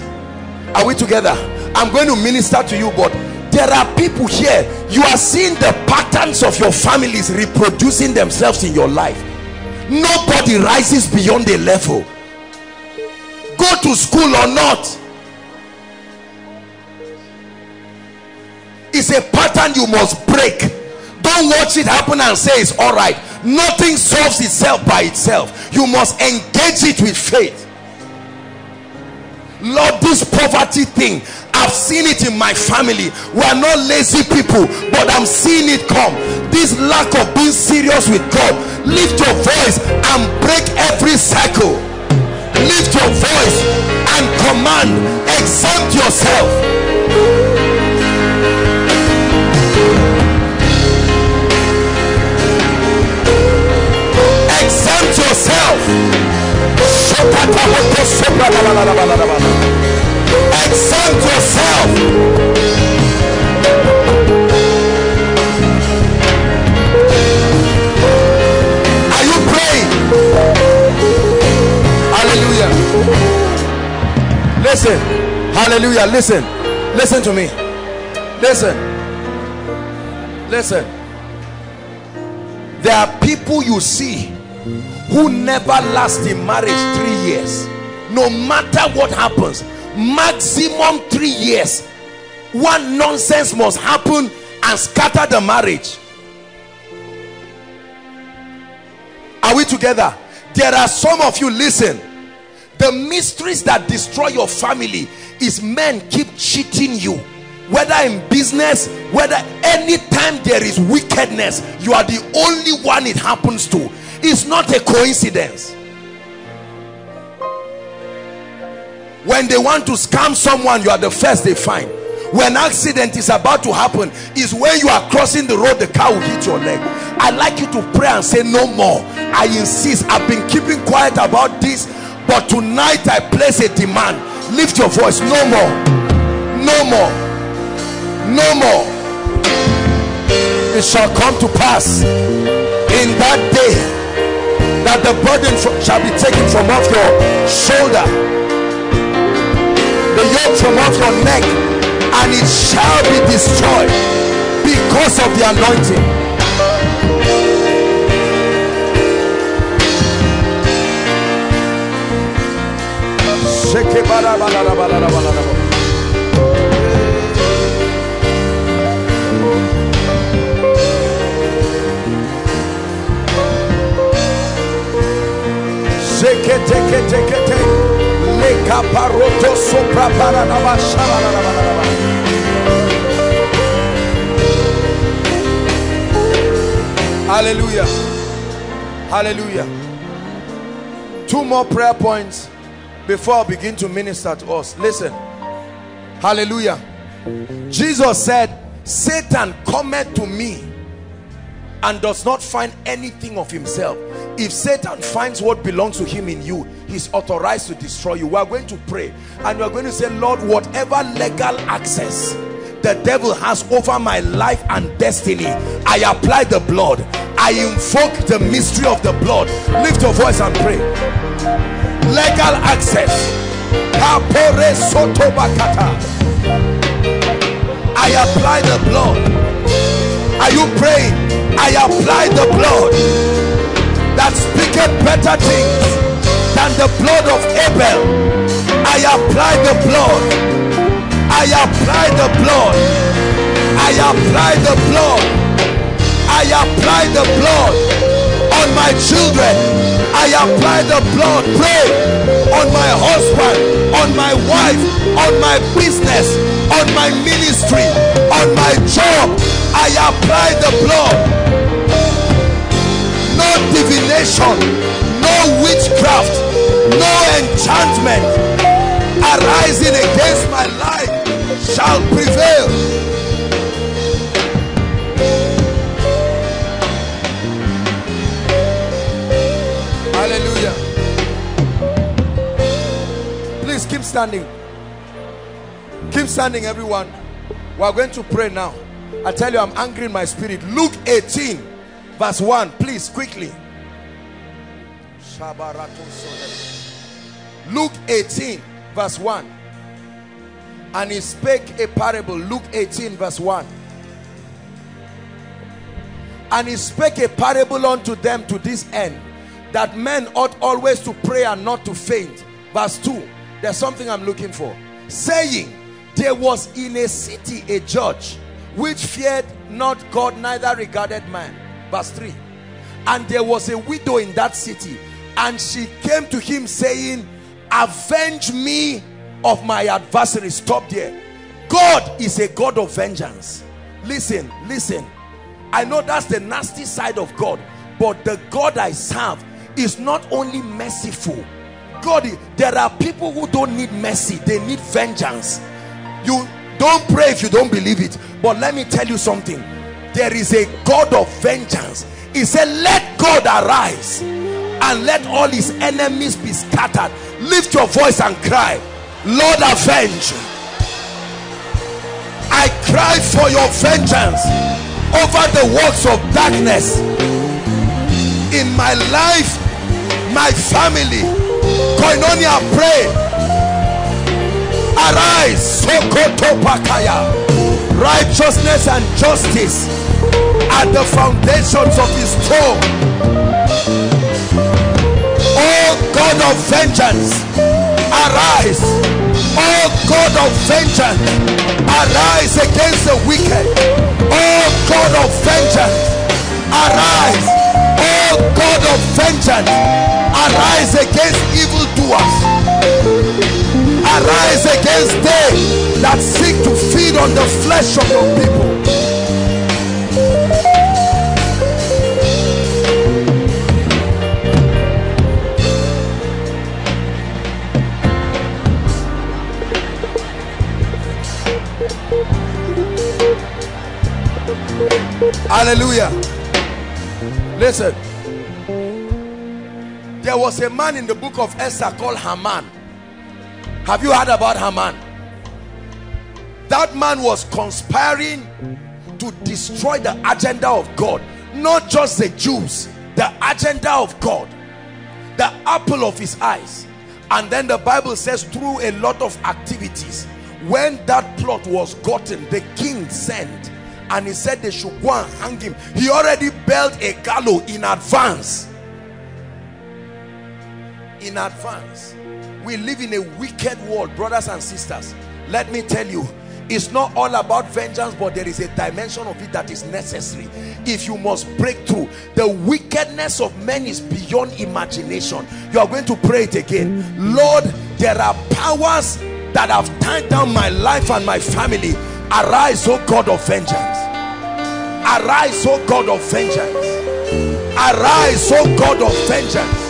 Are we together? I'm going to minister to you, but there are people here. You are seeing the patterns of your families reproducing themselves in your life. Nobody rises beyond a level. Go to school or not, it's a pattern you must break. Don't watch it happen and say it's all right. Nothing solves itself by itself. You must engage it with faith. Lord, this poverty thing, I've seen it in my family. We are not lazy people, but I'm seeing it come. This lack of being serious with God. Lift your voice and break every cycle. Lift your voice and command. Exempt yourself. Exempt yourself. Exempt yourself. Are you praying? Hallelujah. Listen. Hallelujah. Listen. Listen to me. Listen. Listen. There are people you see who never last in marriage three years. No matter what happens. Maximum three years. One nonsense must happen and scatter the marriage. Are we together? There are some of you, listen, the mysteries that destroy your family is men keep cheating you, whether in business, whether anytime there is wickedness, you are the only one it happens to. It's not a coincidence. When they want to scam someone, you are the first they find. When accident is about to happen, is when you are crossing the road, the car will hit your leg. I'd like you to pray and say, no more. I insist. I've been keeping quiet about this, but tonight I place a demand. Lift your voice. No more. No more. No more. It shall come to pass in that day that the burden shall be taken from off your shoulder, the yoke from off your neck, and it shall be destroyed because of the anointing. Shake it, take it, take it, take it. Hallelujah. Hallelujah. Two more prayer points before I begin to minister to us. Listen. Hallelujah. Jesus said, Satan cometh to me and does not find anything of himself. If Satan finds what belongs to him in you, he's authorized to destroy you. We are going to pray and we are going to say, Lord, whatever legal access the devil has over my life and destiny, I apply the blood. I invoke the mystery of the blood. Lift your voice and pray. Legal access. I apply the blood. Are you praying? I apply the blood that speaketh better things than the blood of Abel. I apply the blood. I apply the blood. I apply the blood. I apply the blood on my children. I apply the blood. Pray on my husband, on my wife, on my business, on my ministry, on my job. I apply the blood. No divination, no witchcraft, no enchantment arising against my life shall prevail. Hallelujah. Please keep standing. Keep standing, everyone. We are going to pray now. I tell you, I'm angry in my spirit. Luke eighteen verse one, please, quickly. Luke eighteen verse one. And he spake a parable. Luke eighteen verse one. And he spake a parable unto them to this end, that men ought always to pray and not to faint. Verse two. There's something I'm looking for. Saying, there was in a city a judge, which feared not God, neither regarded man. Verse three. And there was a widow in that city, and she came to him, saying, avenge me of my adversary. Stop there. God is a God of vengeance. Listen, listen. I know that's the nasty side of God, but the God I serve is not only merciful. God, there are people who don't need mercy. They need vengeance. You don't pray if you don't believe it, but let me tell you something. There is a God of vengeance. He said, let God arise and let all his enemies be scattered. Lift your voice and cry, Lord, avenge. I cry for your vengeance over the works of darkness in my life, my family. Koinonia, pray. Arise, righteousness and justice are the foundations of his throne. Oh God of vengeance, arise. Oh God of vengeance, arise against the wicked. Oh God of vengeance, arise. Oh God of vengeance, arise against evildoers. Arise against them that seek to feed on the flesh of your people. Hallelujah. Listen. There was a man in the book of Esther called Haman. Have you heard about Haman? That man was conspiring to destroy the agenda of God. Not just the Jews, the agenda of God. The apple of his eyes. And then the Bible says through a lot of activities, when that plot was gotten, the king sent and he said they should go and hang him. He already built a gallows in advance. In advance. We live in a wicked world, brothers and sisters. Let me tell you, it's not all about vengeance, but there is a dimension of it that is necessary. If you must break through, the wickedness of men is beyond imagination. You are going to pray it again. Lord, there are powers that have tied down my life and my family. Arise, O God of vengeance. Arise, O God of vengeance. Arise, O God of vengeance.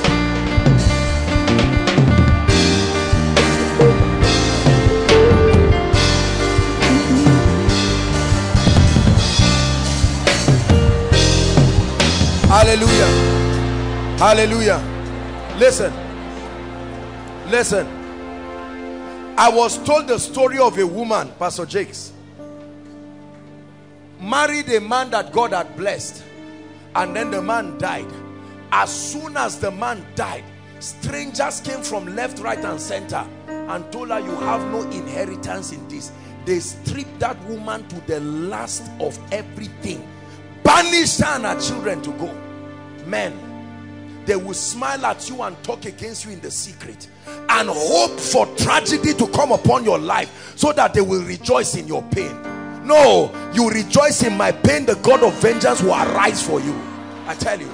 Hallelujah. Hallelujah. Listen. Listen. I was told the story of a woman, Pastor Jakes, married a man that God had blessed, and then the man died. As soon as the man died, strangers came from left, right, and center and told her, you have no inheritance in this. They stripped that woman to the last of everything, banished her and her children to go. Men, they will smile at you and talk against you in the secret and hope for tragedy to come upon your life so that they will rejoice in your pain. No, you rejoice in my pain, the God of vengeance will arise for you. I tell you,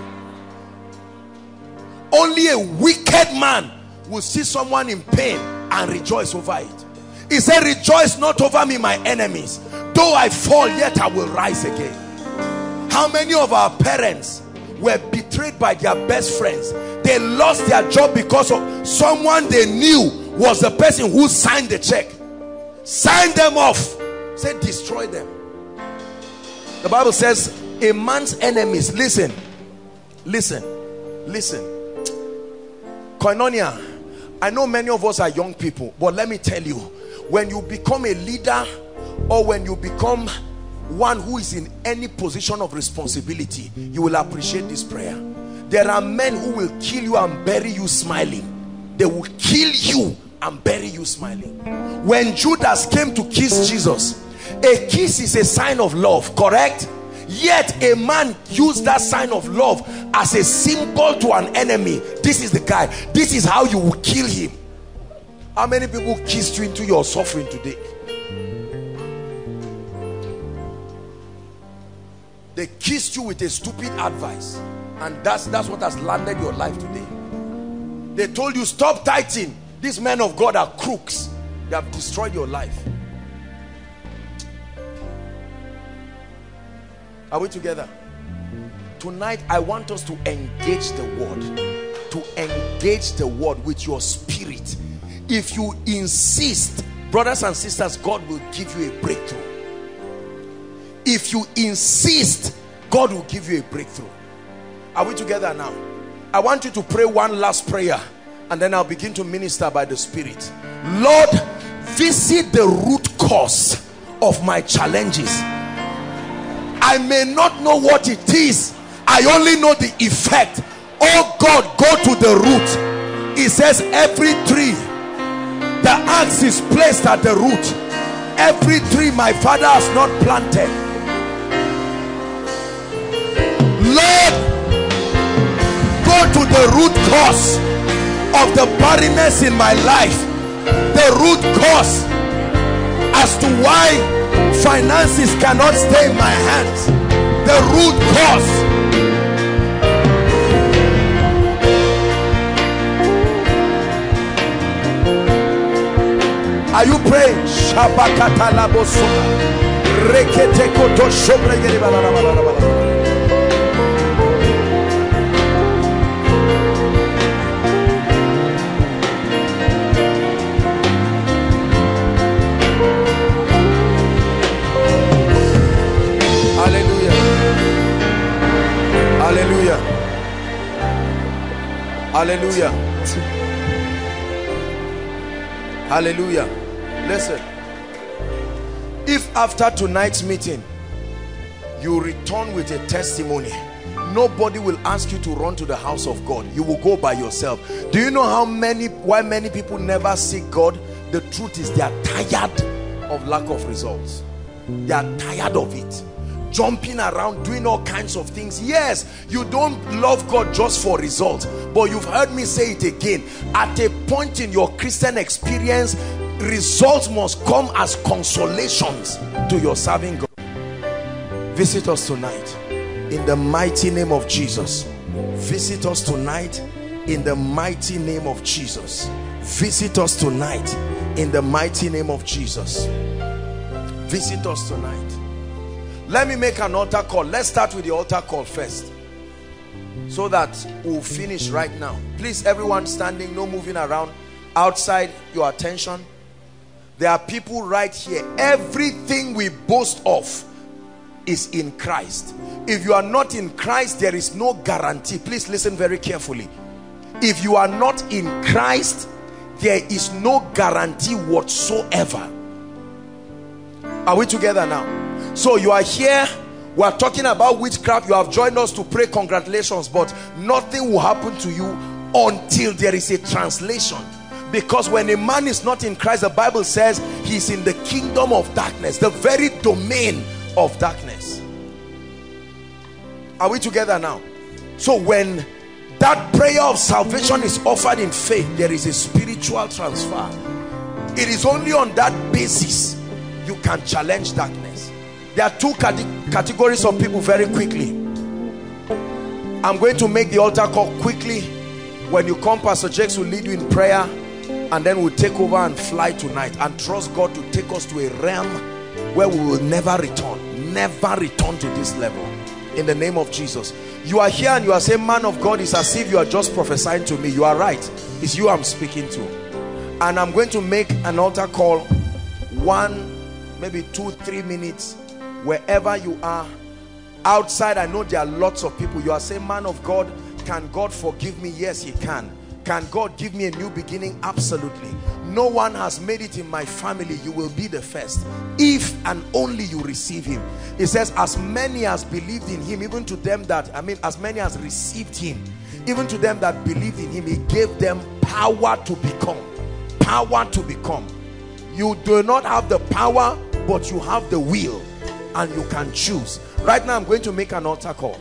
only a wicked man will see someone in pain and rejoice over it. He said, rejoice not over me, my enemies. Though I fall, yet I will rise again. How many of our parents were betrayed by their best friends? They lost their job because of someone they knew was the person who signed the check. Sign them off. Say, destroy them. The Bible says, a man's enemies, listen, listen, listen. Koinonia, I know many of us are young people, but let me tell you, when you become a leader or when you become one who is in any position of responsibility, you will appreciate this prayer. There are men who will kill you and bury you smiling. They will kill you and bury you smiling. When Judas came to kiss Jesus, a kiss is a sign of love, correct? Yet a man used that sign of love as a symbol to an enemy. This is the guy. This is how you will kill him. How many people kissed you into your suffering today? They kissed you with a stupid advice, and that's that's what has landed your life today. They told you stop tithing. These men of God are crooks. They have destroyed your life. Are we together? Tonight, I want us to engage the word. To engage the word with your spirit. If you insist, brothers and sisters, God will give you a breakthrough. If you insist, God will give you a breakthrough. Are we together now? I want you to pray one last prayer, and then I'll begin to minister by the Spirit. Lord, visit the root cause of my challenges. I may not know what it is. I only know the effect. Oh God, go to the root. It says every tree, the axe is placed at the root. Every tree my Father has not planted. Lord, go to the root cause of the barrenness in my life. The root cause as to why finances cannot stay in my hands. The root cause. Are you praying? Hallelujah. Hallelujah. Hallelujah. Hallelujah. Listen. If after tonight's meeting you return with a testimony, nobody will ask you to run to the house of God. You will go by yourself. Do you know how many why many people never seek God? The truth is they are tired of lack of results. They are tired of it. Jumping around, doing all kinds of things. Yes, you don't love God just for results, but you've heard me say it again. At a point in your Christian experience, results must come as consolations to your serving God. Visit us tonight in the mighty name of Jesus. Visit us tonight in the mighty name of Jesus. Visit us tonight in the mighty name of Jesus. Visit us tonight. Let me make an altar call. Let's start with the altar call first, so that we'll finish right now. Please, everyone standing, no moving around. Outside, your attention. There are people right here. Everything we boast of, is in Christ. If you are not in Christ, there is no guarantee. Please listen very carefully. If you are not in Christ, there is no guarantee whatsoever. Are we together now? So you are here, we are talking about witchcraft, you have joined us to pray, congratulations, but nothing will happen to you until there is a translation. Because when a man is not in Christ, the Bible says he's in the kingdom of darkness, the very domain of darkness. Are we together now? So when that prayer of salvation is offered in faith, there is a spiritual transfer. It is only on that basis you can challenge darkness. There are two categories of people. Very quickly, I'm going to make the altar call quickly. When you come, Pastor Jakes will lead you in prayer, and then we'll take over and fly tonight and trust God to take us to a realm where we will never return, never return to this level, in the name of Jesus. You are here and you are saying, man of God, it's as if you are just prophesying to me. You are right, it's you I'm speaking to. And I'm going to make an altar call, one, maybe two, three minutes, wherever you are. Outside, I know there are lots of people. You are saying, man of God, can God forgive me? Yes, he can. Can God give me a new beginning? Absolutely. No one has made it in my family. You will be the first if and only you receive him. It says, as many as believed in him, even to them that, I mean, as many as received him, even to them that believed in him, he gave them power to become. Power to become. You do not have the power, but you have the will, and you can choose. Right now, I'm going to make an altar call.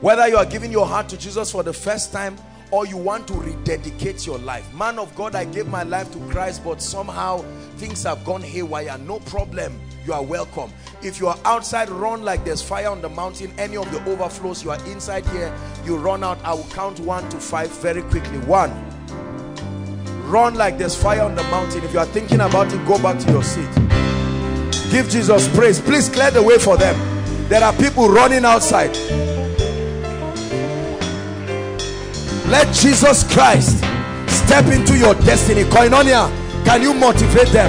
Whether you are giving your heart to Jesus for the first time, or you want to rededicate your life. Man of God, I gave my life to Christ, but somehow things have gone haywire. No problem, you are welcome. If you are outside, run like there's fire on the mountain. Any of the overflows, you are inside here, you run out. I will count one to five very quickly. One, run like there's fire on the mountain. If you are thinking about it, go back to your seat. Give Jesus praise. Please clear the way for them. There are people running outside. Let Jesus Christ step into your destiny. Koinonia, can you motivate them?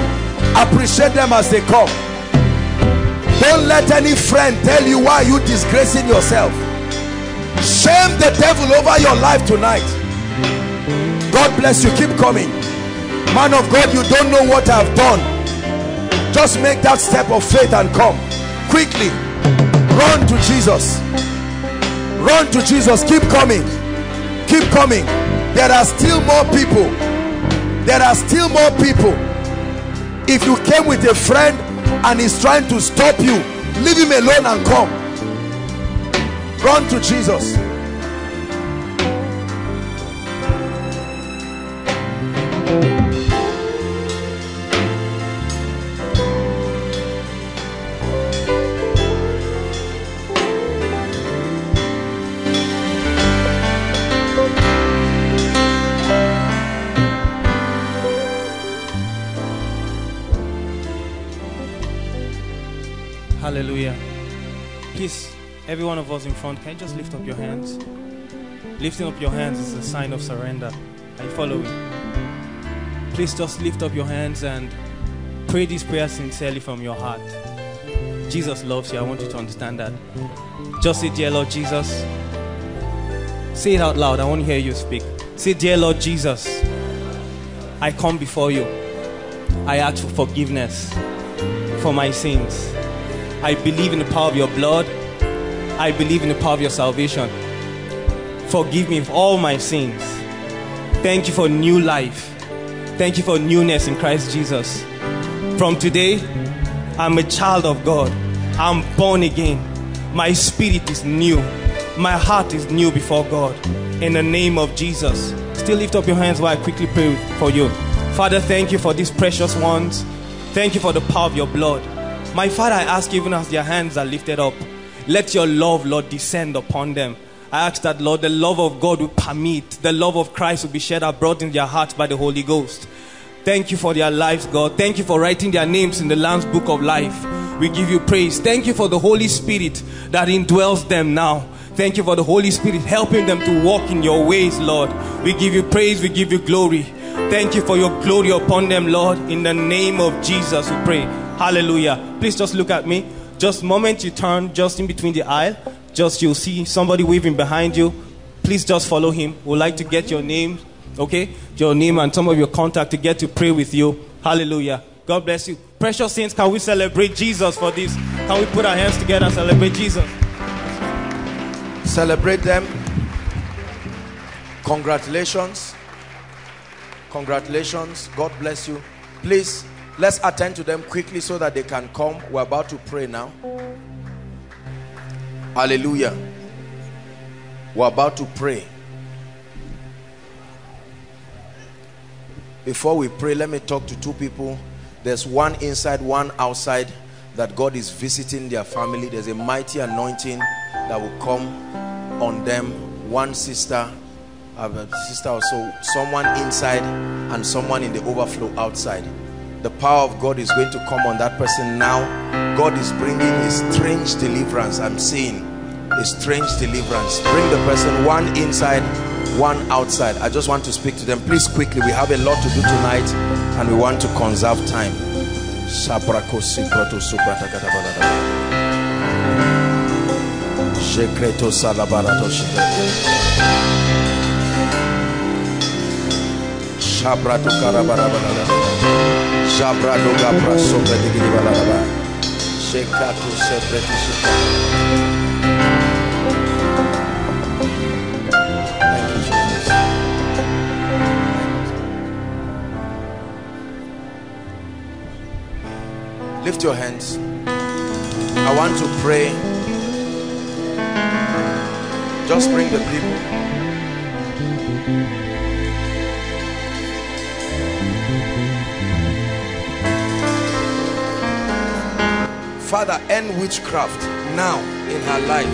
Appreciate them as they come. Don't let any friend tell you why you're disgracing yourself. Shame the devil over your life tonight. God bless you. Keep coming. Man of God, you don't know what I've done. Just make that step of faith and come. Quickly. Run to Jesus. Run to Jesus. Keep coming. Keep coming. There are still more people. There are still more people. If you came with a friend and he's trying to stop you, leave him alone and come. Run to Jesus. Hallelujah. Please, every one of us in front, can you just lift up your hands? Lifting up your hands is a sign of surrender. Are you following? Please just lift up your hands and pray this prayer sincerely from your heart. Jesus loves you. I want you to understand that. Just say, dear Lord Jesus. Say it out loud. I want to hear you speak. Say, dear Lord Jesus, I come before you. I ask for forgiveness for my sins. I believe in the power of your blood. I believe in the power of your salvation. Forgive me of all my sins. Thank you for new life. Thank you for newness in Christ Jesus. From today, I'm a child of God. I'm born again. My spirit is new. My heart is new before God. In the name of Jesus. Still lift up your hands while I quickly pray for you. Father, thank you for these precious ones. Thank you for the power of your blood. My Father, I ask, even as their hands are lifted up, let your love, Lord, descend upon them. I ask that, Lord, the love of God will permit, the love of Christ will be shed abroad in their hearts by the Holy Ghost. Thank you for their lives, God. Thank you for writing their names in the Lamb's Book of Life. We give you praise. Thank you for the Holy Spirit that indwells them now. Thank you for the Holy Spirit helping them to walk in your ways, Lord. We give you praise. We give you glory. Thank you for your glory upon them, Lord. In the name of Jesus, we pray. Hallelujah. Please just look at me. Just moment you turn, just in between the aisle, just you'll see somebody waving behind you. Please just follow him. We'd like to get your name, okay? Your name and some of your contact to get to pray with you. Hallelujah. God bless you. Precious saints, can we celebrate Jesus for this? Can we put our hands together and celebrate Jesus? Celebrate them. Congratulations. Congratulations. God bless you. Please, let's attend to them quickly so that they can come. We're about to pray now. Hallelujah. We're about to pray. Before we pray, let me talk to two people. There's one inside, one outside, that God is visiting their family. There's a mighty anointing that will come on them. One sister, a sister or so, someone inside and someone in the overflow outside. The power of God is going to come on that person now. God is bringing a strange deliverance. I'm seeing a strange deliverance. Bring the person, one inside, one outside. I just want to speak to them. Please quickly, we have a lot to do tonight and we want to conserve time. Lift your hands. I want to pray. Just bring the people. Father, end witchcraft now in her life,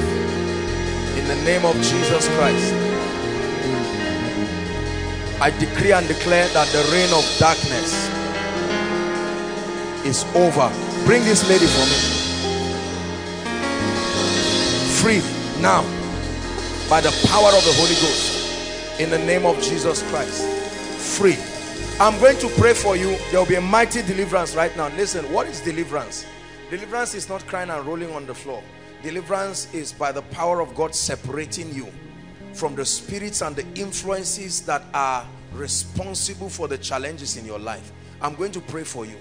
in the name of Jesus Christ. I decree and declare that the reign of darkness is over. Bring this lady for me. Free now by the power of the Holy Ghost, in the name of Jesus Christ. Free. I'm going to pray for you. There will be a mighty deliverance right now. Listen, what is deliverance? Deliverance is not crying and rolling on the floor. Deliverance is by the power of God separating you from the spirits and the influences that are responsible for the challenges in your life. I'm going to pray for you.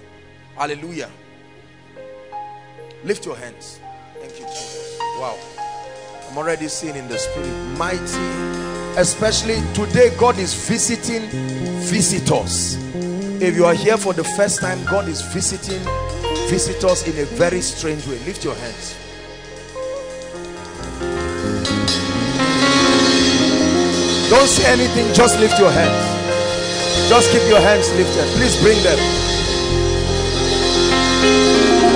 Hallelujah. Lift your hands. Thank you, Jesus. Wow. I'm already seeing in the spirit. Mighty. Especially today, God is visiting visitors. If you are here for the first time, God is visiting visitors in a very strange way. Lift your hands. Don't say anything, just lift your hands. Just keep your hands lifted. Please bring them.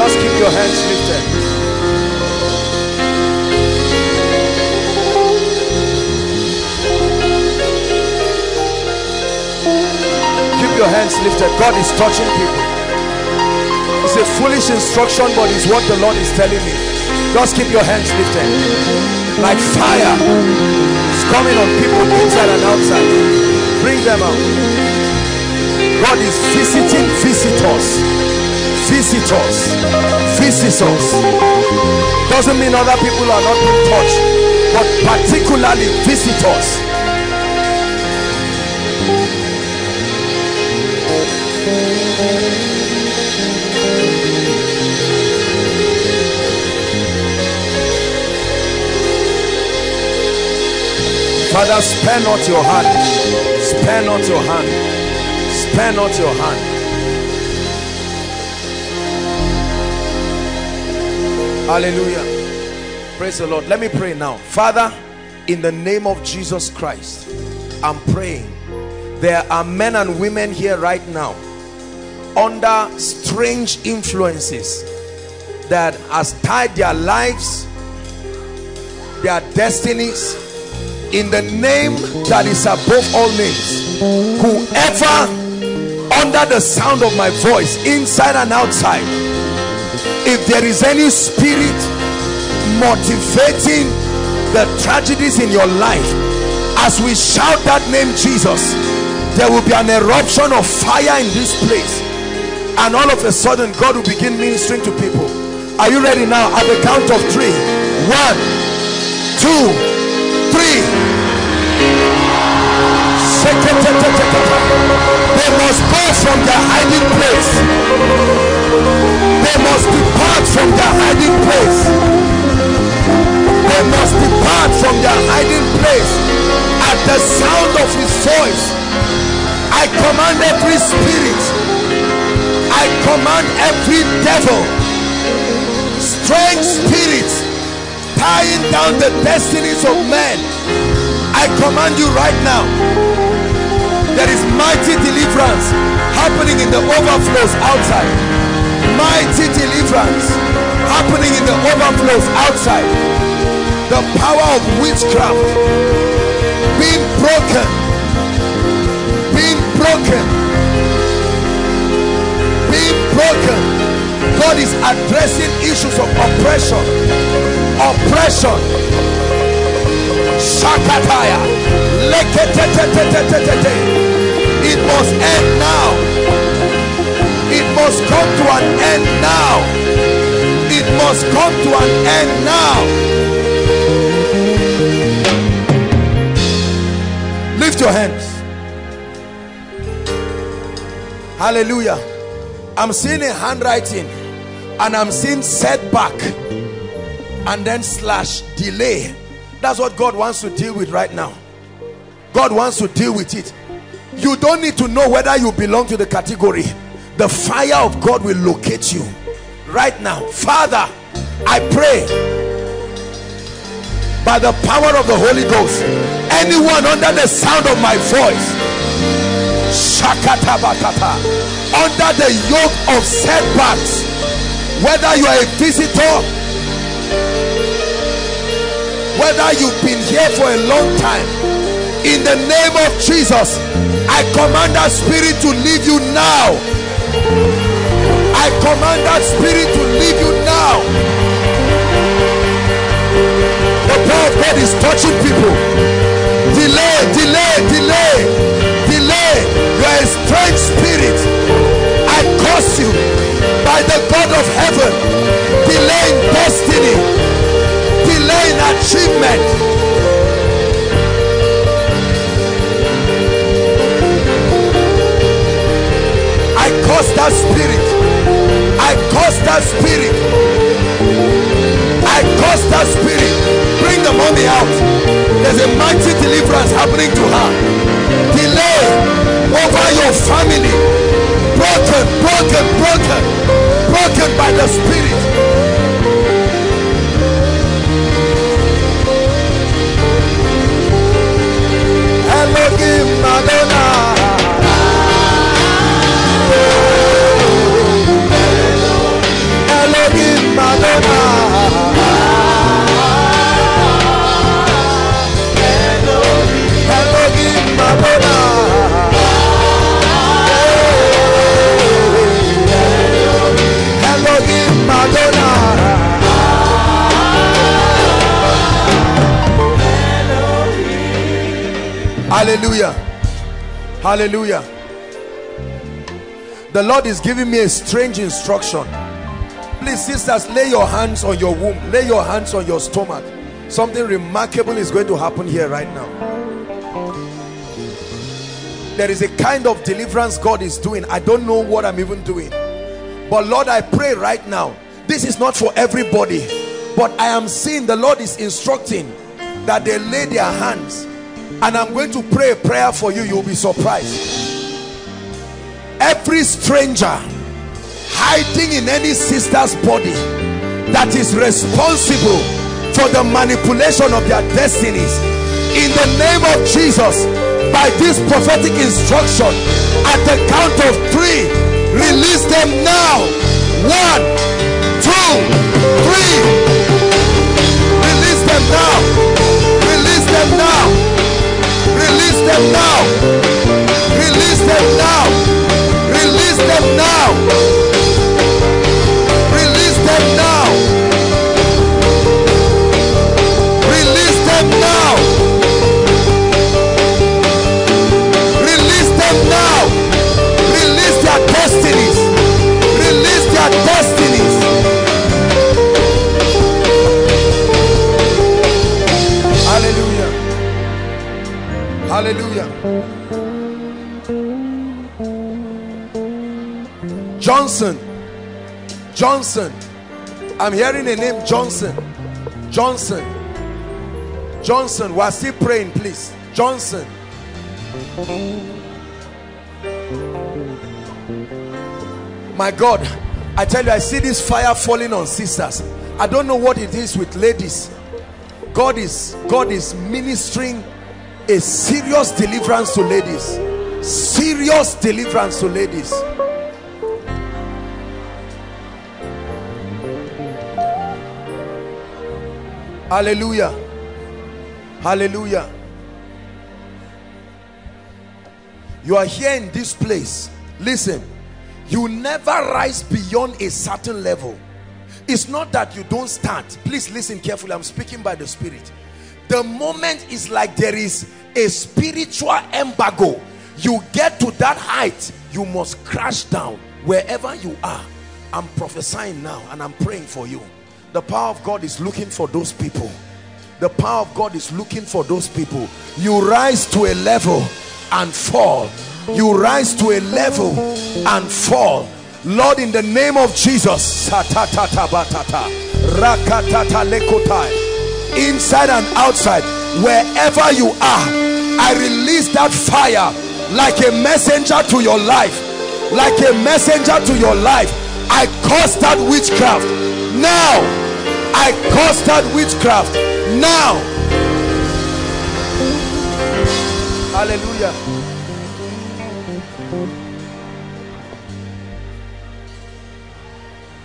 Just keep your hands lifted. Keep your hands lifted. God is touching people. It's a foolish instruction, but it's what the Lord is telling me. Just keep your hands lifted. Like fire, it's coming on people inside and outside. Bring them out. God is visiting visitors. Visitors. Visitors. Doesn't mean other people are not being touched, but particularly visitors. Father, spare not your hand, spare not your hand, spare not your hand. Hallelujah. Praise the Lord. Let me pray now. Father, in the name of Jesus Christ, I'm praying. There are men and women here right now under strange influences that has tied their lives, their destinies, in the name that is above all names. Whoever under the sound of my voice, inside and outside, if there is any spirit motivating the tragedies in your life, as we shout that name Jesus, there will be an eruption of fire in this place, and all of a sudden God will begin ministering to people. Are you ready now? At the count of three. One, two, three. They must pass from their hiding place. They must depart from their hiding place. They must depart from their hiding place. At the sound of his voice, I command every spirit, I command every devil, strange spirits tying down the destinies of men, I command you right now. There is mighty deliverance happening in the overflows outside. Mighty deliverance happening in the overflows outside. The power of witchcraft being broken, being broken, being broken. God is addressing issues of oppression, oppression. Shakataya. It must end now. It must come to an end now. It must come to an end now. Lift your hands. Hallelujah. I'm seeing a handwriting and I'm seeing setback and then slash delay. That's what God wants to deal with right now. God wants to deal with it. You don't need to know whether you belong to the category. The fire of God will locate you right now. Father, I pray by the power of the Holy Ghost, anyone under the sound of my voice, shakatabatata, under the yoke of setbacks, whether you are a visitor, whether you've been here for a long time, in the name of Jesus, I command that spirit to leave you now. I command that spirit to leave you now. The power of God is touching people. Delay, delay, delay, delay. You are a strange spirit. I curse you by the God of heaven. Delay in destiny. Delay in achievement. I curse that spirit. I curse that spirit. I curse that spirit. Bring the mommy out. There's a mighty deliverance happening to her. Delay over your family. Broken, broken, broken. Broken by the spirit. Elohim Adonai, Elohim Adonai, Elohim Adonai. Hallelujah. Hallelujah. The Lord is giving me a strange instruction. Please, sisters, lay your hands on your womb. Lay your hands on your stomach. Something remarkable is going to happen here right now. There is a kind of deliverance God is doing. I don't know what I'm even doing. But Lord, I pray right now. This is not for everybody. But I am seeing the Lord is instructing that they lay their hands. And I'm going to pray a prayer for you. You'll be surprised. Every stranger hiding in any sister's body that is responsible for the manipulation of their destinies, in the name of Jesus, by this prophetic instruction, at the count of three, release them now. One, two, three. Release them now. Release them now. Release them now. Release them now. Release them now. Release them now. Release them now. Release them now. Release their destinies. Release their destinies. Johnson, Johnson, I'm hearing a name, Johnson, Johnson, Johnson, we're still praying, please, Johnson. My God, I tell you, I see this fire falling on sisters. I don't know what it is with ladies. God is, God is ministering a serious deliverance to ladies. Serious deliverance to ladies. Hallelujah. Hallelujah. You are here in this place. Listen, you never rise beyond a certain level. It's not that you don't start. Please listen carefully. I'm speaking by the Spirit. The moment is like there is a spiritual embargo. You get to that height, you must crash down wherever you are. I'm prophesying now and I'm praying for you. The power of God is looking for those people. The power of God is looking for those people. You rise to a level and fall. You rise to a level and fall. Lord, in the name of Jesus, inside and outside, wherever you are, I release that fire like a messenger to your life. Like a messenger to your life. I curse that witchcraft. Now I cast out witchcraft. Now, hallelujah.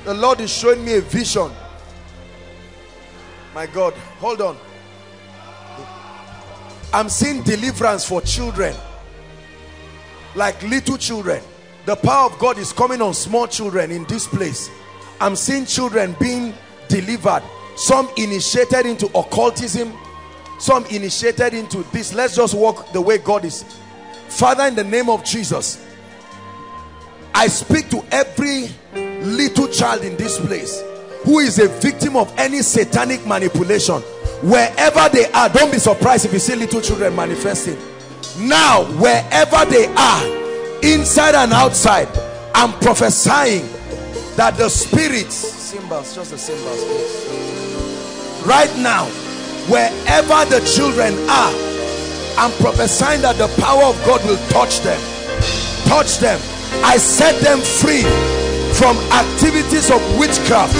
The Lord is showing me a vision. My God, hold on. I'm seeing deliverance for children, like little children. The power of God is coming on small children in this place. I'm seeing children being delivered. Some initiated into occultism. Some initiated into this. Let's just walk the way God is. Father, in the name of Jesus, I speak to every little child in this place who is a victim of any satanic manipulation. Wherever they are, don't be surprised if you see little children manifesting. Now, wherever they are, inside and outside, I'm prophesying that the spirits, symbols, just the symbols, please. Right now, wherever the children are, I'm prophesying that the power of God will touch them. Touch them. I set them free from activities of witchcraft,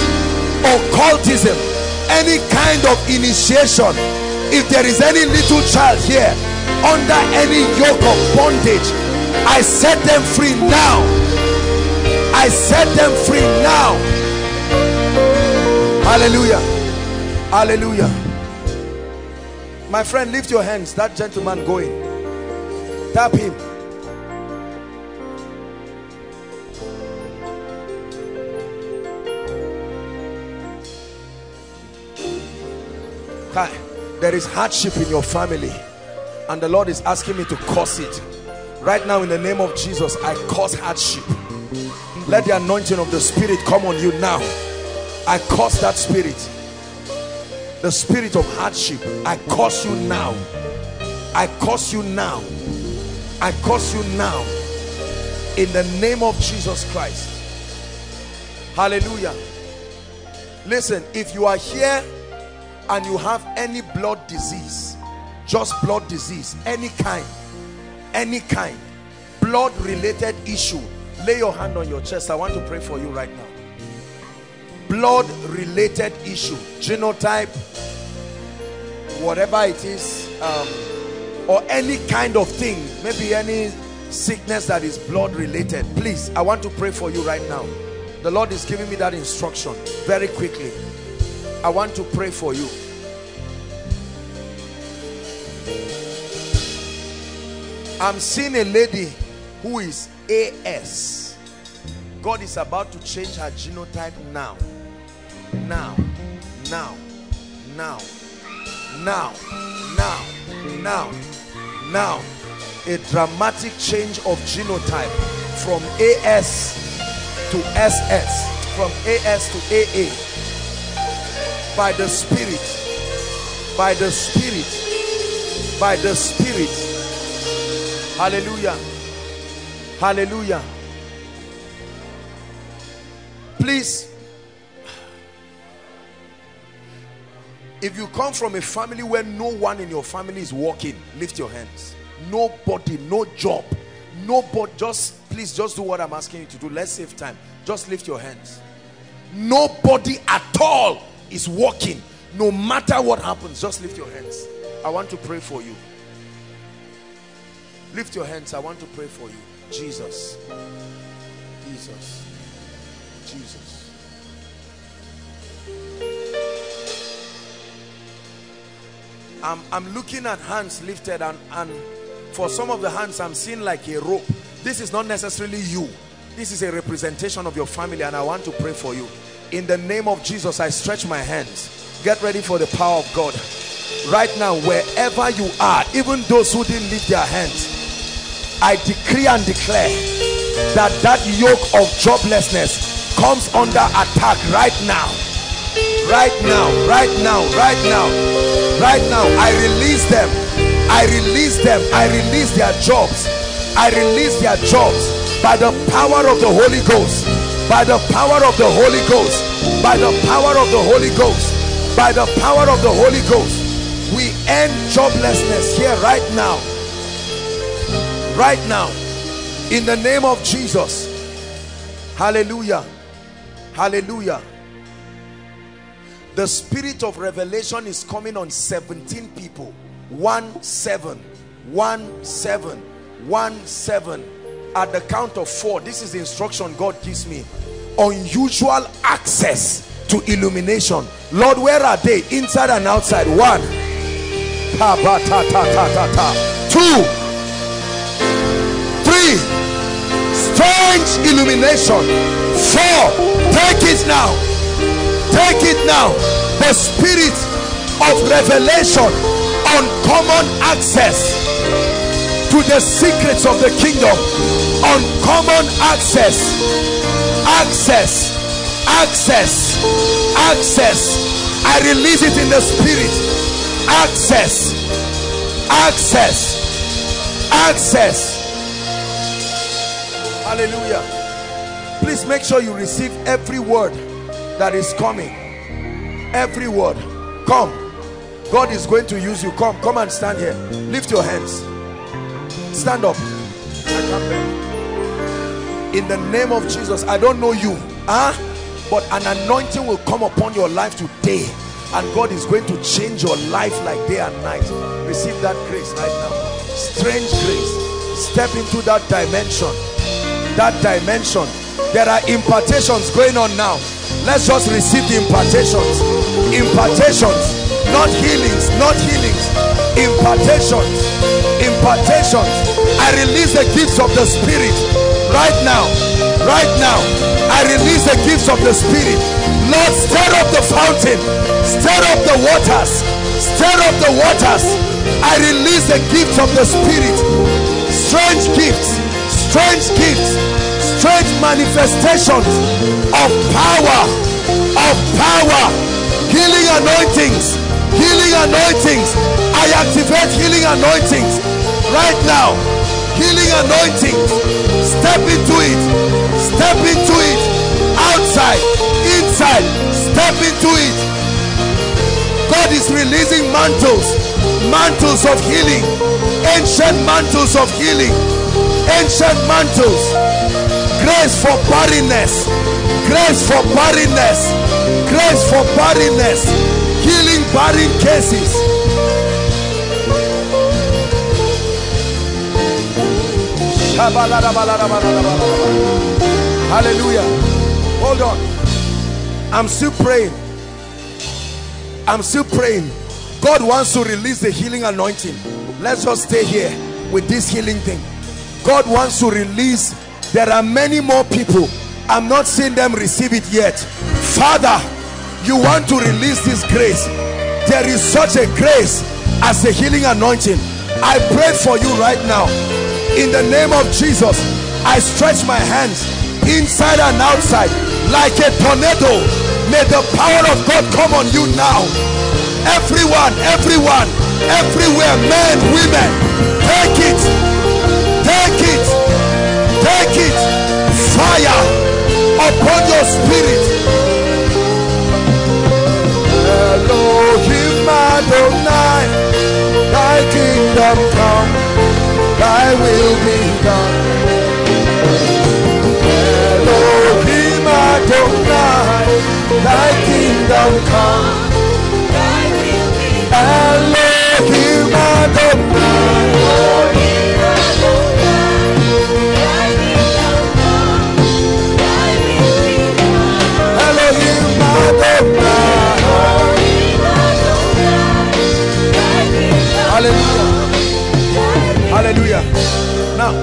occultism, any kind of initiation. If there is any little child here under any yoke of bondage, I set them free now. I set them free now. Hallelujah. Hallelujah. My friend, lift your hands. That gentleman going. Tap him. There is hardship in your family, and the Lord is asking me to curse it. Right now, in the name of Jesus, I curse hardship. Let the anointing of the Spirit come on you now. I curse that spirit. The spirit of hardship. I curse you now. I curse you now. I curse you now. In the name of Jesus Christ. Hallelujah. Listen, if you are here and you have any blood disease, just blood disease, any kind, any kind, blood-related issue, lay your hand on your chest. I want to pray for you right now. Blood related issue, genotype, whatever it is, um, or any kind of thing, maybe any sickness that is blood related. Please, I want to pray for you right now. The Lord is giving me that instruction very quickly. I want to pray for you. I'm seeing a lady who is A S. God is about to change her genotype now. Now, now, now, now, now, now, now. A dramatic change of genotype from A S to S S, from A S to A A. By the Spirit, by the Spirit, by the Spirit. Hallelujah. Hallelujah. Please, if you come from a family where no one in your family is working, lift your hands. Nobody, no job, nobody. Just please, just do what I'm asking you to do. Let's save time. Just lift your hands. Nobody at all is working. No matter what happens, just lift your hands. I want to pray for you. Lift your hands. I want to pray for you. Jesus. Jesus. Jesus. I'm, I'm looking at hands lifted, and, and for some of the hands I'm seeing like a rope. This is not necessarily you. This is a representation of your family, and I want to pray for you. In the name of Jesus, I stretch my hands. Get ready for the power of God. Right now, wherever you are, even those who didn't lift their hands, I decree and declare that that yoke of joblessness comes under attack right now. Right now, right now, right now, right now. I release them. I release them. I release their jobs. I release their jobs by the power of the Holy Ghost. By the power of the Holy Ghost. By the power of the Holy Ghost. By the power of the Holy Ghost. We end joblessness here right now. Right now. In the name of Jesus. Hallelujah. Hallelujah. The spirit of revelation is coming on seventeen people. One seven. One seven. One seven. At the count of four. This is the instruction God gives me. Unusual access to illumination. Lord, where are they? Inside and outside. One. Ta, ba, ta, ta, ta, ta, ta. Two. Three. Strange illumination. Four. Take it now. Take it now. The spirit of revelation. Uncommon access to the secrets of the kingdom. Uncommon access. Access. Access. Access. I release it in the spirit. Access, access, access. Hallelujah. Please make sure you receive every word that is coming. Every word. Come. God is going to use you. Come, come and stand here. Lift your hands. Stand up. In the name of Jesus, I don't know you, huh? But an anointing will come upon your life today. And God is going to change your life like day and night. Receive that grace right now. Strange grace. Step into that dimension. That dimension. There are impartations going on now. Let's just receive the impartations. Impartations. Not healings. Not healings. Impartations. Impartations. I release the gifts of the Spirit right now. Right now, I release the gifts of the Spirit. Lord, stir up the fountain. Stir up the waters. Stir up the waters. I release the gifts of the Spirit. Strange gifts. Strange gifts. Strange manifestations of power. Of power. Healing anointings. Healing anointings. I activate healing anointings right now. Healing anointing. Step into it. Step into it. Outside. Inside. Step into it. God is releasing mantles. Mantles of healing. Ancient mantles of healing. Ancient mantles. Grace for barrenness. Grace for barrenness. Grace for barrenness. Healing barren cases. Hallelujah. Hold on. I'm still praying. I'm still praying. God wants to release the healing anointing. Let's just stay here with this healing thing. God wants to release. There are many more people. I'm not seeing them receive it yet. Father, you want to release this grace. There is such a grace as the healing anointing. I pray for you right now. In the name of Jesus, I stretch my hands inside and outside like a tornado. May the power of God come on you now. Everyone, everyone, everywhere, men, women, take it, take it, take it. Fire, upon your spirit. Elohim Adonai, thy kingdom come, thy will be done. Elohim Adonai, thy kingdom come, thy will be done. Elohim Adonai, hallelujah. Hallelujah. Now,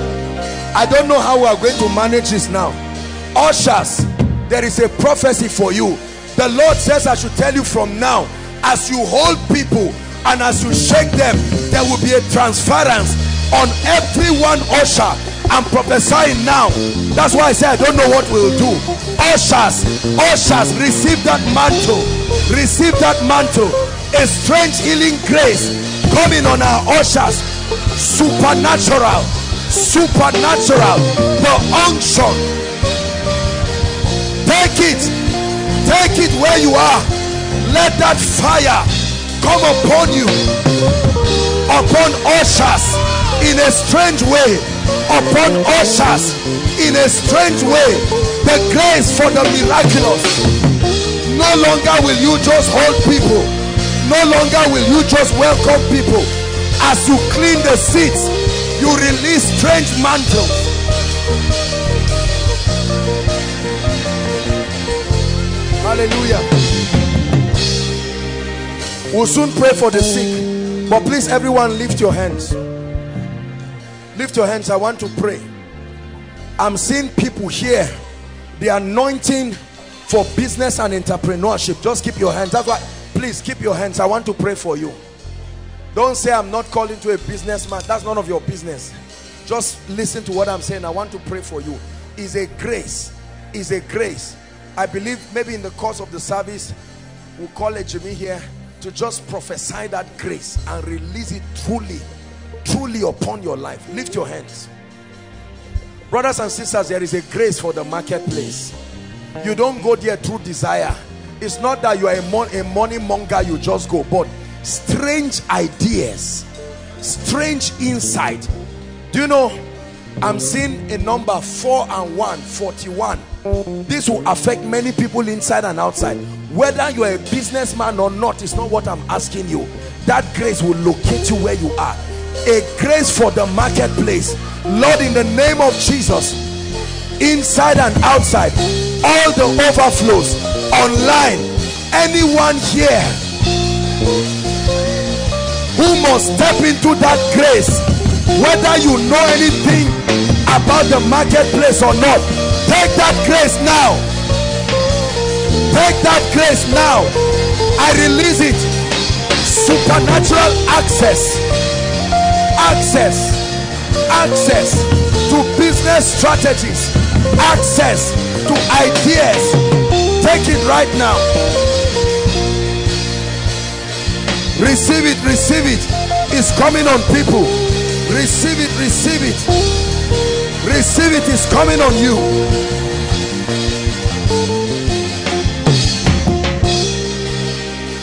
I don't know how we are going to manage this now. Ushers, there is a prophecy for you. The Lord says I should tell you from now, as you hold people and as you shake them, there will be a transference on every one usher. I'm prophesying now. That's why I say I don't know what we'll do. Ushers, ushers, receive that mantle. Receive that mantle. A strange healing grace coming on our ushers. Supernatural. Supernatural. The unction. Take it. Take it where you are. Let that fire come upon you. Upon ushers. In a strange way, upon ushers, in a strange way, the grace for the miraculous. No longer will you just hold people, no longer will you just welcome people. As you clean the seats, you release strange mantles. Hallelujah. We'll soon pray for the sick, but please everyone lift your hands. Lift your hands. I want to pray. I'm seeing people here. The anointing for business and entrepreneurship. Just keep your hands. That's why. Please keep your hands. I want to pray for you. Don't say I'm not calling to a businessman. That's none of your business. Just listen to what I'm saying. I want to pray for you. It's a grace. It's a grace. I believe maybe in the course of the service, we'll call a Jimmy here to just prophesy that grace and release it truly. Truly upon your life. Lift your hands. Brothers and sisters, there is a grace for the marketplace. You don't go there through desire. It's not that you are a, mon a money monger, you just go. But strange ideas, strange insight. Do you know, I'm seeing a number four and one, forty-one. This will affect many people inside and outside. Whether you are a businessman or not, it's not what I'm asking you. That grace will locate you where you are. A grace for the marketplace. Lord, in the name of Jesus, inside and outside, all the overflows, online, anyone here who must step into that grace, whether you know anything about the marketplace or not, take that grace now. Take that grace now. I release it. Supernatural access. Access, access to business strategies, access to ideas. Take it right now. Receive it, receive it. It's coming on people. Receive it, receive it. Receive it, it's coming on you.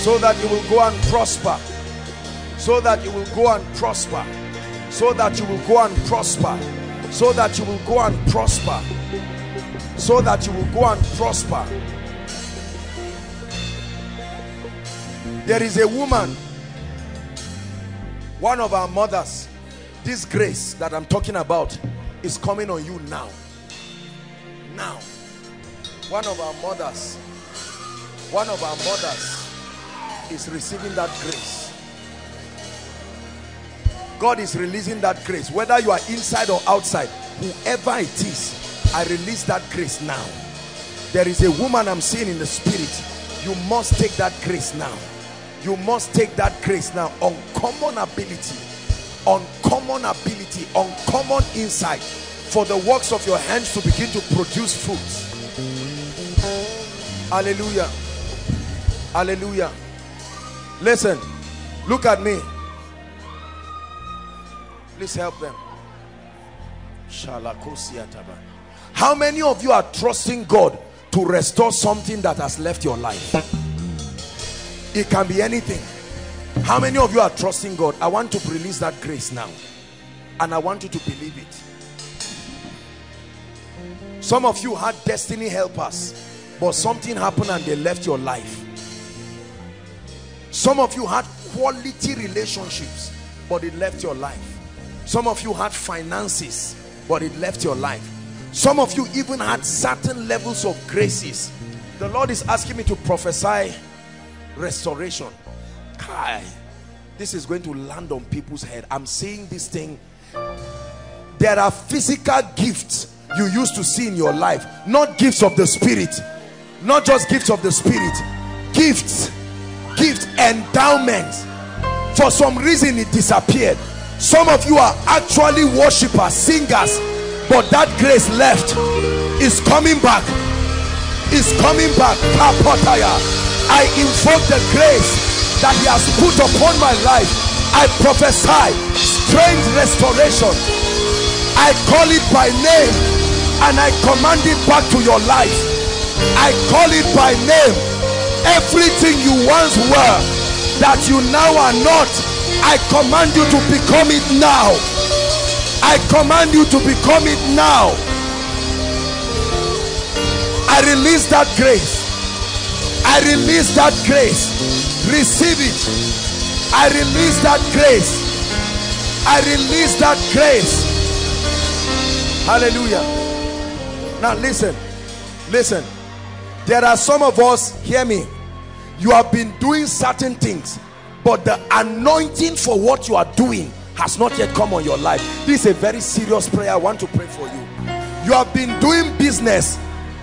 So that you will go and prosper. So that you will go and prosper. So that you will go and prosper. So that you will go and prosper. So that you will go and prosper. There is a woman, one of our mothers. This grace that I'm talking about is coming on you now. Now. One of our mothers, one of our mothers is receiving that grace. God is releasing that grace. Whether you are inside or outside, whoever it is, I release that grace now. There is a woman I'm seeing in the spirit. You must take that grace now. You must take that grace now. Uncommon ability, uncommon ability, uncommon insight for the works of your hands to begin to produce fruits. Hallelujah. Hallelujah. Listen, look at me. Please help them. How many of you are trusting God to restore something that has left your life? It can be anything. How many of you are trusting God? I want to release that grace now, and I want you to believe it. Some of you had destiny helpers, but something happened and they left your life. Some of you had quality relationships, but it left your life. Some of you had finances, but it left your life. Some of you even had certain levels of graces. The Lord is asking me to prophesy restoration. Kai, this is going to land on people's head. I'm saying this thing. There are physical gifts you used to see in your life, not gifts of the spirit, not just gifts of the spirit, gifts, gifts, endowments. For some reason it disappeared. Some of you are actually worshipers, singers, but that grace left. Is coming back. Is coming back. I invoke the grace that he has put upon my life. I prophesy strange restoration. I call it by name and I command it back to your life. I call it by name. Everything you once were that you now are not, I command you to become it now. I command you to become it now. I release that grace. I release that grace. Receive it. I release that grace. I release that grace. Hallelujah. Now listen, listen. There are some of us, hear me, you have been doing certain things, but the anointing for what you are doing has not yet come on your life. This is a very serious prayer. I want to pray for you. You have been doing business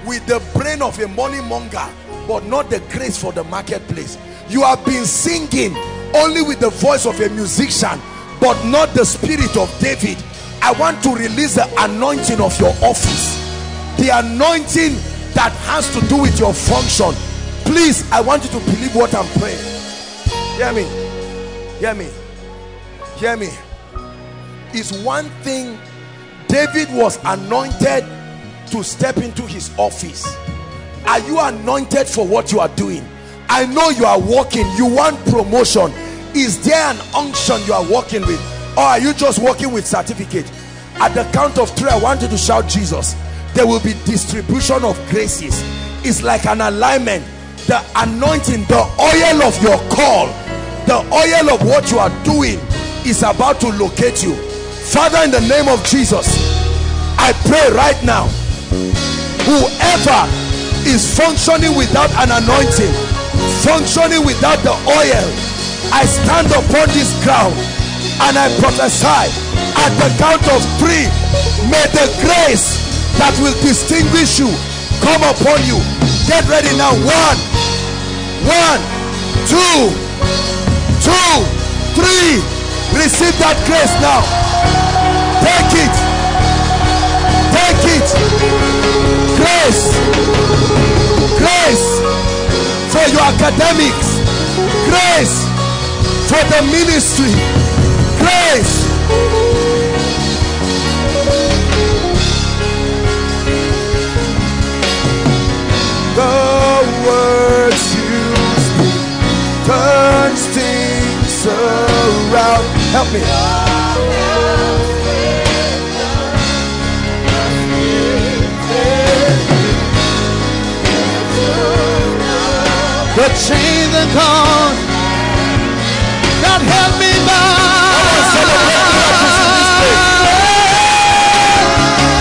with the brain of a money monger, but not the grace for the marketplace. You have been singing only with the voice of a musician, but not the spirit of David. I want to release the anointing of your office, the anointing that has to do with your function. Please, I want you to believe what I'm praying. Hear me, hear me, hear me. It's one thing, David was anointed to step into his office. Are you anointed for what you are doing? I know you are walking, you want promotion. Is there an unction you are walking with? Or are you just walking with certificate? At the count of three, I want you to shout Jesus. There will be distribution of graces. It's like an alignment. The anointing, the oil of your call, the oil of what you are doing is about to locate you. Father, in the name of Jesus, I pray right now, whoever is functioning without an anointing, functioning without the oil, I stand upon this ground and I prophesy at the count of three, may the grace that will distinguish you come upon you. Get ready now. One, one, two, two, three. Receive that grace now. Take it. Take it. Grace. Grace. For your academics, grace. For the ministry, grace. The words you speak turns things around. Help me. The chains and bonds that held me bound.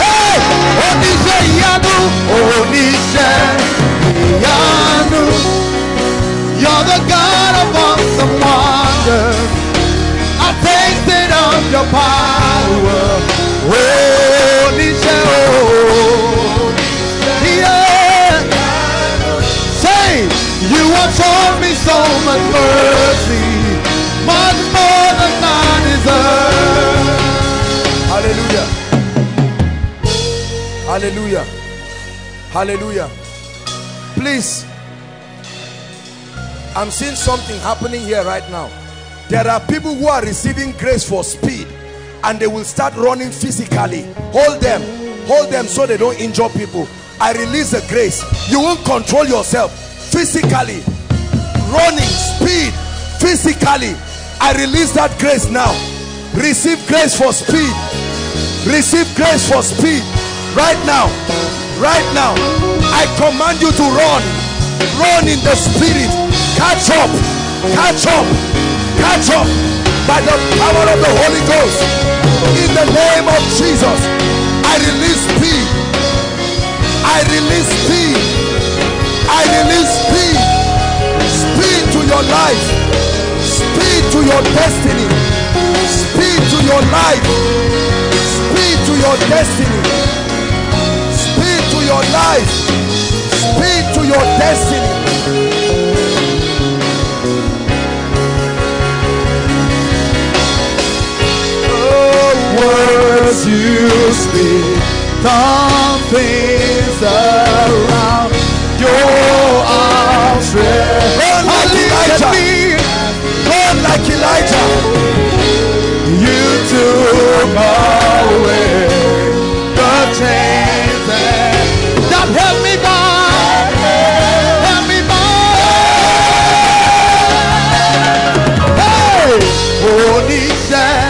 Hey, Onisha Yanu, Onisha Yanu, you're the God of awesome wonders. I tasted of your power. Onisha, oh, say. You have shown me so much mercy, much more than I deserve. Hallelujah. Hallelujah. Hallelujah. Please, I'm seeing something happening here right now. There are people who are receiving grace for speed and they will start running physically. Hold them. Hold them so they don't injure people. I release the grace. You won't control yourself physically. Running, speed, physically. I release that grace now. Receive grace for speed. Receive grace for speed. Right now. Right now. I command you to run. Run in the spirit. Catch up. Catch up. Catch up. By the power of the Holy Ghost. In the name of Jesus. I release speed. I release speed. I release speed. Speed to your life. Speed to your destiny. Speed to your life. Speed to your destiny. Speed to your life. Speed to your destiny. The words you speak, nothing's around your arms. Run like Elijah. Run like Elijah. Took away the chains that held me back, held me back. Hey, Holy Shaddai,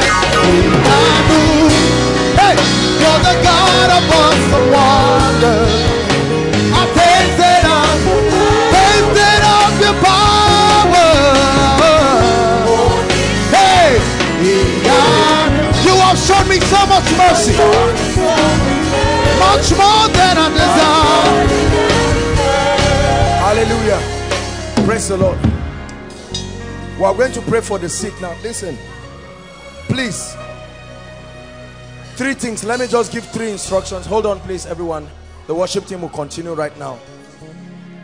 hey, you're the God of awesome wonder. I've tasted of, tasted of your power. Hey. Showed me so much mercy, much more than I deserve. Hallelujah. Praise the Lord. We are going to pray for the sick now. Listen, please. Three things. Let me just give three instructions. Hold on, please, everyone. The worship team will continue right now.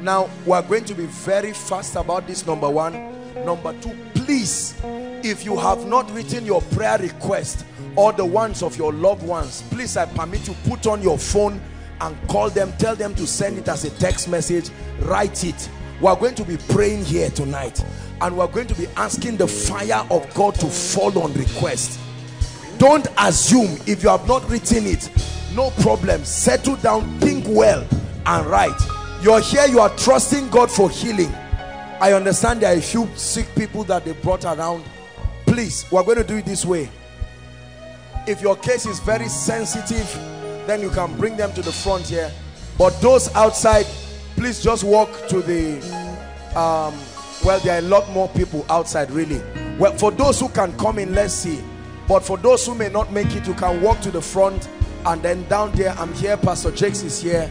Now, we are going to be very fast about this, number one. Number two, please, if you have not written your prayer request or the ones of your loved ones, please, I permit you, put on your phone and call them. Tell them to send it as a text message. Write it. We are going to be praying here tonight, and we are going to be asking the fire of God to fall on request. Don't assume. If you have not written it, no problem. Settle down, think well, and write. You're here, you are trusting God for healing. I understand there are a few sick people that they brought around. Please, we're going to do it this way. If your case is very sensitive, then you can bring them to the front here. But those outside, please just walk to the, um, well, there are a lot more people outside, really. Well, for those who can come in, let's see. But for those who may not make it, you can walk to the front, and then down there, I'm here, Pastor Jakes is here.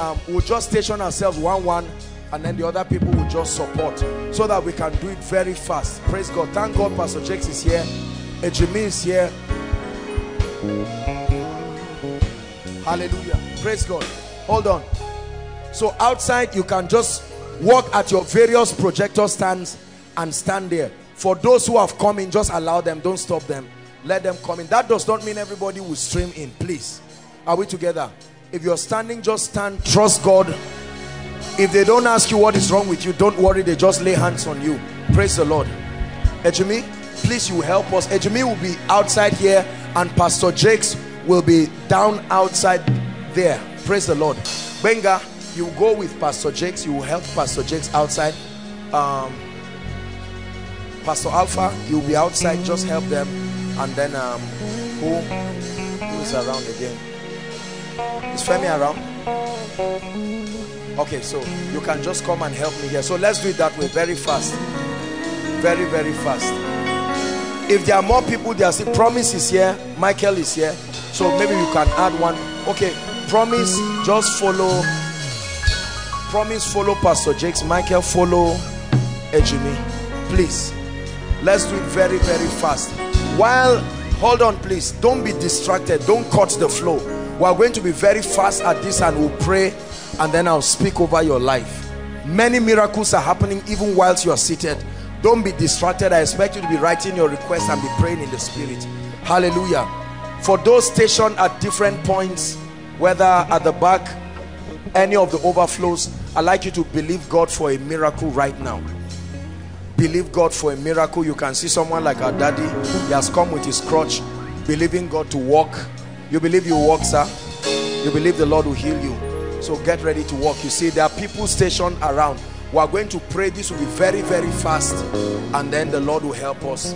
Um, we'll just station ourselves one-one, and then the other people will just support, so that we can do it very fast. Praise God. Thank God Pastor Jakes is here. Ejimi is here. Hallelujah. Praise God. Hold on. So outside, you can just walk at your various projector stands and stand there. For those who have come in, just allow them. Don't stop them. Let them come in. That does not mean everybody will stream in. Please. Are we together? If you're standing, just stand. Trust God. If they don't ask you what is wrong with you, don't worry. They just lay hands on you. Praise the Lord. Ejimi, please, you help us. Ejimi will be outside here, and Pastor Jakes will be down outside there. Praise the Lord. Benga, you go with Pastor Jakes. You will help Pastor Jakes outside. Um, Pastor Alpha, you'll be outside. Just help them. And then um, who, who is around again? Is Femi around? Okay, so you can just come and help me here. So let's do it that way, very fast. Very, very fast. If there are more people, there are Promise is here. Michael is here. So maybe you can add one. Okay, Promise, just follow. Promise, follow Pastor Jakes. Michael, follow Ejimi. Please, let's do it very, very fast. While, hold on please, don't be distracted. Don't cut the flow. We are going to be very fast at this, and we'll pray. And then I'll speak over your life. Many miracles are happening even whilst you are seated. Don't be distracted. I expect you to be writing your requests and be praying in the spirit. Hallelujah. For those stationed at different points, whether at the back, any of the overflows, I'd like you to believe God for a miracle right now. Believe God for a miracle. You can see someone like our daddy. He has come with his crutch, believing God to walk. You believe you walk, sir? you believe the Lord will heal you. So get ready to walk. You see, there are people stationed around. We are going to pray. This will be very, very fast. And then the Lord will help us.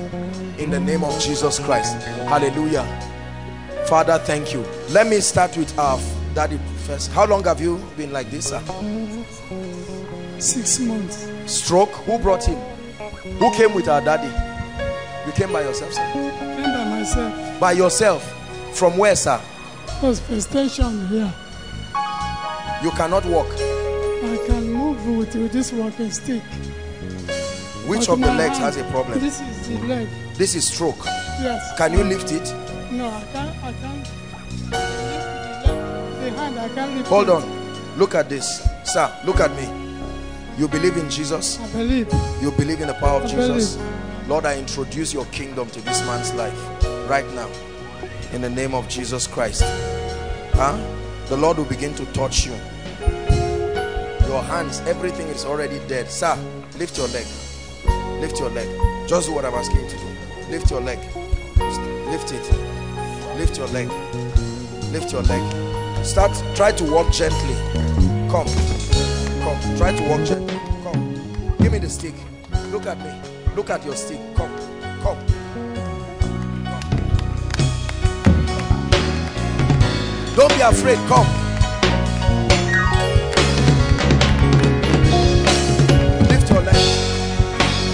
In the name of Jesus Christ. Hallelujah. Father, thank you. Let me start with our daddy first. How long have you been like this, sir? Six months. Stroke? Who brought him? Who came with our daddy? You came by yourself, sir? I came by myself. By yourself? From where, sir? First station here. You cannot walk. I can move with, with this walking stick. Which but of the legs hand, has a problem? This is the leg. This is stroke. Yes. Can you lift it? No, I can't. I can't. The hand, I can't lift. Hold it. on. Look at this, sir. Look at me. You believe in Jesus. I believe. You believe in the power of I Jesus. Believe. Lord, I introduce your kingdom to this man's life right now, in the name of Jesus Christ. Huh? The Lord will begin to touch you. Your hands, everything is already dead. Sir, lift your leg. Lift your leg. Just do what I'm asking you to do. Lift your leg. Lift it. Lift your leg. Lift your leg. Start. Try to walk gently. Come. Come. Try to walk gently. Come. Give me the stick. Look at me. Look at your stick. Come. Come. Don't be afraid. Come. Lift your leg.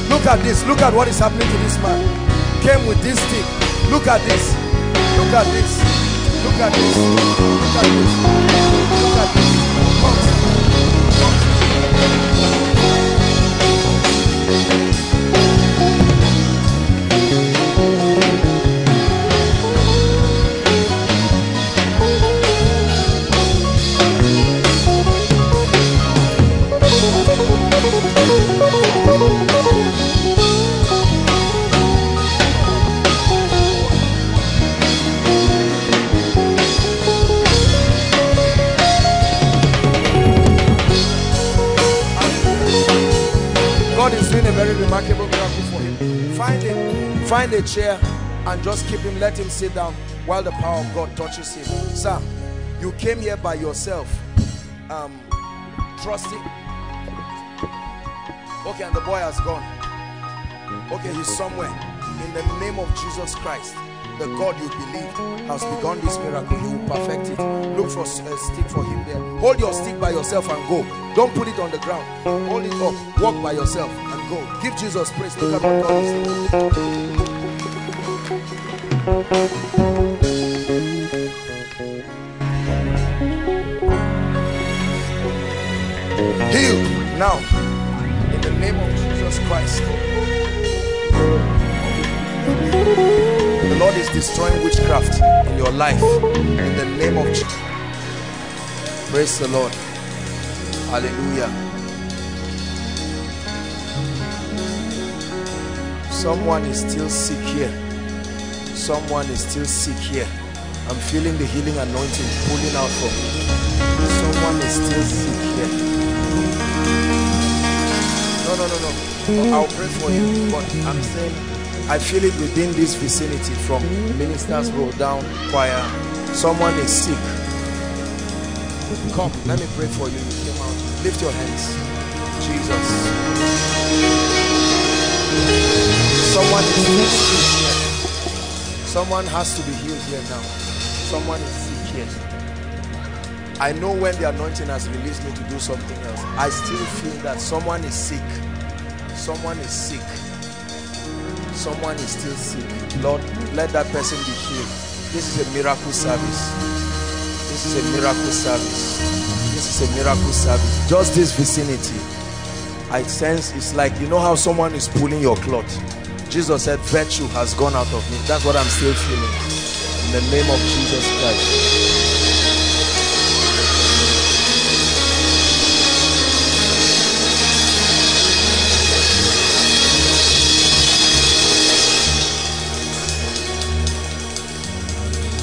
Look at this. Look at what is happening to this man. Came with this stick. Look at this. Look at this. Look at this. Look at this. Look at this. Come. God is doing a very remarkable miracle for him. Find him, find a chair and just keep him, let him sit down while the power of God touches him. Sir, you came here by yourself, um, trusting. Okay, and the boy has gone. Okay, he's somewhere. In the name of Jesus Christ, the God you believe has begun this miracle. You will perfect it. Look for a stick for him there. Hold your stick by yourself and go. Don't put it on the ground. Hold it up. Walk by yourself and go. Give Jesus praise. Look at what God is doing. Heal now. In the name of Jesus Christ, the Lord is destroying witchcraft in your life. In the name of Jesus, praise the Lord. Hallelujah. Someone is still sick here. Someone is still sick here. I'm feeling the healing anointing pulling out from me. Someone is still sick here. No, no, no, no. I'll pray for you. But I'm saying, I feel it within this vicinity from Ministers Road down, choir. Someone is sick. Come, let me pray for you. You came out. Lift your hands. Jesus. Someone is sick here. Someone has to be healed here now. Someone is sick here. I know when the anointing has released me to do something else. I still feel that someone is sick. Someone is sick. Someone is still sick. Lord, let that person be healed. This is a miracle service. This is a miracle service. This is a miracle service. Just this vicinity. I sense it's like, you know how someone is pulling your cloth. Jesus said, virtue has gone out of me. That's what I'm still feeling. In the name of Jesus Christ.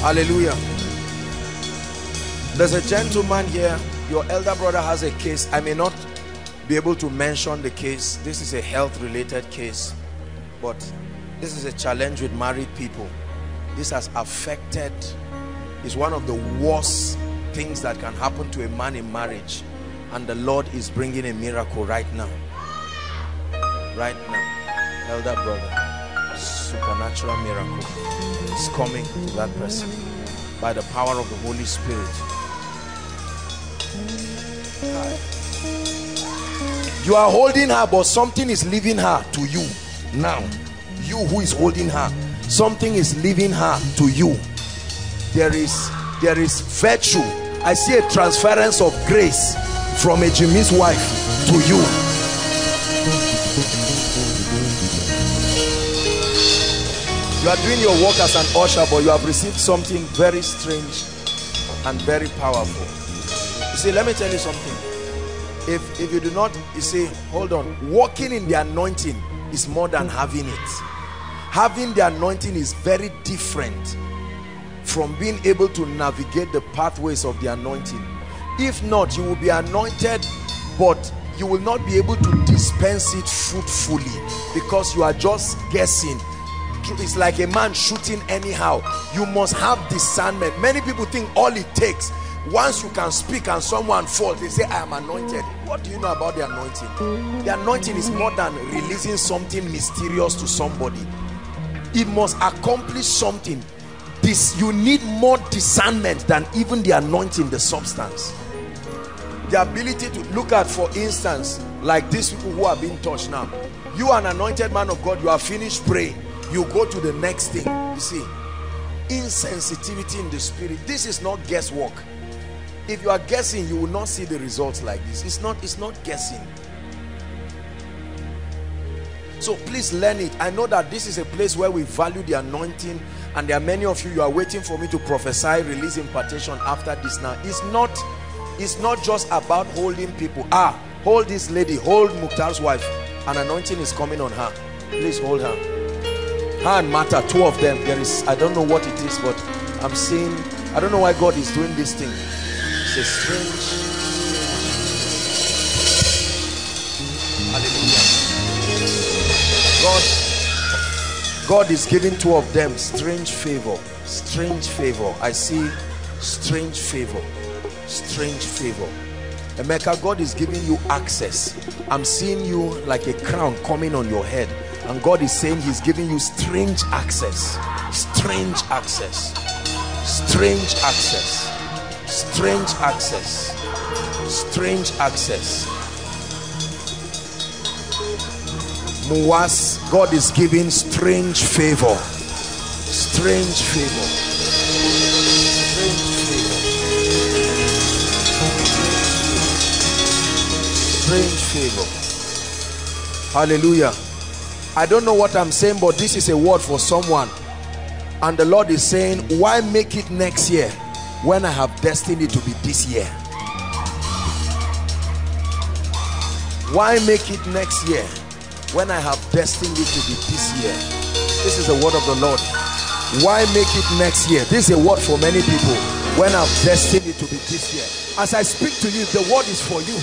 Hallelujah. There's a gentleman here. Your elder brother has a case. I may not be able to mention the case. This is a health-related case. But this is a challenge with married people. This has affected, is one of the worst things that can happen to a man in marriage, and the Lord is bringing a miracle right now. Right now, elder brother, supernatural miracle is coming to that person by the power of the Holy Spirit. Hi. You are holding her, but something is leaving her to you now. You who is holding her, something is leaving her to you. There is, there is virtue. I see a transference of grace from a Jimmy's wife to you. You are doing your work as an usher, but you have received something very strange and very powerful. You see, let me tell you something. If, if you do not, you see, hold on. Walking in the anointing is more than having it. Having the anointing is very different from being able to navigate the pathways of the anointing. If not, you will be anointed, but you will not be able to dispense it fruitfully because you are just guessing. It's like a man shooting anyhow. You must have discernment. Many people think all it takes, once you can speak and someone falls, they say, I am anointed. What do you know about the anointing? The anointing is more than releasing something mysterious to somebody. It must accomplish something. This, you need more discernment than even the anointing, the substance. The ability to look at, for instance, like these people who have been touched now. You are an anointed man of God, you are finished praying. You go to the next thing. You see, insensitivity in the spirit. This is not guesswork. If you are guessing, you will not see the results like this. It's not, it's not guessing. So please learn it. I know that this is a place where we value the anointing, and there are many of you, you are waiting for me to prophesy, release impartation after this now. It's not, it's not just about holding people. Ah, hold this lady, hold Mukhtar's wife. An anointing is coming on her. Please hold her. Her and Martha, two of them. There is, I don't know what it is, but I'm seeing, I don't know why God is doing this thing. It's a strange. Hallelujah. God. God is giving two of them strange favor, strange favor. I see strange favor, strange favor. Emeka, God is giving you access. I'm seeing you like a crown coming on your head. And God is saying he's giving you strange access, strange access, strange access, strange access, strange access. Muwas, God is giving strange favor, strange favor, strange favor, strange favor. Hallelujah. I don't know what I'm saying, but this is a word for someone. And the Lord is saying, why make it next year when I have destined it to be this year? Why make it next year when I have destined it to be this year? This is the word of the Lord. Why make it next year? This is a word for many people. When I've destined it to be this year. As I speak to you, the word is for you.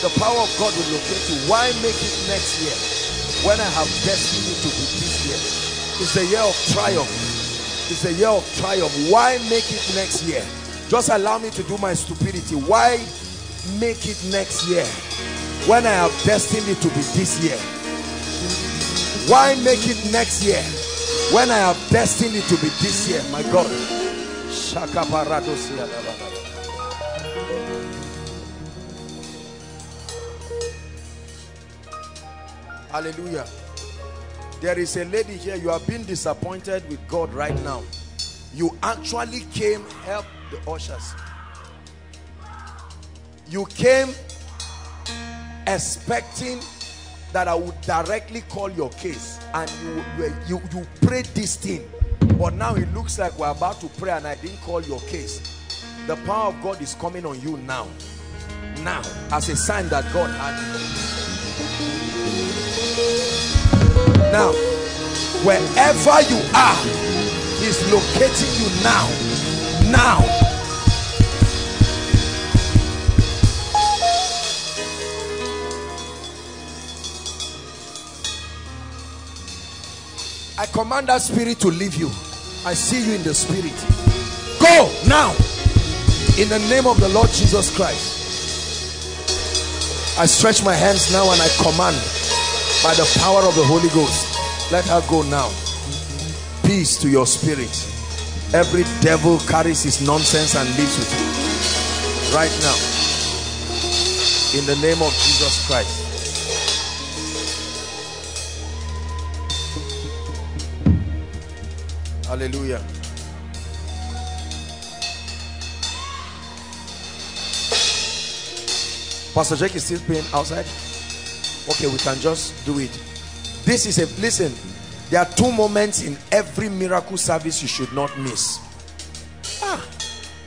The power of God will locate you. Why make it next year when I have destined it to be this year? It's the year of triumph. It's the year of triumph. Why make it next year? Just allow me to do my stupidity. Why make it next year when I have destined it to be this year? Why make it next year when I have destined it to be this year? My God. Hallelujah. There is a lady here. You have been disappointed with God right now. You actually came, help the ushers. You came expecting that I would directly call your case, and you, you, you prayed this thing, but now it looks like we're about to pray and I didn't call your case. The power of God is coming on you now, now as a sign that God had you. Now, wherever you are, he's locating you now, now. I command that spirit to leave you. I see you in the spirit. Go now. in the name of the Lord Jesus Christ. I stretch my hands now and I command by the power of the Holy Ghost, let her go now. Peace to your spirit. Every devil carries his nonsense and lives with you right now, in the name of Jesus Christ. Hallelujah. Pastor Jake is still playing outside. Okay, we can just do it. This is a, listen, there are two moments in every miracle service you should not miss. Ah,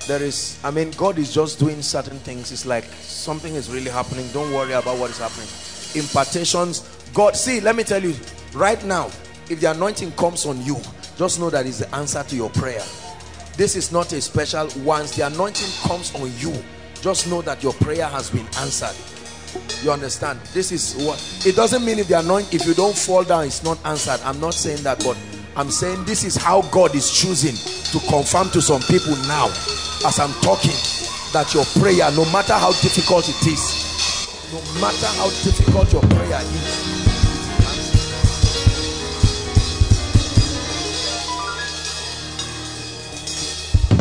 there is, I mean, God is just doing certain things. It's like something is really happening. Don't worry about what is happening. Impartations. God, see, let me tell you, right now, if the anointing comes on you, just know that is the answer to your prayer. This is not a special. Once the anointing comes on you, just know that your prayer has been answered. You understand? This is what it doesn't mean. If the anointing, if you don't fall down, it's not answered. I'm not saying that, but I'm saying this is how God is choosing to confirm to some people now, as I'm talking, that your prayer, no matter how difficult it is, no matter how difficult your prayer is.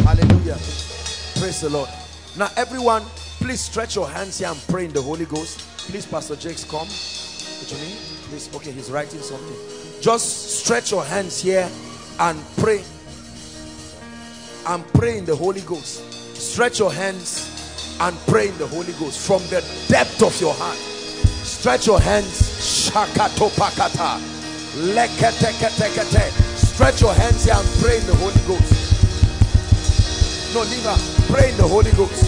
Hallelujah. Praise the Lord. Now everyone, please stretch your hands here and pray in the Holy Ghost. Please, Pastor Jakes, come. What do you mean? Please, okay, he's writing something. Just stretch your hands here and pray. And pray in the Holy Ghost. Stretch your hands and pray in the Holy Ghost. From the depth of your heart. Stretch your hands. Shakatopakata. Leketeketekete. Stretch your hands here and pray in the Holy Ghost. No, leave her. Pray in the Holy Ghost.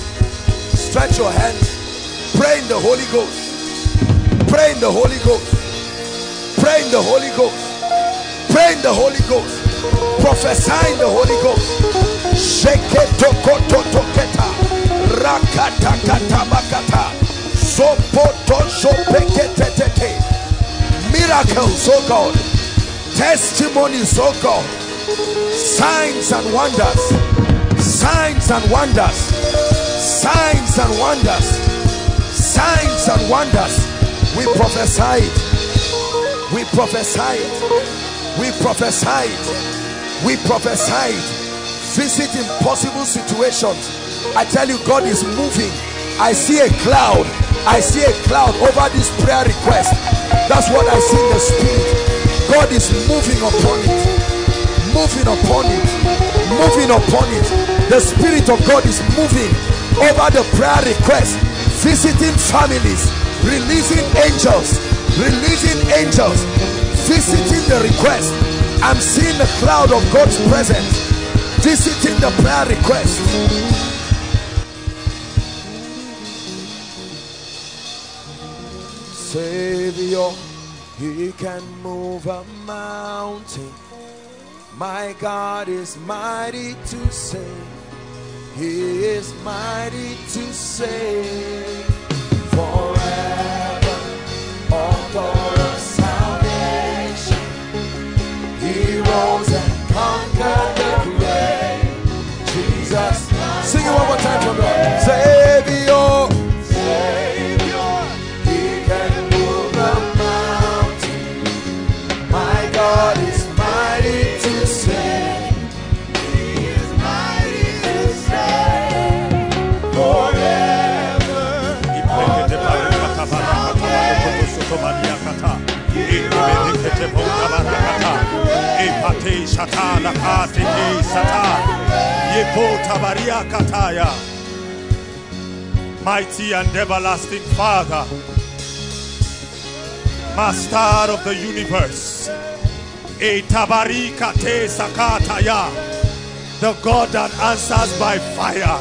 Stretch your hands. Pray in the Holy Ghost. Pray in the Holy Ghost. Pray in the Holy Ghost. Pray in the Holy Ghost. Prophesy in the Holy Ghost. Sheketokotoketa. Rakatakatabakata. Sopotoshopeketete. Miracles, oh God. Testimonies, oh God. Signs and wonders. Signs and wonders, signs and wonders, signs and wonders. We prophesy it, we prophesy it, we prophesy it, we prophesy it. Visit impossible situations. I tell you, God is moving. I see a cloud, I see a cloud over this prayer request. That's what I see in the spirit. God is moving upon it, moving upon it. Moving upon it. The Spirit of God is moving over the prayer request, visiting families, releasing angels, releasing angels, visiting the request. I'm seeing the cloud of God's presence visiting the prayer request. Savior, He can move a mountain. My God is mighty to save. He is mighty to save. Forever, author of salvation. He rose and conquered the grave. Jesus. Sing it one more time for God. Savior. Mighty and everlasting Father, Master of the universe, the God that answers by fire.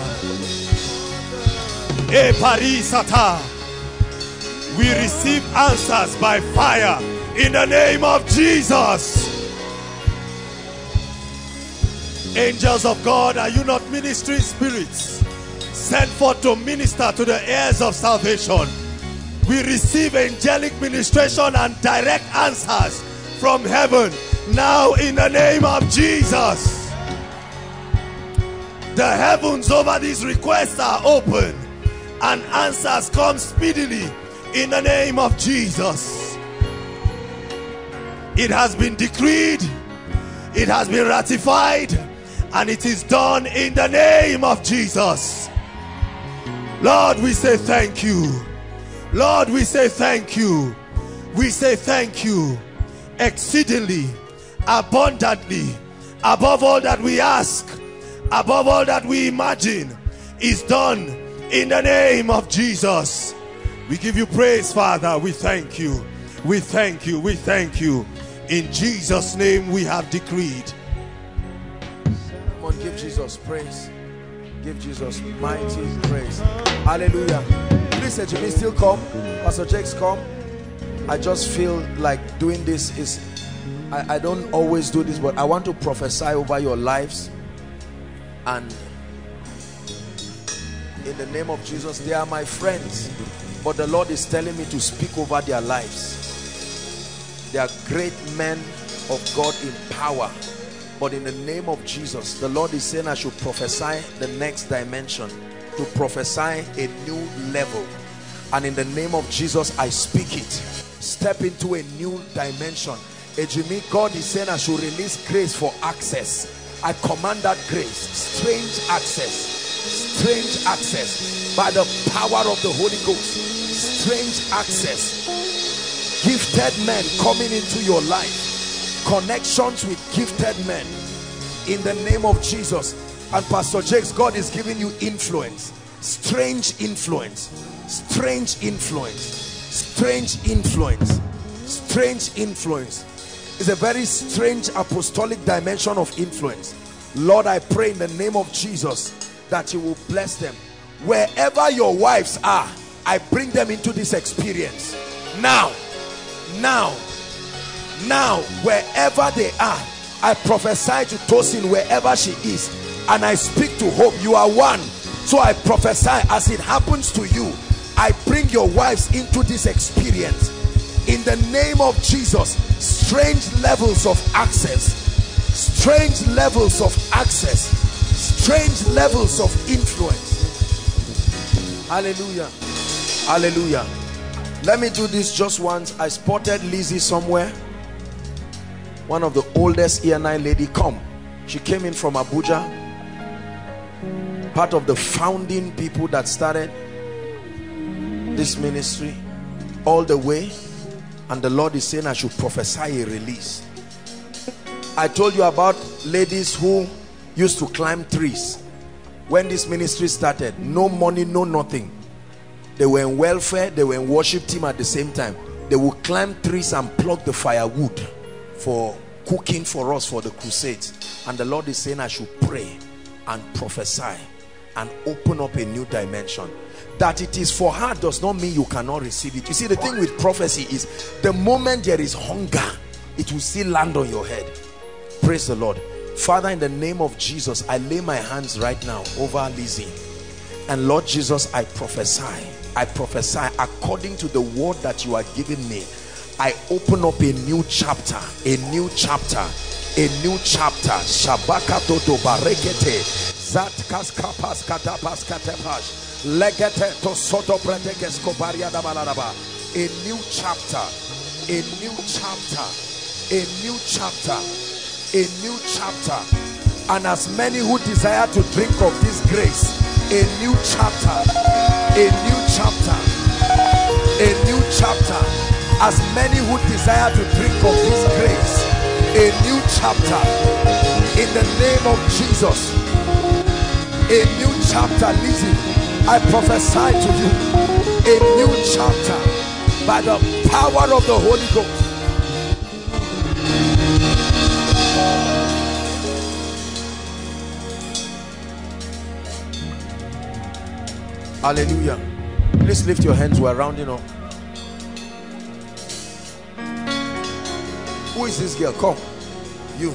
We receive answers by fire in the name of Jesus. Angels of God, are you not ministering spirits sent forth to minister to the heirs of salvation? We receive angelic ministration and direct answers from heaven now in the name of Jesus. The heavens over these requests are open, and answers come speedily in the name of Jesus. It has been decreed, it has been ratified, and it is done in the name of Jesus. Lord, we say thank you. Lord, we say thank you. We say thank you exceedingly, abundantly, above all that we ask, above all that we imagine, is done in the name of Jesus. We give you praise, Father. We thank you. We thank you. We thank you. In Jesus' name we have decreed. Come on, give Jesus praise. Give Jesus mighty praise. Hallelujah. Please, Jimmy, still come. Pastor Jakes, come. I just feel like doing this is... I, I don't always do this, but I want to prophesy over your lives. And in the name of Jesus, they are my friends, but the Lord is telling me to speak over their lives. They are great men of God in power, but in the name of Jesus, the Lord is saying I should prophesy the next dimension, to prophesy a new level. And in the name of Jesus, I speak it. Step into a new dimension. Ejimi, God is saying I should release grace for access. I command that grace, strange access, strange access by the power of the Holy Ghost, strange access, gifted men coming into your life, connections with gifted men in the name of Jesus. And Pastor Jakes, God is giving you influence, strange influence, strange influence, strange influence, strange influence. It's a very strange apostolic dimension of influence. Lord, I pray in the name of Jesus that you will bless them. Wherever your wives are, I bring them into this experience. Now, now, now, wherever they are, I prophesy to Tosin wherever she is. And I speak to Hope, you are one. So I prophesy as it happens to you. I bring your wives into this experience. In the name of Jesus, strange levels of access, strange levels of access, strange levels of influence. Hallelujah. Hallelujah. Let me do this just once. I spotted Lizzie somewhere. One of the oldest E N I lady come. She came in from Abuja. Part of the founding people that started this ministry all the way. And the Lord is saying I should prophesy a release. I told you about ladies who used to climb trees. When this ministry started, no money, no nothing. They were in welfare, they were in worship team at the same time. They would climb trees and pluck the firewood for cooking for us for the crusades. And the Lord is saying I should pray and prophesy and open up a new dimension. That it is for her does not mean you cannot receive it. You see, the thing with prophecy is the moment there is hunger, it will still land on your head. Praise the Lord. Father, in the name of Jesus, I lay my hands right now over Lizzie. And Lord Jesus, I prophesy. I prophesy according to the word that you are giving me. I open up a new chapter, a new chapter, a new chapter. Shabaka toto barekete. Zat kaskapas katapas katapash. A new chapter, a new chapter, a new chapter, a new chapter. And as many who desire to drink of this grace, a new chapter, a new chapter, a new chapter. As many who desire to drink of this grace, a new chapter. In the name of Jesus, a new chapter. Listen, I prophesy to you a new chapter by the power of the Holy Ghost. Hallelujah. Please lift your hands. We're rounding up. Who is this girl? Come. You.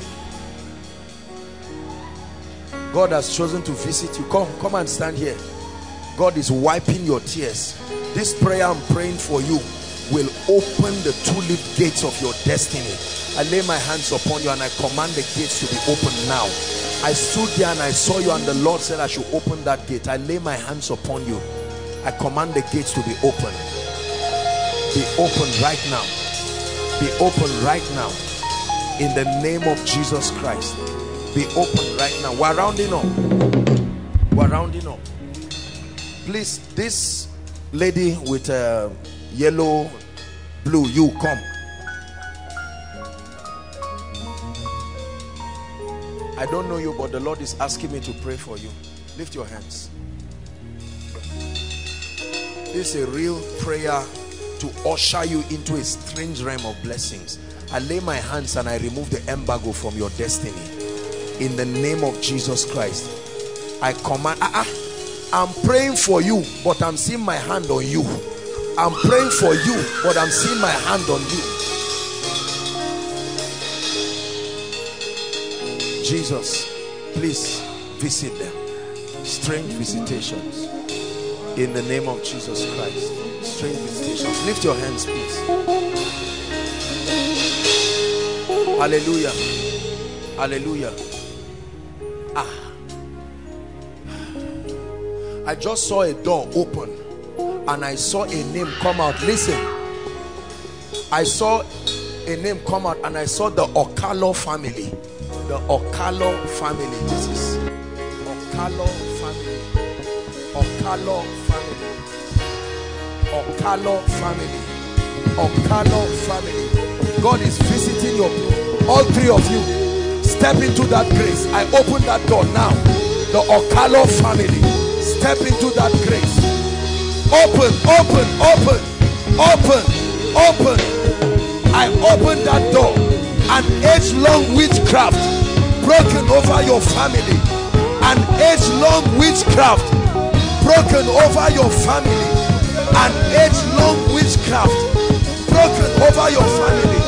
God has chosen to visit you. Come. Come and stand here. God is wiping your tears. This prayer I'm praying for you will open the tulip gates of your destiny. I lay my hands upon you and I command the gates to be opened now. I stood there and I saw you, and the Lord said I should open that gate. I lay my hands upon you. I command the gates to be open. Be open right now. Be open right now. In the name of Jesus Christ. Be open right now. We're rounding up. We're rounding up. Please, this lady with a yellow, blue, you come. I don't know you, but the Lord is asking me to pray for you. Lift your hands. This is a real prayer to usher you into a strange realm of blessings. I lay my hands and I remove the embargo from your destiny. In the name of Jesus Christ, I command. Ah, ah, I'm praying for you, but I'm seeing my hand on you. I'm praying for you, but I'm seeing my hand on you. Jesus, please visit them. Strange visitations. In the name of Jesus Christ. Strange visitations. Lift your hands, please. Hallelujah. Hallelujah. Ah. I just saw a door open and I saw a name come out. Listen. I saw a name come out and I saw the Okalo family. The Okalo family. This is Okalo family. Okalo family. Okalo family. Okalo family. God is visiting your people. All three of you, step into that grace. I open that door now. The Okalo family. Step into that grace. Open, open, open, open, open. I open that door. An age-long witchcraft broken over your family. An age-long witchcraft broken over your family. An age-long witchcraft broken over your family.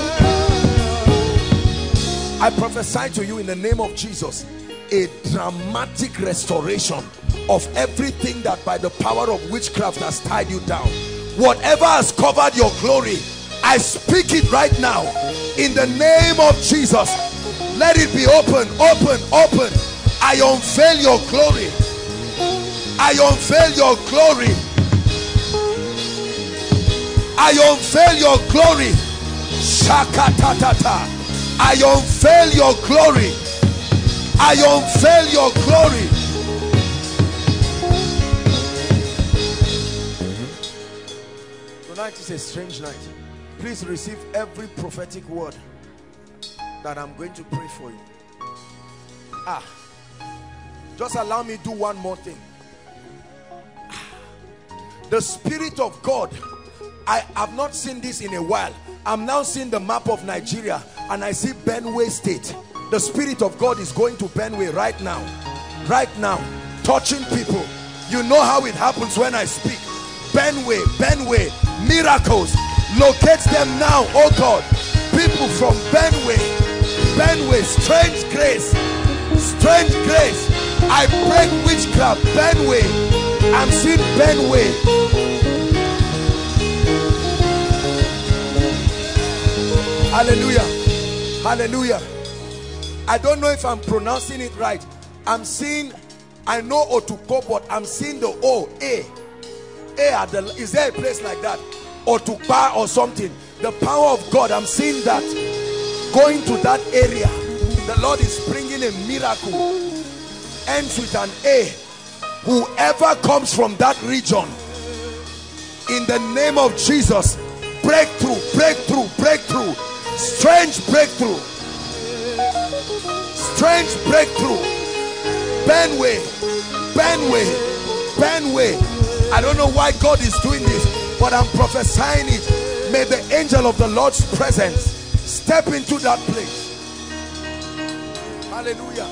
I prophesy to you in the name of Jesus a dramatic restoration of everything that by the power of witchcraft has tied you down. Whatever has covered your glory, I speak it right now in the name of Jesus. Let it be open, open, open. I unveil your glory. I unveil your glory. I unveil your glory. Shakatatata. I unveil your glory. I unveil your glory. Tonight is a strange night. Please receive every prophetic word that I'm going to pray for you. Ah, just allow me to do one more thing. Ah, the Spirit of God, I have not seen this in a while. I'm now seeing the map of Nigeria and I see Benue State. The Spirit of God is going to Benue right now. Right now, touching people. You know how it happens when I speak. Benue, Benue, miracles. Locate them now, oh God. People from Benue, Benue, strange grace, strange grace. I break witchcraft, Benue. I'm seeing Benue. Hallelujah, hallelujah. I don't know if I'm pronouncing it right. I'm seeing, I know Otuko, but I'm seeing the O, A. A, the, is there a place like that? Or to bar or something. The power of God, I'm seeing that going to that area. The Lord is bringing a miracle. Ends with an A. Whoever comes from that region, in the name of Jesus, breakthrough, breakthrough, breakthrough. Strange breakthrough. Strange breakthrough. Benway, Benway, Benway. I don't know why God is doing this, but I'm prophesying it. May the angel of the Lord's presence step into that place. Hallelujah.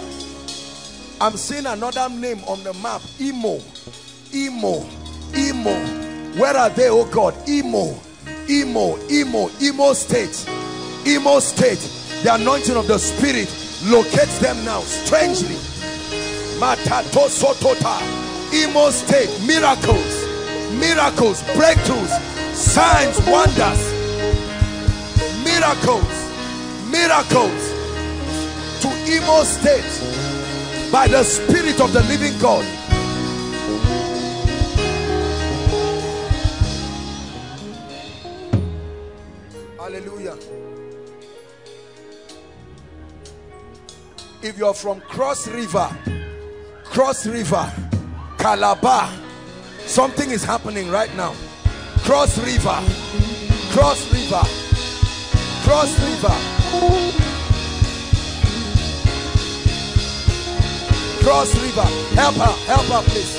I'm seeing another name on the map. Imo. Imo. Imo. Where are they, oh God? Imo. Imo. Imo. Imo State. Imo State. The anointing of the Spirit locates them now. Strangely. Matato Sotota. Imo State. Miracles. Miracles, breakthroughs, signs, wonders, miracles, miracles to Imo State, by the Spirit of the living God. Hallelujah. If you're from Cross River, Cross River, Calabar, something is happening right now. Cross River, Cross River, Cross River, Cross River. Help her, help her, please.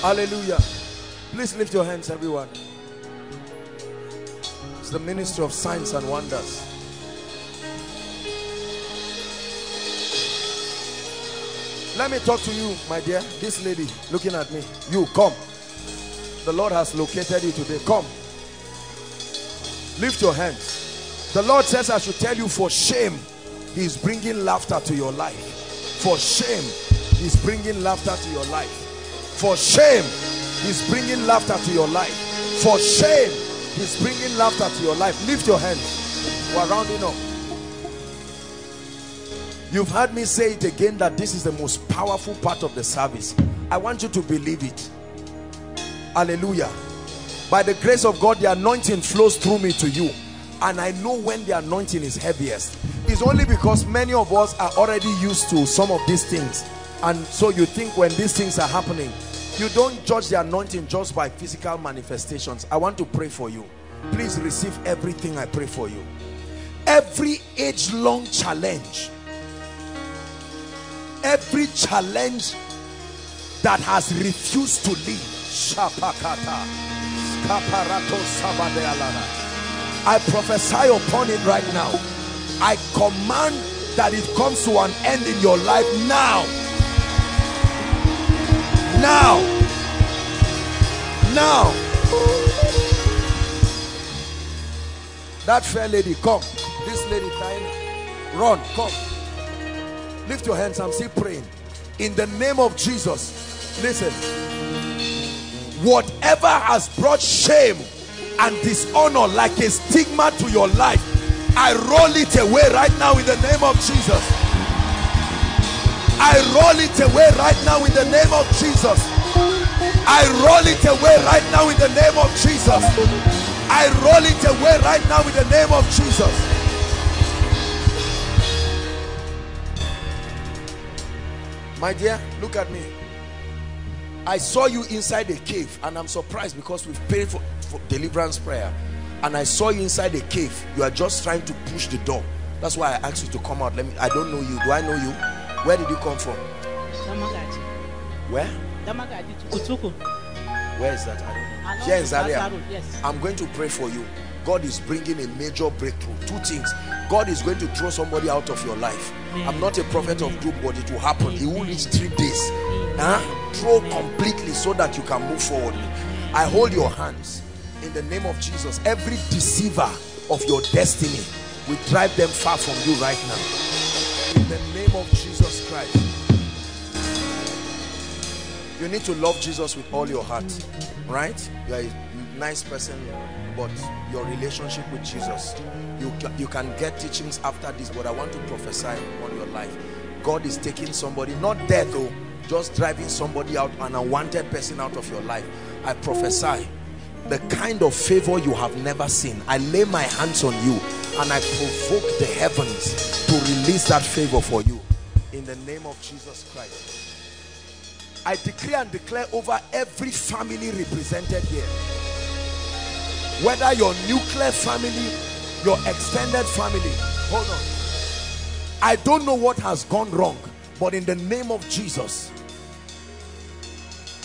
Hallelujah. Please lift your hands, everyone. It's the ministry of signs and wonders. Let me talk to you, my dear. This lady looking at me. You, come. The Lord has located you today. Come. Lift your hands. The Lord says, I should tell you, for shame, He is bringing laughter to your life. For shame, He is bringing laughter to your life. For shame, He is bringing laughter to your life. For shame, He is bringing laughter to your life. Lift your hands. We are rounding up. You've heard me say it again, that this is the most powerful part of the service. I want you to believe it. Hallelujah. By the grace of God, the anointing flows through me to you. And I know when the anointing is heaviest. It's only because many of us are already used to some of these things, and so you think when these things are happening, you don't judge the anointing just by physical manifestations. I want to pray for you. Please receive everything I pray for you. Every age-long challenge, every challenge that has refused to leave, I prophesy upon it right now. I command that it comes to an end in your life now. Now. Now. That fair lady, come. This lady, Tyre, run, come. Lift your hands. I'm still praying. In the name of Jesus, listen. Whatever has brought shame and dishonor like a stigma to your life, I roll it away right now in the name of Jesus. I roll it away right now in the name of Jesus. I roll it away right now in the name of Jesus. I roll it away right now in the name of Jesus. My dear, look at me. I saw you inside a cave, and I'm surprised because we've paid for deliverance prayer, and I saw you inside a cave. You are just trying to push the door. That's why I asked you to come out. Let me, I don't know you. Do I know you? Where did you come from? Damagaji. Where? Damagaji, Tukutuku. Where is that? I don't know. Yes, Zaria. Yes. I'm going to pray for you. God is bringing a major breakthrough. Two things. God is going to throw somebody out of your life. Amen. I'm not a prophet Amen. Of doom, but it will happen. Amen. It will reach three days. Amen. Huh? Throw Amen. Completely so that you can move forward. Amen. I hold your hands. In the name of Jesus, every deceiver of your destiny, we drive them far from you right now. In the name of Jesus Christ. You need to love Jesus with all your heart, right? You are a nice person, but your relationship with Jesus, you, you can get teachings after this, but I want to prophesy on your life. God is taking somebody, not death though, just driving somebody out, an unwanted person out of your life. I prophesy the kind of favor you have never seen. I lay my hands on you and I provoke the heavens to release that favor for you in the name of Jesus Christ. I decree and declare over every family represented here, whether your nuclear family, your extended family. Hold on. I don't know what has gone wrong, but in the name of Jesus,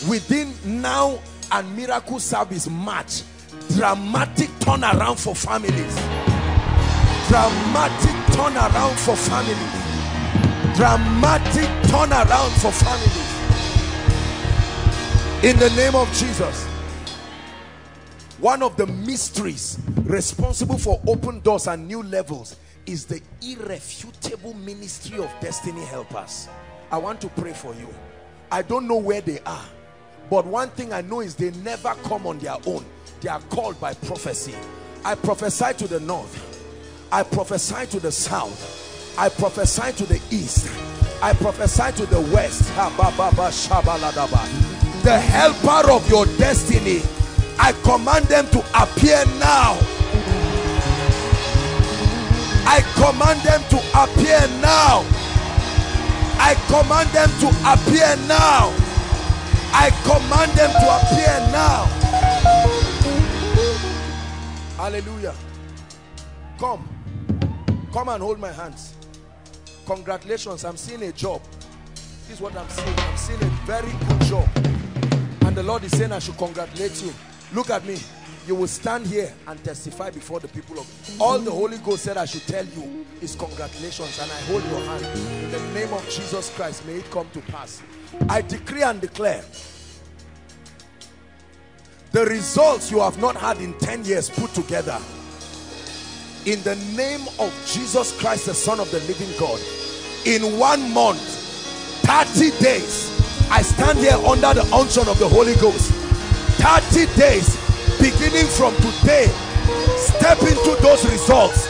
within now and miracle service match, dramatic turnaround for families, dramatic turnaround for families, dramatic turnaround for families in the name of Jesus. One of the mysteries responsible for open doors and new levels is the irrefutable ministry of destiny helpers. I want to pray for you. I don't know where they are, but one thing I know is they never come on their own. They are called by prophecy. I prophesy to the north. I prophesy to the south. I prophesy to the east. I prophesy to the west. The helper of your destiny, I command them to appear now. I command them to appear now. I command them to appear now. I command them to appear now. Hallelujah. Come. Come and hold my hands. Congratulations, I'm seeing a job. This is what I'm seeing. I'm seeing a very good job. And the Lord is saying I should congratulate you. Look at me. You will stand here and testify before the people of God. All the Holy Ghost said I should tell you is congratulations, and I hold your hand. In the name of Jesus Christ, may it come to pass. I decree and declare the results you have not had in ten years put together. In the name of Jesus Christ, the Son of the living God, in one month, thirty days, I stand here under the unction of the Holy Ghost. thirty days, beginning from today, step into those results.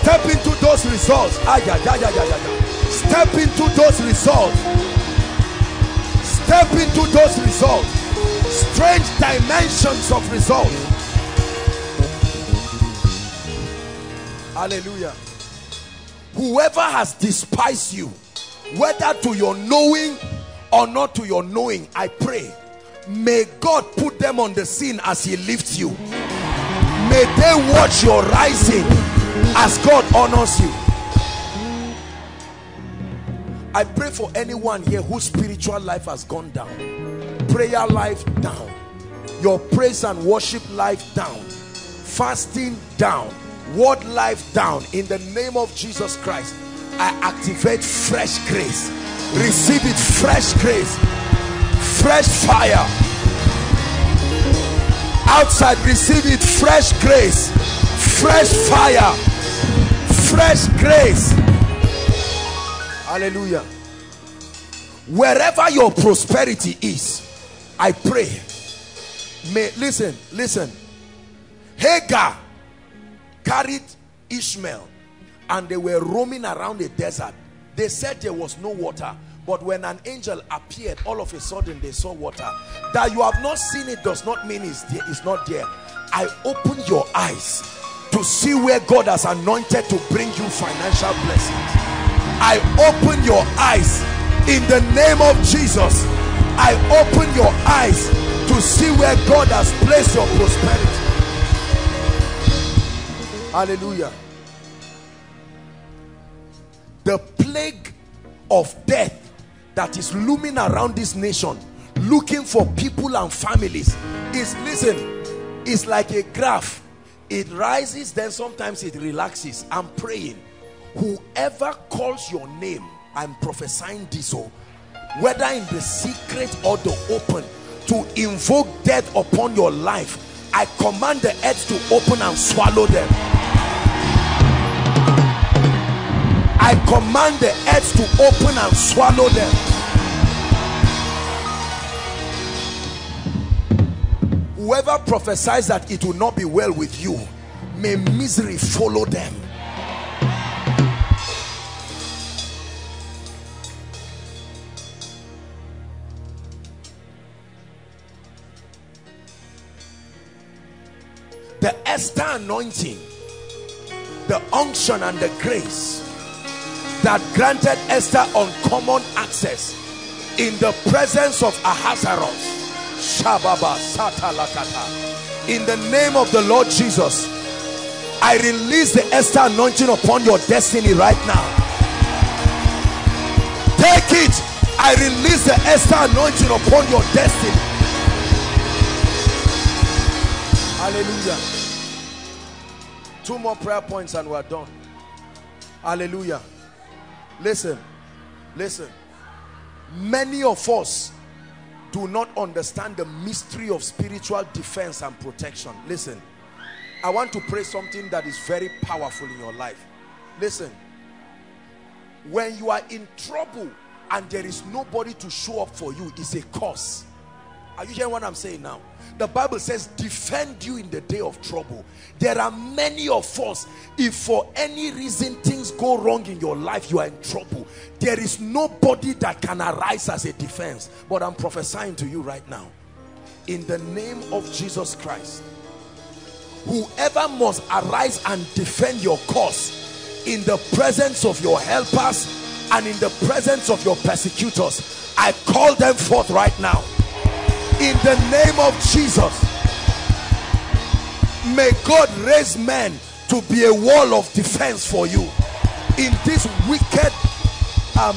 Step into those results. Step into those results. Step into those results. Strange dimensions of results. Hallelujah. Whoever has despised you, whether to your knowing or not to your knowing, I pray, may God put them on the scene as he lifts you. May they watch your rising as God honors you. I pray for anyone here whose spiritual life has gone down. Prayer life down. Your praise and worship life down. Fasting down. Word life down. In the name of Jesus Christ, I activate fresh grace. Receive it, fresh grace, fresh fire. Outside, receive it, fresh grace, fresh fire, fresh grace. Hallelujah. Wherever your prosperity is, I pray, may, listen, listen, Hagar carried Ishmael and they were roaming around the desert. They said there was no water, but when an angel appeared, all of a sudden they saw water. That you have not seen it does not mean it's, there, it's not there. I open your eyes to see where God has anointed to bring you financial blessings. I open your eyes in the name of Jesus. I open your eyes to see where God has placed your prosperity. Hallelujah. The plague of death that is looming around this nation, looking for people and families, is, listen, it's like a graph. It rises, then sometimes it relaxes. I'm praying, whoever calls your name, I'm prophesying this, or whether in the secret or the open, to invoke death upon your life, I command the earth to open and swallow them. I command the earth to open and swallow them. Whoever prophesies that it will not be well with you, may misery follow them. The Esther anointing, the unction and the grace that granted Esther uncommon access in the presence of Ahasuerus. Shababa satalakata. In the name of the Lord Jesus, I release the Esther anointing upon your destiny right now. Take it. I release the Esther anointing upon your destiny. Hallelujah. Two more prayer points and we're done. Hallelujah. Listen, listen, many of us do not understand the mystery of spiritual defense and protection. Listen, I want to pray something that is very powerful in your life. Listen, when you are in trouble and there is nobody to show up for you, it's a curse. Are you hearing what I'm saying now? The Bible says, defend you in the day of trouble. There are many of us, if for any reason things go wrong in your life, you are in trouble. There is nobody that can arise as a defense. But I'm prophesying to you right now, in the name of Jesus Christ, whoever must arise and defend your cause in the presence of your helpers and in the presence of your persecutors, I call them forth right now. In the name of Jesus, may God raise men to be a wall of defense for you in this wicked, um,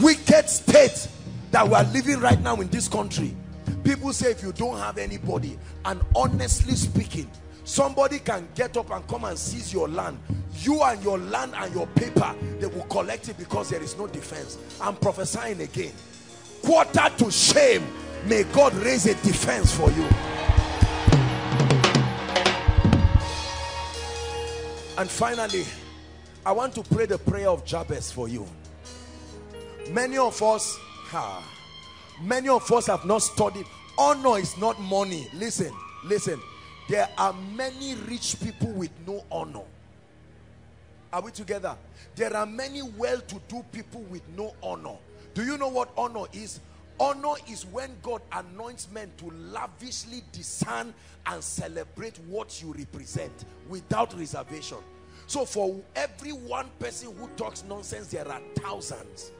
wicked state that we are living right now in this country. People say if you don't have anybody, and honestly speaking, somebody can get up and come and seize your land. You and your land and your paper, they will collect it because there is no defense. I'm prophesying again. Quarter to shame. May God raise a defense for you. And finally, I want to pray the prayer of Jabez for you. Many of us, ha, many of us have not studied. Honor is not money. Listen, listen. There are many rich people with no honor. Are we together? There are many well-to-do people with no honor. Do you know what honor is? Honor is when God anoints men to lavishly discern and celebrate what you represent without reservation. So for every one person who talks nonsense, there are thousands.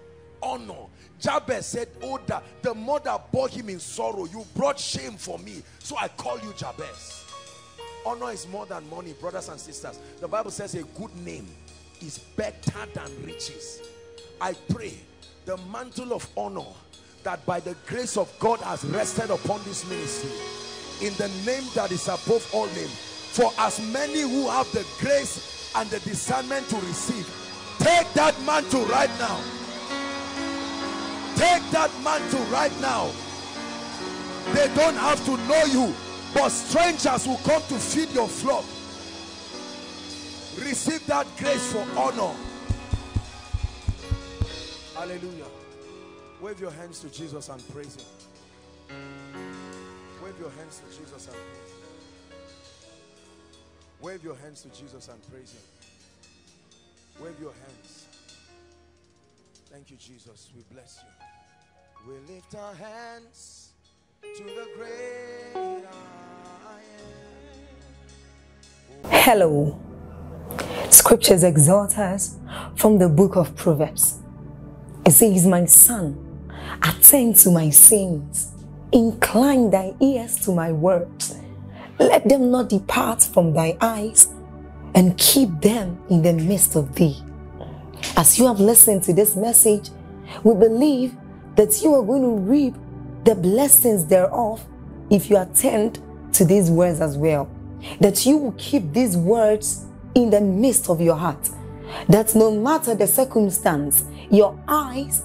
Honor. Jabez said, oh, that the mother bore him in sorrow. You brought shame for me, so I call you Jabez. Honor is more than money, brothers and sisters. The Bible says a good name is better than riches. I pray the mantle of honor that by the grace of God has rested upon this ministry, in the name that is above all names, for as many who have the grace and the discernment to receive, take that mantle right now. Take that mantle right now. They don't have to know you, but strangers will come to feed your flock. Receive that grace for honor. Hallelujah. Wave your hands to Jesus and praise him. Wave your hands to Jesus and praise him. Wave your hands to Jesus and praise him. Wave your hands. Thank you, Jesus. We bless you. We lift our hands to the great I am. Hello. Scriptures exhort us from the book of Proverbs. It says, my son, attend to my sins, incline thy ears to my words, let them not depart from thy eyes, and keep them in the midst of thee. As you have listened to this message, we believe that you are going to reap the blessings thereof if you attend to these words as well, that you will keep these words in the midst of your heart, that no matter the circumstance, your eyes